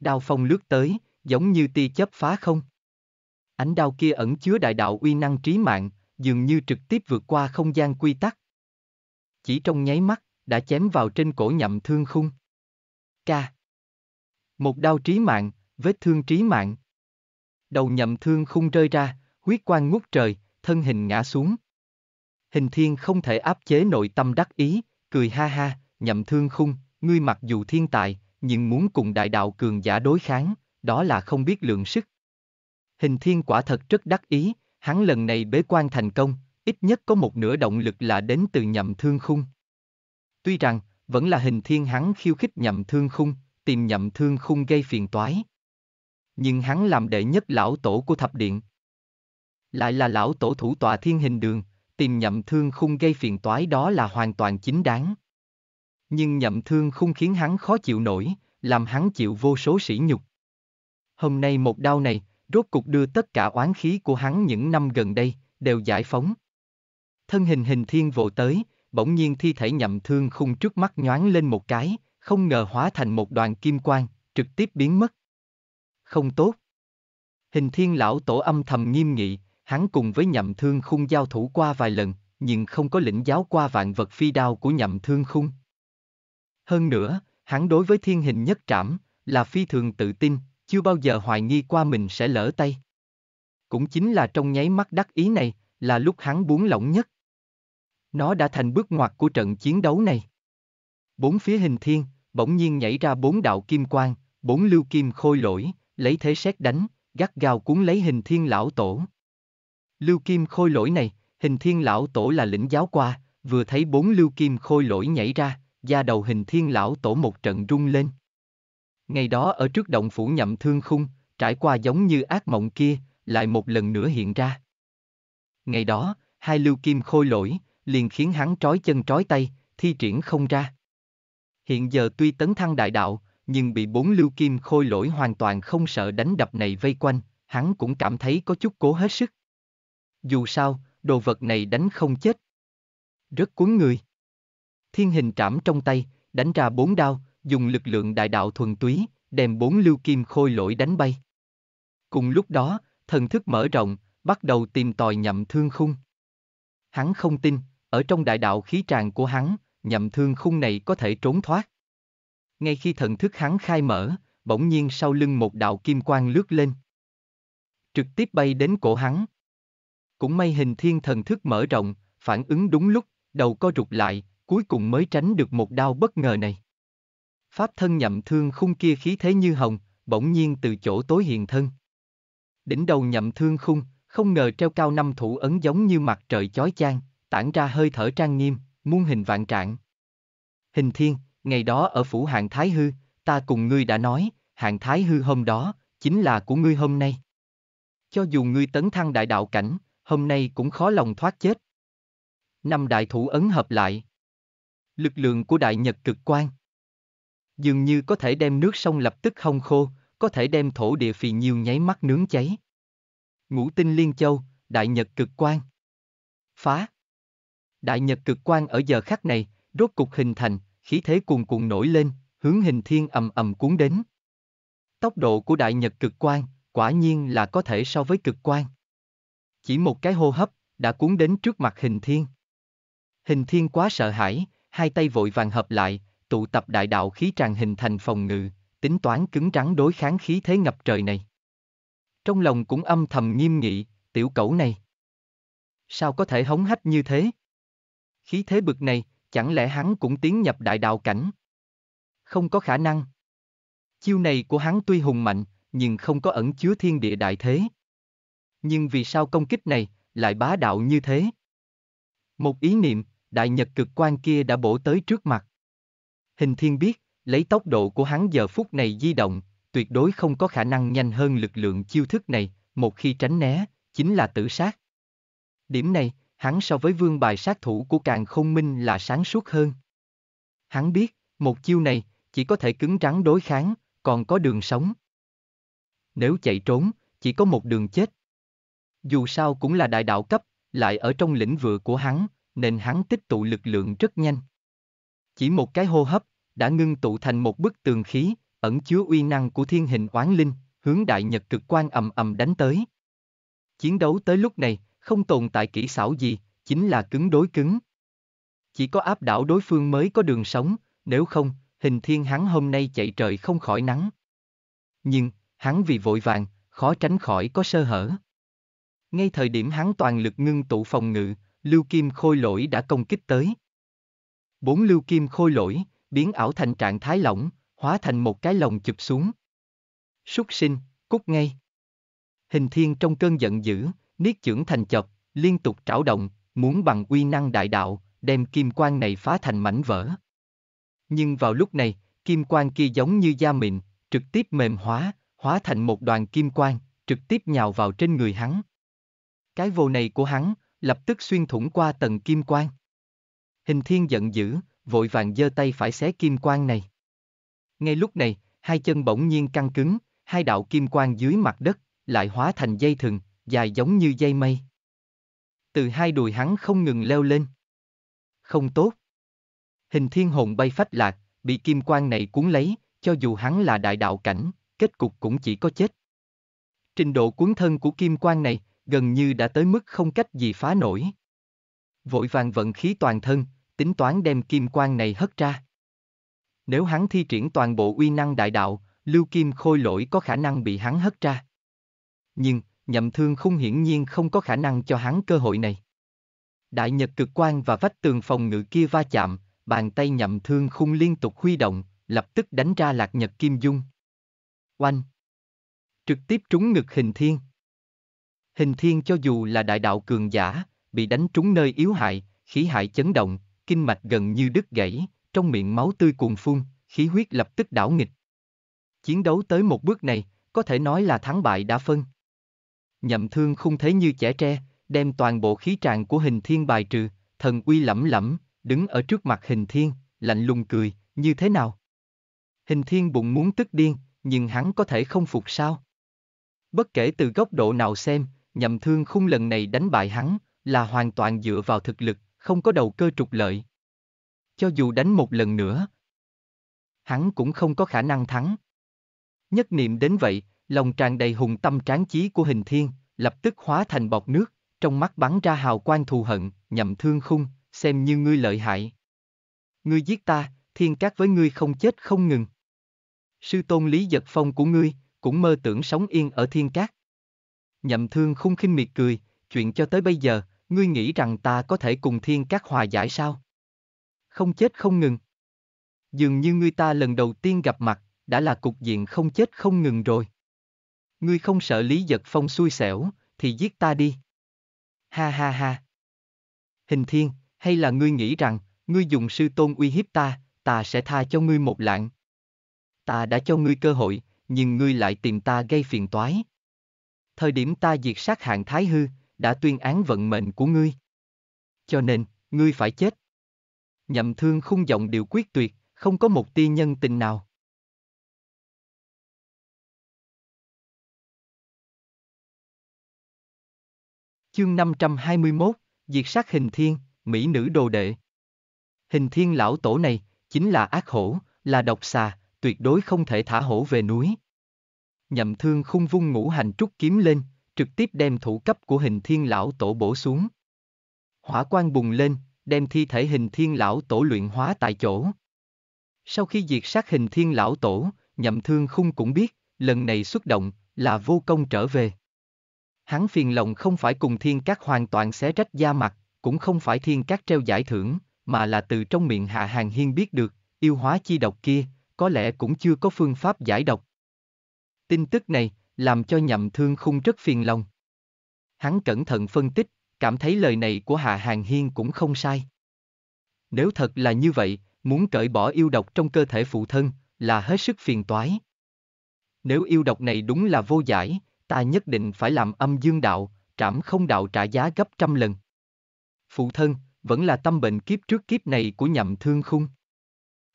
Đao phong lướt tới, giống như tia chớp phá không. Ánh đao kia ẩn chứa đại đạo uy năng trí mạng, dường như trực tiếp vượt qua không gian quy tắc. Chỉ trong nháy mắt, đã chém vào trên cổ Nhậm Thương Khung. Ca. Một đao trí mạng, vết thương trí mạng. Đầu Nhậm Thương Khung rơi ra, huyết quang ngút trời, thân hình ngã xuống. Hình Thiên không thể áp chế nội tâm đắc ý, cười ha ha, Nhậm Thương Khung, ngươi mặc dù thiên tài, nhưng muốn cùng đại đạo cường giả đối kháng, đó là không biết lượng sức. Hình Thiên quả thật rất đắc ý, hắn lần này bế quan thành công, ít nhất có một nửa động lực là đến từ Nhậm Thương Khung. Tuy rằng, vẫn là Hình Thiên hắn khiêu khích Nhậm Thương Khung, tìm Nhậm Thương Khung gây phiền toái. Nhưng hắn làm đệ nhất lão tổ của thập điện. Lại là lão tổ thủ tọa Thiên Hình Đường, tìm Nhậm Thương Khung gây phiền toái đó là hoàn toàn chính đáng. Nhưng Nhậm Thương Khung khiến hắn khó chịu nổi, làm hắn chịu vô số sỉ nhục. Hôm nay một đao này, rốt cục đưa tất cả oán khí của hắn những năm gần đây, đều giải phóng. Thân hình Hình Thiên vồ tới, bỗng nhiên thi thể Nhậm Thương Khung trước mắt nhoáng lên một cái, không ngờ hóa thành một đoàn kim quang, trực tiếp biến mất. Không tốt. Hình Thiên lão tổ âm thầm nghiêm nghị, hắn cùng với Nhậm Thương Khung giao thủ qua vài lần, nhưng không có lĩnh giáo qua vạn vật phi đao của Nhậm Thương Khung. Hơn nữa, hắn đối với Thiên Hình Nhất Trảm, là phi thường tự tin, chưa bao giờ hoài nghi qua mình sẽ lỡ tay. Cũng chính là trong nháy mắt đắc ý này, là lúc hắn buông lỏng nhất. Nó đã thành bước ngoặt của trận chiến đấu này. Bốn phía Hình Thiên, bỗng nhiên nhảy ra bốn đạo kim quang, bốn lưu kim khôi lỗi, lấy thế xét đánh, gắt gao cuốn lấy Hình Thiên lão tổ. Lưu kim khôi lỗi này, Hình Thiên lão tổ là lĩnh giáo qua, vừa thấy bốn lưu kim khôi lỗi nhảy ra, da đầu Hình Thiên lão tổ một trận rung lên. Ngày đó ở trước động phủ Nhậm Thương Khung, trải qua giống như ác mộng kia, lại một lần nữa hiện ra. Ngày đó, hai lưu kim khôi lỗi, liền khiến hắn trói chân trói tay, thi triển không ra. Hiện giờ tuy tấn thăng đại đạo, nhưng bị bốn lưu kim khôi lỗi hoàn toàn không sợ đánh đập này vây quanh, hắn cũng cảm thấy có chút cố hết sức. Dù sao, đồ vật này đánh không chết. Rất cuốn người. Thiên Hình Trảm trong tay, đánh ra bốn đao, dùng lực lượng đại đạo thuần túy, đem bốn lưu kim khôi lỗi đánh bay. Cùng lúc đó, thần thức mở rộng, bắt đầu tìm tòi Nhậm Thương Khung. Hắn không tin, ở trong đại đạo khí tràn của hắn, Nhậm Thương Khung này có thể trốn thoát. Ngay khi thần thức hắn khai mở, bỗng nhiên sau lưng một đạo kim quang lướt lên. Trực tiếp bay đến cổ hắn. Cũng may Hình Thiên thần thức mở rộng, phản ứng đúng lúc, đầu co rụt lại, cuối cùng mới tránh được một đao bất ngờ này. Pháp thân Nhậm Thương Khung kia khí thế như hồng, bỗng nhiên từ chỗ tối hiện thân. Đỉnh đầu Nhậm Thương Khung, không ngờ treo cao năm thủ ấn giống như mặt trời chói chang, tản ra hơi thở trang nghiêm, muôn hình vạn trạng. Hình Thiên, ngày đó ở phủ Hạng Thái Hư, ta cùng ngươi đã nói, Hạng Thái Hư hôm đó, chính là của ngươi hôm nay. Cho dù ngươi tấn thăng đại đạo cảnh, hôm nay cũng khó lòng thoát chết. Năm đại thủ ấn hợp lại. Lực lượng của đại nhật cực quang. Dường như có thể đem nước sông lập tức hong khô, có thể đem thổ địa phì nhiều nháy mắt nướng cháy. Ngũ tinh liên châu, đại nhật cực quang. Phá. Đại nhật cực quang ở giờ khắc này, rốt cục hình thành, khí thế cuồn cuộn nổi lên, hướng Hình Thiên ầm ầm cuốn đến. Tốc độ của đại nhật cực quang, quả nhiên là có thể so với cực quang. Chỉ một cái hô hấp, đã cuốn đến trước mặt Hình Thiên. Hình Thiên quá sợ hãi, hai tay vội vàng hợp lại, tụ tập đại đạo khí tràn hình thành phòng ngự, tính toán cứng rắn đối kháng khí thế ngập trời này. Trong lòng cũng âm thầm nghiêm nghị, tiểu cẩu này. Sao có thể hống hách như thế? Khí thế bực này, chẳng lẽ hắn cũng tiến nhập đại đạo cảnh? không có khả năng. Chiêu này của hắn tuy hùng mạnh, nhưng không có ẩn chứa thiên địa đại thế. Nhưng vì sao công kích này lại bá đạo như thế? Một ý niệm, đại nhật cực quan kia đã bổ tới trước mặt. Hình Thiên biết, lấy tốc độ của hắn giờ phút này di động, tuyệt đối không có khả năng nhanh hơn lực lượng chiêu thức này, một khi tránh né, chính là tử sát. Điểm này, hắn so với vương bài sát thủ của Càn Khôn Minh là sáng suốt hơn. Hắn biết, một chiêu này, chỉ có thể cứng rắn đối kháng, còn có đường sống. Nếu chạy trốn, chỉ có một đường chết. Dù sao cũng là đại đạo cấp, lại ở trong lĩnh vực của hắn, nên hắn tích tụ lực lượng rất nhanh. Chỉ một cái hô hấp, đã ngưng tụ thành một bức tường khí, ẩn chứa uy năng của thiên hình oán linh, hướng đại nhật cực quan ầm ầm đánh tới. Chiến đấu tới lúc này, không tồn tại kỹ xảo gì, chính là cứng đối cứng. Chỉ có áp đảo đối phương mới có đường sống, nếu không, Hình Thiên hắn hôm nay chạy trời không khỏi nắng. Nhưng, hắn vì vội vàng, khó tránh khỏi có sơ hở. Ngay thời điểm hắn toàn lực ngưng tụ phòng ngự, Lưu Kim Khôi Lỗi đã công kích tới. Bốn Lưu Kim Khôi Lỗi, biến ảo thành trạng thái lỏng, hóa thành một cái lồng chụp xuống. Súc sinh, cút ngay. Hình Thiên trong cơn giận dữ, niết chưởng thành chọc, liên tục trảo động, muốn bằng uy năng đại đạo, đem kim quang này phá thành mảnh vỡ. Nhưng vào lúc này, kim quang kia giống như da mịn, trực tiếp mềm hóa, hóa thành một đoàn kim quang, trực tiếp nhào vào trên người hắn. Cái vồ này của hắn, lập tức xuyên thủng qua tầng kim quang. Hình Thiên giận dữ, vội vàng giơ tay phải xé kim quang này. Ngay lúc này, hai chân bỗng nhiên căng cứng, hai đạo kim quang dưới mặt đất, lại hóa thành dây thừng, dài giống như dây mây. Từ hai đùi hắn không ngừng leo lên. Không tốt. Hình Thiên hồn bay phách lạc, bị kim quang này cuốn lấy, cho dù hắn là đại đạo cảnh, kết cục cũng chỉ có chết. Trình độ cuốn thân của kim quang này, gần như đã tới mức không cách gì phá nổi. Vội vàng vận khí toàn thân, tính toán đem kim quang này hất ra. Nếu hắn thi triển toàn bộ uy năng đại đạo, Lưu Kim Khôi Lỗi có khả năng bị hắn hất ra. Nhưng, Nhậm Thương Khung hiển nhiên không có khả năng cho hắn cơ hội này. Đại nhật cực quang và vách tường phòng ngự kia va chạm, bàn tay Nhậm Thương Khung liên tục huy động, lập tức đánh ra lạc nhật kim dung. Oanh! Trực tiếp trúng ngực Hình Thiên. Hình Thiên cho dù là đại đạo cường giả, bị đánh trúng nơi yếu hại, khí hại chấn động, kinh mạch gần như đứt gãy, trong miệng máu tươi cuồn phun, khí huyết lập tức đảo nghịch. Chiến đấu tới một bước này, có thể nói là thắng bại đã phân. Nhậm Thương Khung thế như chẻ tre, đem toàn bộ khí tràng của Hình Thiên bài trừ, thần uy lẫm lẫm, đứng ở trước mặt Hình Thiên, lạnh lùng cười, như thế nào? Hình Thiên bụng muốn tức điên, nhưng hắn có thể không phục sao? Bất kể từ góc độ nào xem, Nhậm Thương Khung lần này đánh bại hắn, là hoàn toàn dựa vào thực lực, không có đầu cơ trục lợi. Cho dù đánh một lần nữa, hắn cũng không có khả năng thắng. Nhất niệm đến vậy, lòng tràn đầy hùng tâm tráng chí của Hình Thiên, lập tức hóa thành bọt nước, trong mắt bắn ra hào quang thù hận, Nhậm Thương Khung, xem như ngươi lợi hại. Ngươi giết ta, Thiên Cát với ngươi không chết không ngừng. Sư tôn Lý Dật Phong của ngươi, cũng mơ tưởng sống yên ở Thiên Cát. Nhậm Thương Khung khinh miệt cười, chuyện cho tới bây giờ, ngươi nghĩ rằng ta có thể cùng Thiên Cát hòa giải sao? Không chết không ngừng. Dường như ngươi ta lần đầu tiên gặp mặt, đã là cục diện không chết không ngừng rồi. Ngươi không sợ Lý Dật Phong xui xẻo, thì giết ta đi. Ha ha ha. Hình Thiên, hay là ngươi nghĩ rằng, ngươi dùng sư tôn uy hiếp ta sẽ tha cho ngươi một lạng. Ta đã cho ngươi cơ hội, nhưng ngươi lại tìm ta gây phiền toái. Thời điểm ta diệt sát Hạng Thái Hư, đã tuyên án vận mệnh của ngươi. Cho nên, ngươi phải chết. Nhậm Thương Khung giọng điệu quyết tuyệt, không có một tia nhân tình nào. Chương 521, diệt sát Hình Thiên, mỹ nữ đồ đệ. Hình Thiên lão tổ này, chính là ác hổ, là độc xà, tuyệt đối không thể thả hổ về núi. Nhậm Thương Khung vung ngũ hành trúc kiếm lên, trực tiếp đem thủ cấp của Hình Thiên lão tổ bổ xuống. Hỏa quang bùng lên, đem thi thể Hình Thiên lão tổ luyện hóa tại chỗ. Sau khi diệt sát Hình Thiên lão tổ, Nhậm Thương Khung cũng biết, lần này xuất động, là vô công trở về. Hắn phiền lòng không phải cùng Thiên Cát hoàn toàn xé rách da mặt, cũng không phải Thiên Cát treo giải thưởng, mà là từ trong miệng Hạ Hàng Hiên biết được, yêu hóa chi độc kia, có lẽ cũng chưa có phương pháp giải độc. Tin tức này làm cho Nhậm Thương Khung rất phiền lòng. Hắn cẩn thận phân tích, cảm thấy lời này của Hạ Hàng Hiên cũng không sai. Nếu thật là như vậy, muốn cởi bỏ yêu độc trong cơ thể phụ thân là hết sức phiền toái. Nếu yêu độc này đúng là vô giải, ta nhất định phải làm âm dương đạo, trảm không đạo trả giá gấp trăm lần. Phụ thân, vẫn là tâm bệnh kiếp trước kiếp này của Nhậm Thương Khung.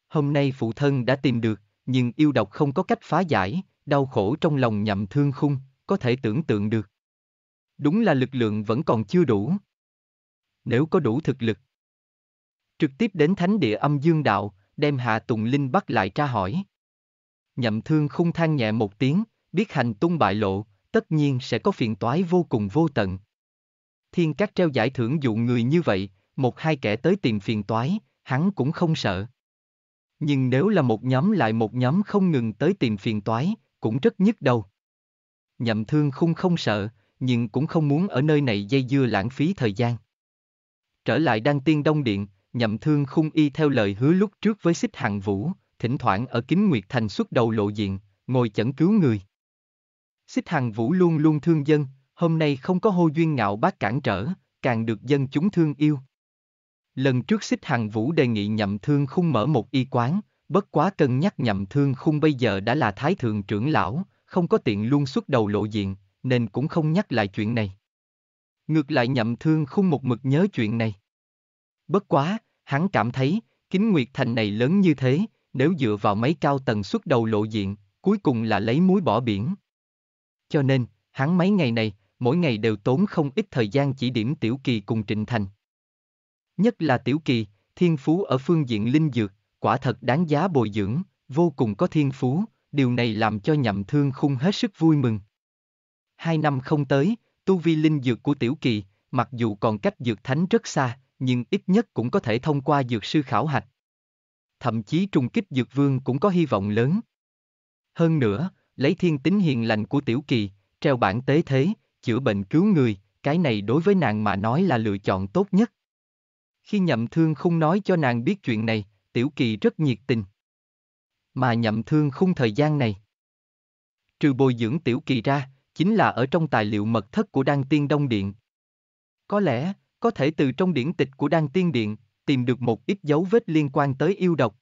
Hôm nay phụ thân đã tìm được, nhưng yêu độc không có cách phá giải, đau khổ trong lòng Nhậm Thương Khung, có thể tưởng tượng được. Đúng là lực lượng vẫn còn chưa đủ. Nếu có đủ thực lực, trực tiếp đến thánh địa âm dương đạo, đem Hạ Tùng Linh bắt lại tra hỏi. Nhậm Thương Khung than nhẹ một tiếng, biết hành tung bại lộ, tất nhiên sẽ có phiền toái vô cùng vô tận. Thiên Cát treo giải thưởng dụ người như vậy, một hai kẻ tới tìm phiền toái, hắn cũng không sợ. Nhưng nếu là một nhóm lại một nhóm không ngừng tới tìm phiền toái, cũng rất nhức đầu. Nhậm Thương Khung không sợ, nhưng cũng không muốn ở nơi này dây dưa lãng phí thời gian. Trở lại Đan Tiên Đông Điện, Nhậm Thương Khung y theo lời hứa lúc trước với Xích Hằng Vũ, thỉnh thoảng ở Kính Nguyệt Thành xuất đầu lộ diện, ngồi chẩn cứu người. Xích Hằng Vũ luôn luôn thương dân, hôm nay không có Hô Duyên Ngạo Bác cản trở, càng được dân chúng thương yêu. Lần trước Xích Hằng Vũ đề nghị Nhậm Thương Khung mở một y quán, bất quá cân nhắc Nhậm Thương Khung bây giờ đã là Thái Thượng trưởng lão, không có tiện luôn xuất đầu lộ diện, nên cũng không nhắc lại chuyện này. Ngược lại Nhậm Thương Khung một mực nhớ chuyện này. Bất quá, hắn cảm thấy, Kính Nguyệt Thành này lớn như thế, nếu dựa vào mấy cao tầng xuất đầu lộ diện, cuối cùng là lấy muối bỏ biển. Cho nên, hắn mấy ngày này, mỗi ngày đều tốn không ít thời gian chỉ điểm Tiểu Kỳ cùng Trịnh Thành. Nhất là Tiểu Kỳ, thiên phú ở phương diện linh dược, quả thật đáng giá bồi dưỡng, vô cùng có thiên phú, điều này làm cho Nhậm Thương Khung hết sức vui mừng. 2 năm không tới, tu vi linh dược của Tiểu Kỳ, mặc dù còn cách dược thánh rất xa, nhưng ít nhất cũng có thể thông qua dược sư khảo hạch. Thậm chí trùng kích dược vương cũng có hy vọng lớn. Hơn nữa, lấy thiên tính hiền lành của Tiểu Kỳ, treo bản tế thế, chữa bệnh cứu người, cái này đối với nàng mà nói là lựa chọn tốt nhất. Khi Nhậm Thương Khung nói cho nàng biết chuyện này, Tiểu Kỳ rất nhiệt tình. Mà Nhậm Thương Khung thời gian này, trừ bồi dưỡng Tiểu Kỳ ra, chính là ở trong tài liệu mật thất của Đan Tiên Đông Điện. Có lẽ, có thể từ trong điển tịch của Đan Tiên Điện, tìm được một ít dấu vết liên quan tới yêu độc.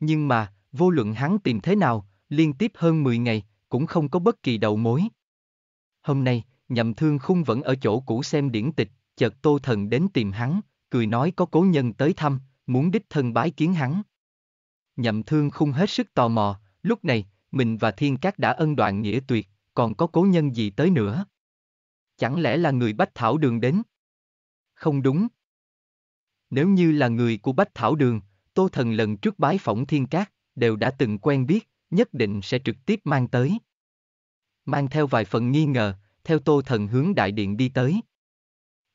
Nhưng mà, vô luận hắn tìm thế nào, liên tiếp hơn 10 ngày, cũng không có bất kỳ đầu mối. Hôm nay, Nhậm Thương Khung vẫn ở chỗ cũ xem điển tịch, chợt Tô Thần đến tìm hắn, cười nói có cố nhân tới thăm, muốn đích thân bái kiến hắn. Nhậm Thương Khung hết sức tò mò, lúc này, mình và Thiên Cát đã ân đoạn nghĩa tuyệt, còn có cố nhân gì tới nữa? Chẳng lẽ là người Bách Thảo Đường đến? Không đúng. Nếu như là người của Bách Thảo Đường, Tô Thần lần trước bái phỏng Thiên Cát, đều đã từng quen biết, nhất định sẽ trực tiếp mang tới. Mang theo vài phần nghi ngờ, theo Tô Thần hướng đại điện đi tới.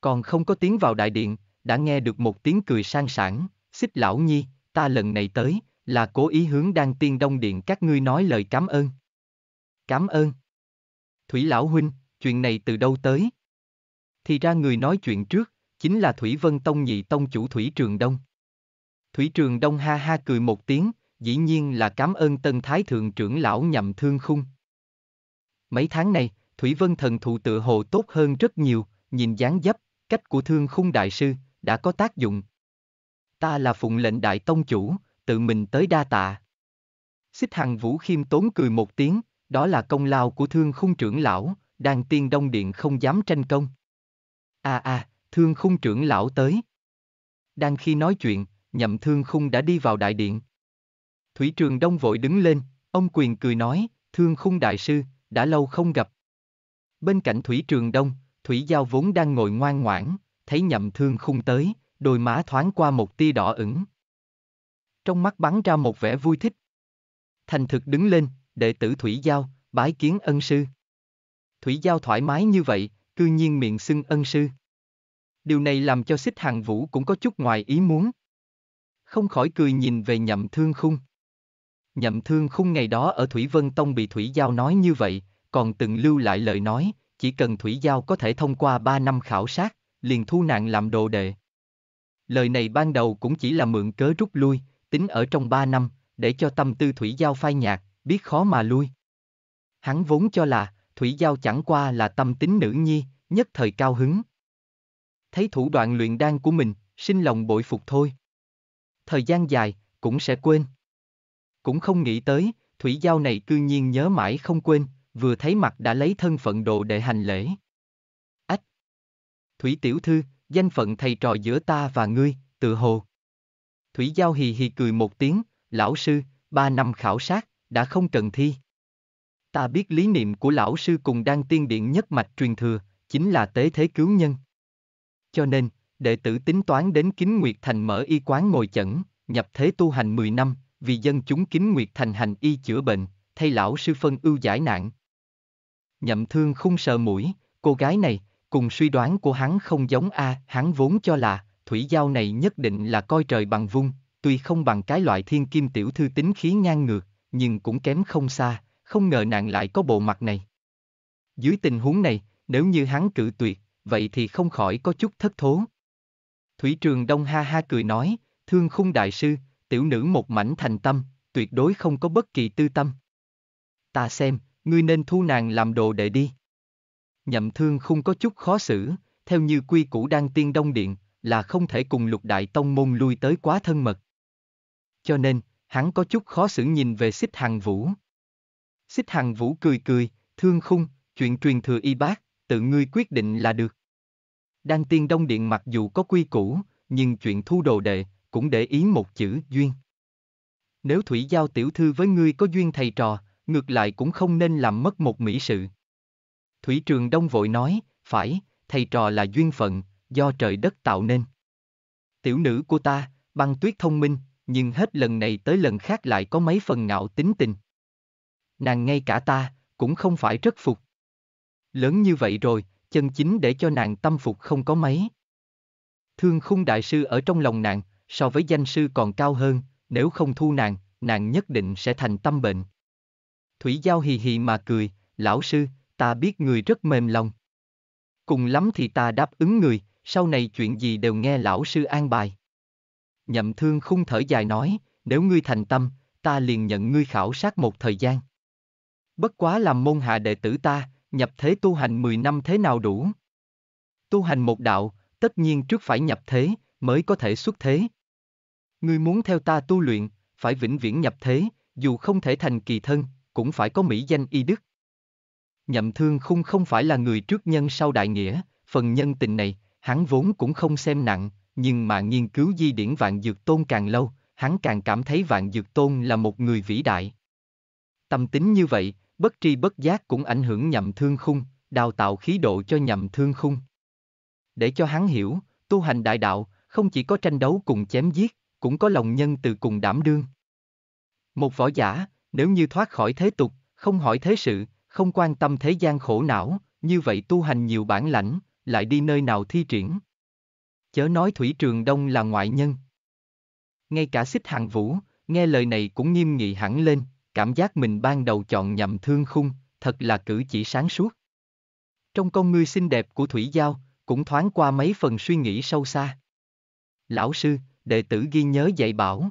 Còn không có tiến vào đại điện, đã nghe được một tiếng cười sang sảng, Xích lão nhi, ta lần này tới, là cố ý hướng Đan Tiên Đông Điện các ngươi nói lời cảm ơn. Cảm ơn. Thủy lão huynh, chuyện này từ đâu tới? Thì ra người nói chuyện trước, chính là Thủy Vân Tông nhị tông chủ Thủy Trường Đông. Thủy Trường Đông ha ha cười một tiếng, dĩ nhiên là cảm ơn tân Thái Thượng trưởng lão Nhậm Thương Khung. Mấy tháng này, Thủy Vân thần thụ tự hồ tốt hơn rất nhiều, nhìn dáng dấp, cách của Thương Khung đại sư đã có tác dụng. Ta là phụng lệnh đại tông chủ, tự mình tới đa tạ. Xích Hằng Vũ khiêm tốn cười một tiếng, đó là công lao của Thương Khung trưởng lão, Đan Tiên Đông Điện không dám tranh công. Thương Khung trưởng lão tới. Đang khi nói chuyện, Nhậm Thương Khung đã đi vào đại điện. Thủy Trường Đông vội đứng lên, ông quyền cười nói, Thương Khung đại sư, đã lâu không gặp. Bên cạnh Thủy Trường Đông, Thủy Giao vốn đang ngồi ngoan ngoãn, thấy Nhậm Thương Khung tới, đôi má thoáng qua một tia đỏ ửng. Trong mắt bắn ra một vẻ vui thích. Thành thực đứng lên, đệ tử Thủy Giao, bái kiến ân sư. Thủy Giao thoải mái như vậy, cư nhiên miệng xưng ân sư. Điều này làm cho Xích Hằng Vũ cũng có chút ngoài ý muốn. Không khỏi cười nhìn về Nhậm Thương Khung. Nhậm Thương Khung ngày đó ở Thủy Vân Tông bị Thủy Giao nói như vậy, còn từng lưu lại lời nói, chỉ cần Thủy Giao có thể thông qua 3 năm khảo sát, liền thu nàng làm đồ đệ. Lời này ban đầu cũng chỉ là mượn cớ rút lui, tính ở trong 3 năm, để cho tâm tư Thủy Giao phai nhạt, biết khó mà lui. Hắn vốn cho là Thủy Giao chẳng qua là tâm tính nữ nhi, nhất thời cao hứng. Thấy thủ đoạn luyện đan của mình, sinh lòng bội phục thôi. Thời gian dài, cũng sẽ quên. Cũng không nghĩ tới, Thủy Giao này cư nhiên nhớ mãi không quên, vừa thấy mặt đã lấy thân phận đồ đệ hành lễ. Ách! Thủy tiểu thư, danh phận thầy trò giữa ta và ngươi, tự hồ. Thủy Giao hì hì cười một tiếng, lão sư, 3 năm khảo sát, đã không cần thi. Ta biết lý niệm của lão sư cùng Đan Tiên Điện nhất mạch truyền thừa, chính là tế thế cứu nhân. Cho nên, đệ tử tính toán đến Kính Nguyệt Thành mở y quán ngồi chẩn, nhập thế tu hành 10 năm, vì dân chúng Kính Nguyệt Thành hành y chữa bệnh, thay lão sư phân ưu giải nạn. Nhậm Thương Khung sờ mũi, cô gái này, cùng suy đoán của hắn không giống a, hắn vốn cho là Thủy Giao này nhất định là coi trời bằng vung, tuy không bằng cái loại thiên kim tiểu thư tính khí ngang ngược, nhưng cũng kém không xa, không ngờ nàng lại có bộ mặt này. Dưới tình huống này, nếu như hắn cự tuyệt, vậy thì không khỏi có chút thất thố. Thủy Trường Đông ha ha cười nói, Thương Khung đại sư, tiểu nữ một mảnh thành tâm, tuyệt đối không có bất kỳ tư tâm. Ta xem, ngươi nên thu nàng làm đồ đệ đi. Nhậm Thương Khung có chút khó xử, theo như quy củ Đan Tiên Đông Điện, là không thể cùng lục đại tông môn lui tới quá thân mật. Cho nên, hắn có chút khó xử nhìn về Xích Hằng Vũ. Xích Hằng Vũ cười cười, Thương Khung, chuyện truyền thừa y bác, tự ngươi quyết định là được. Đan Tiên Đông Điện mặc dù có quy củ, nhưng chuyện thu đồ đệ, cũng để ý một chữ duyên. Nếu Thủy Giao tiểu thư với ngươi có duyên thầy trò, ngược lại cũng không nên làm mất một mỹ sự. Thủy Trường Đông vội nói, phải, thầy trò là duyên phận, do trời đất tạo nên. Tiểu nữ của ta, băng tuyết thông minh, nhưng hết lần này tới lần khác lại có mấy phần ngạo tính tình. Nàng ngay cả ta, cũng không phải rất phục. Lớn như vậy rồi, chân chính để cho nàng tâm phục không có mấy. Thương Khung đại sư ở trong lòng nàng, so với danh sư còn cao hơn, nếu không thu nàng nhất định sẽ thành tâm bệnh. Thủy Giao hì hì mà cười, lão sư, ta biết người rất mềm lòng. Cùng lắm thì ta đáp ứng người, sau này chuyện gì đều nghe lão sư an bài. Nhậm Thương Khung thở dài nói, nếu ngươi thành tâm, ta liền nhận ngươi khảo sát một thời gian. Bất quá làm môn hạ đệ tử ta, nhập thế tu hành 10 năm thế nào đủ? Tu hành một đạo, tất nhiên trước phải nhập thế, mới có thể xuất thế. Ngươi muốn theo ta tu luyện, phải vĩnh viễn nhập thế, dù không thể thành kỳ thân, cũng phải có mỹ danh y đức. Nhậm Thương Khung không phải là người trước nhân sau đại nghĩa, phần nhân tình này, hắn vốn cũng không xem nặng, nhưng mà nghiên cứu di điển Vạn Dược Tôn càng lâu, hắn càng cảm thấy Vạn Dược Tôn là một người vĩ đại. Tâm tính như vậy, bất tri bất giác cũng ảnh hưởng Nhậm Thương Khung, đào tạo khí độ cho Nhậm Thương Khung. Để cho hắn hiểu, tu hành đại đạo, không chỉ có tranh đấu cùng chém giết, cũng có lòng nhân từ cùng đảm đương. Một võ giả, nếu như thoát khỏi thế tục, không hỏi thế sự, không quan tâm thế gian khổ não, như vậy tu hành nhiều bản lãnh, lại đi nơi nào thi triển. Chớ nói Thủy Trường Đông là ngoại nhân. Ngay cả Xích Hằng Vũ, nghe lời này cũng nghiêm nghị hẳn lên, cảm giác mình ban đầu chọn Nhậm Thương Khung, thật là cử chỉ sáng suốt. Trong con ngươi xinh đẹp của Thủy Giao, cũng thoáng qua mấy phần suy nghĩ sâu xa. Lão sư, đệ tử ghi nhớ dạy bảo.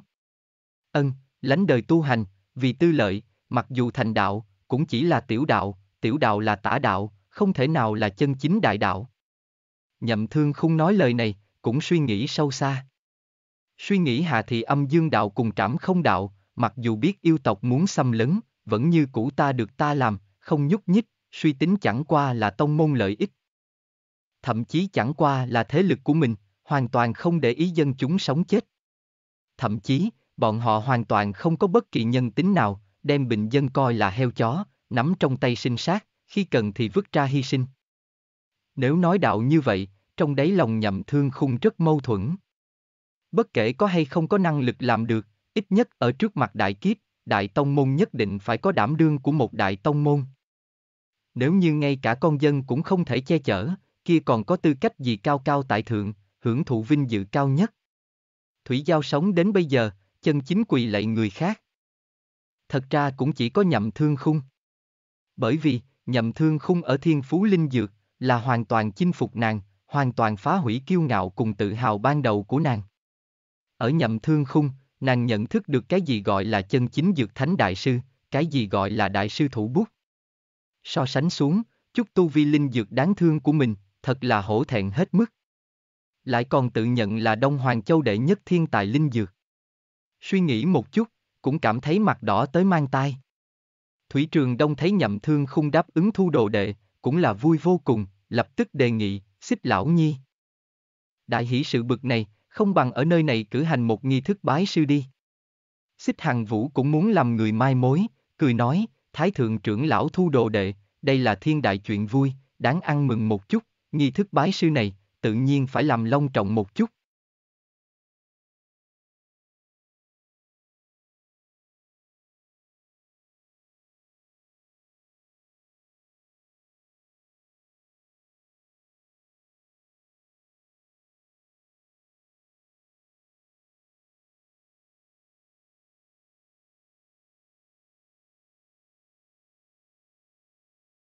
Ân, lánh đời tu hành, vì tư lợi, mặc dù thành đạo, cũng chỉ là tiểu đạo là tả đạo, không thể nào là chân chính đại đạo. Nhậm Thương Khung nói lời này, cũng suy nghĩ sâu xa. Suy nghĩ hạ thì Âm Dương Đạo cùng Trảm Không Đạo, mặc dù biết yêu tộc muốn xâm lấn, vẫn như cũ ta được ta làm, không nhúc nhích, suy tính chẳng qua là tông môn lợi ích. Thậm chí chẳng qua là thế lực của mình, hoàn toàn không để ý dân chúng sống chết. Thậm chí, bọn họ hoàn toàn không có bất kỳ nhân tính nào, đem bình dân coi là heo chó, nắm trong tay sinh sát, khi cần thì vứt ra hy sinh. Nếu nói đạo như vậy, trong đáy lòng Nhậm Thương Khung rất mâu thuẫn. Bất kể có hay không có năng lực làm được, ít nhất ở trước mặt đại kiếp, đại tông môn nhất định phải có đảm đương của một đại tông môn. Nếu như ngay cả con dân cũng không thể che chở, kia còn có tư cách gì cao cao tại thượng, hưởng thụ vinh dự cao nhất. Thủy Giao sống đến bây giờ, chân chính quỳ lạy người khác. Thật ra cũng chỉ có Nhậm Thương Khung. Bởi vì, Nhậm Thương Khung ở Thiên Phú Linh Dược, là hoàn toàn chinh phục nàng, hoàn toàn phá hủy kiêu ngạo cùng tự hào ban đầu của nàng. Ở Nhậm Thương Khung, nàng nhận thức được cái gì gọi là chân chính dược thánh đại sư, cái gì gọi là đại sư thủ bút. So sánh xuống, chút tu vi linh dược đáng thương của mình, thật là hổ thẹn hết mức. Lại còn tự nhận là Đông Hoàng Châu đệ nhất thiên tài linh dược. Suy nghĩ một chút, cũng cảm thấy mặt đỏ tới mang tai. Thủy Trường Đông thấy Nhậm Thương Khung đáp ứng thu đồ đệ, cũng là vui vô cùng, lập tức đề nghị, xích lão nhi. Đại hỷ sự bực này, không bằng ở nơi này cử hành một nghi thức bái sư đi. Xích Hằng Vũ cũng muốn làm người mai mối, cười nói, Thái Thượng trưởng lão thu đồ đệ, đây là thiên đại chuyện vui, đáng ăn mừng một chút, nghi thức bái sư này, tự nhiên phải làm long trọng một chút.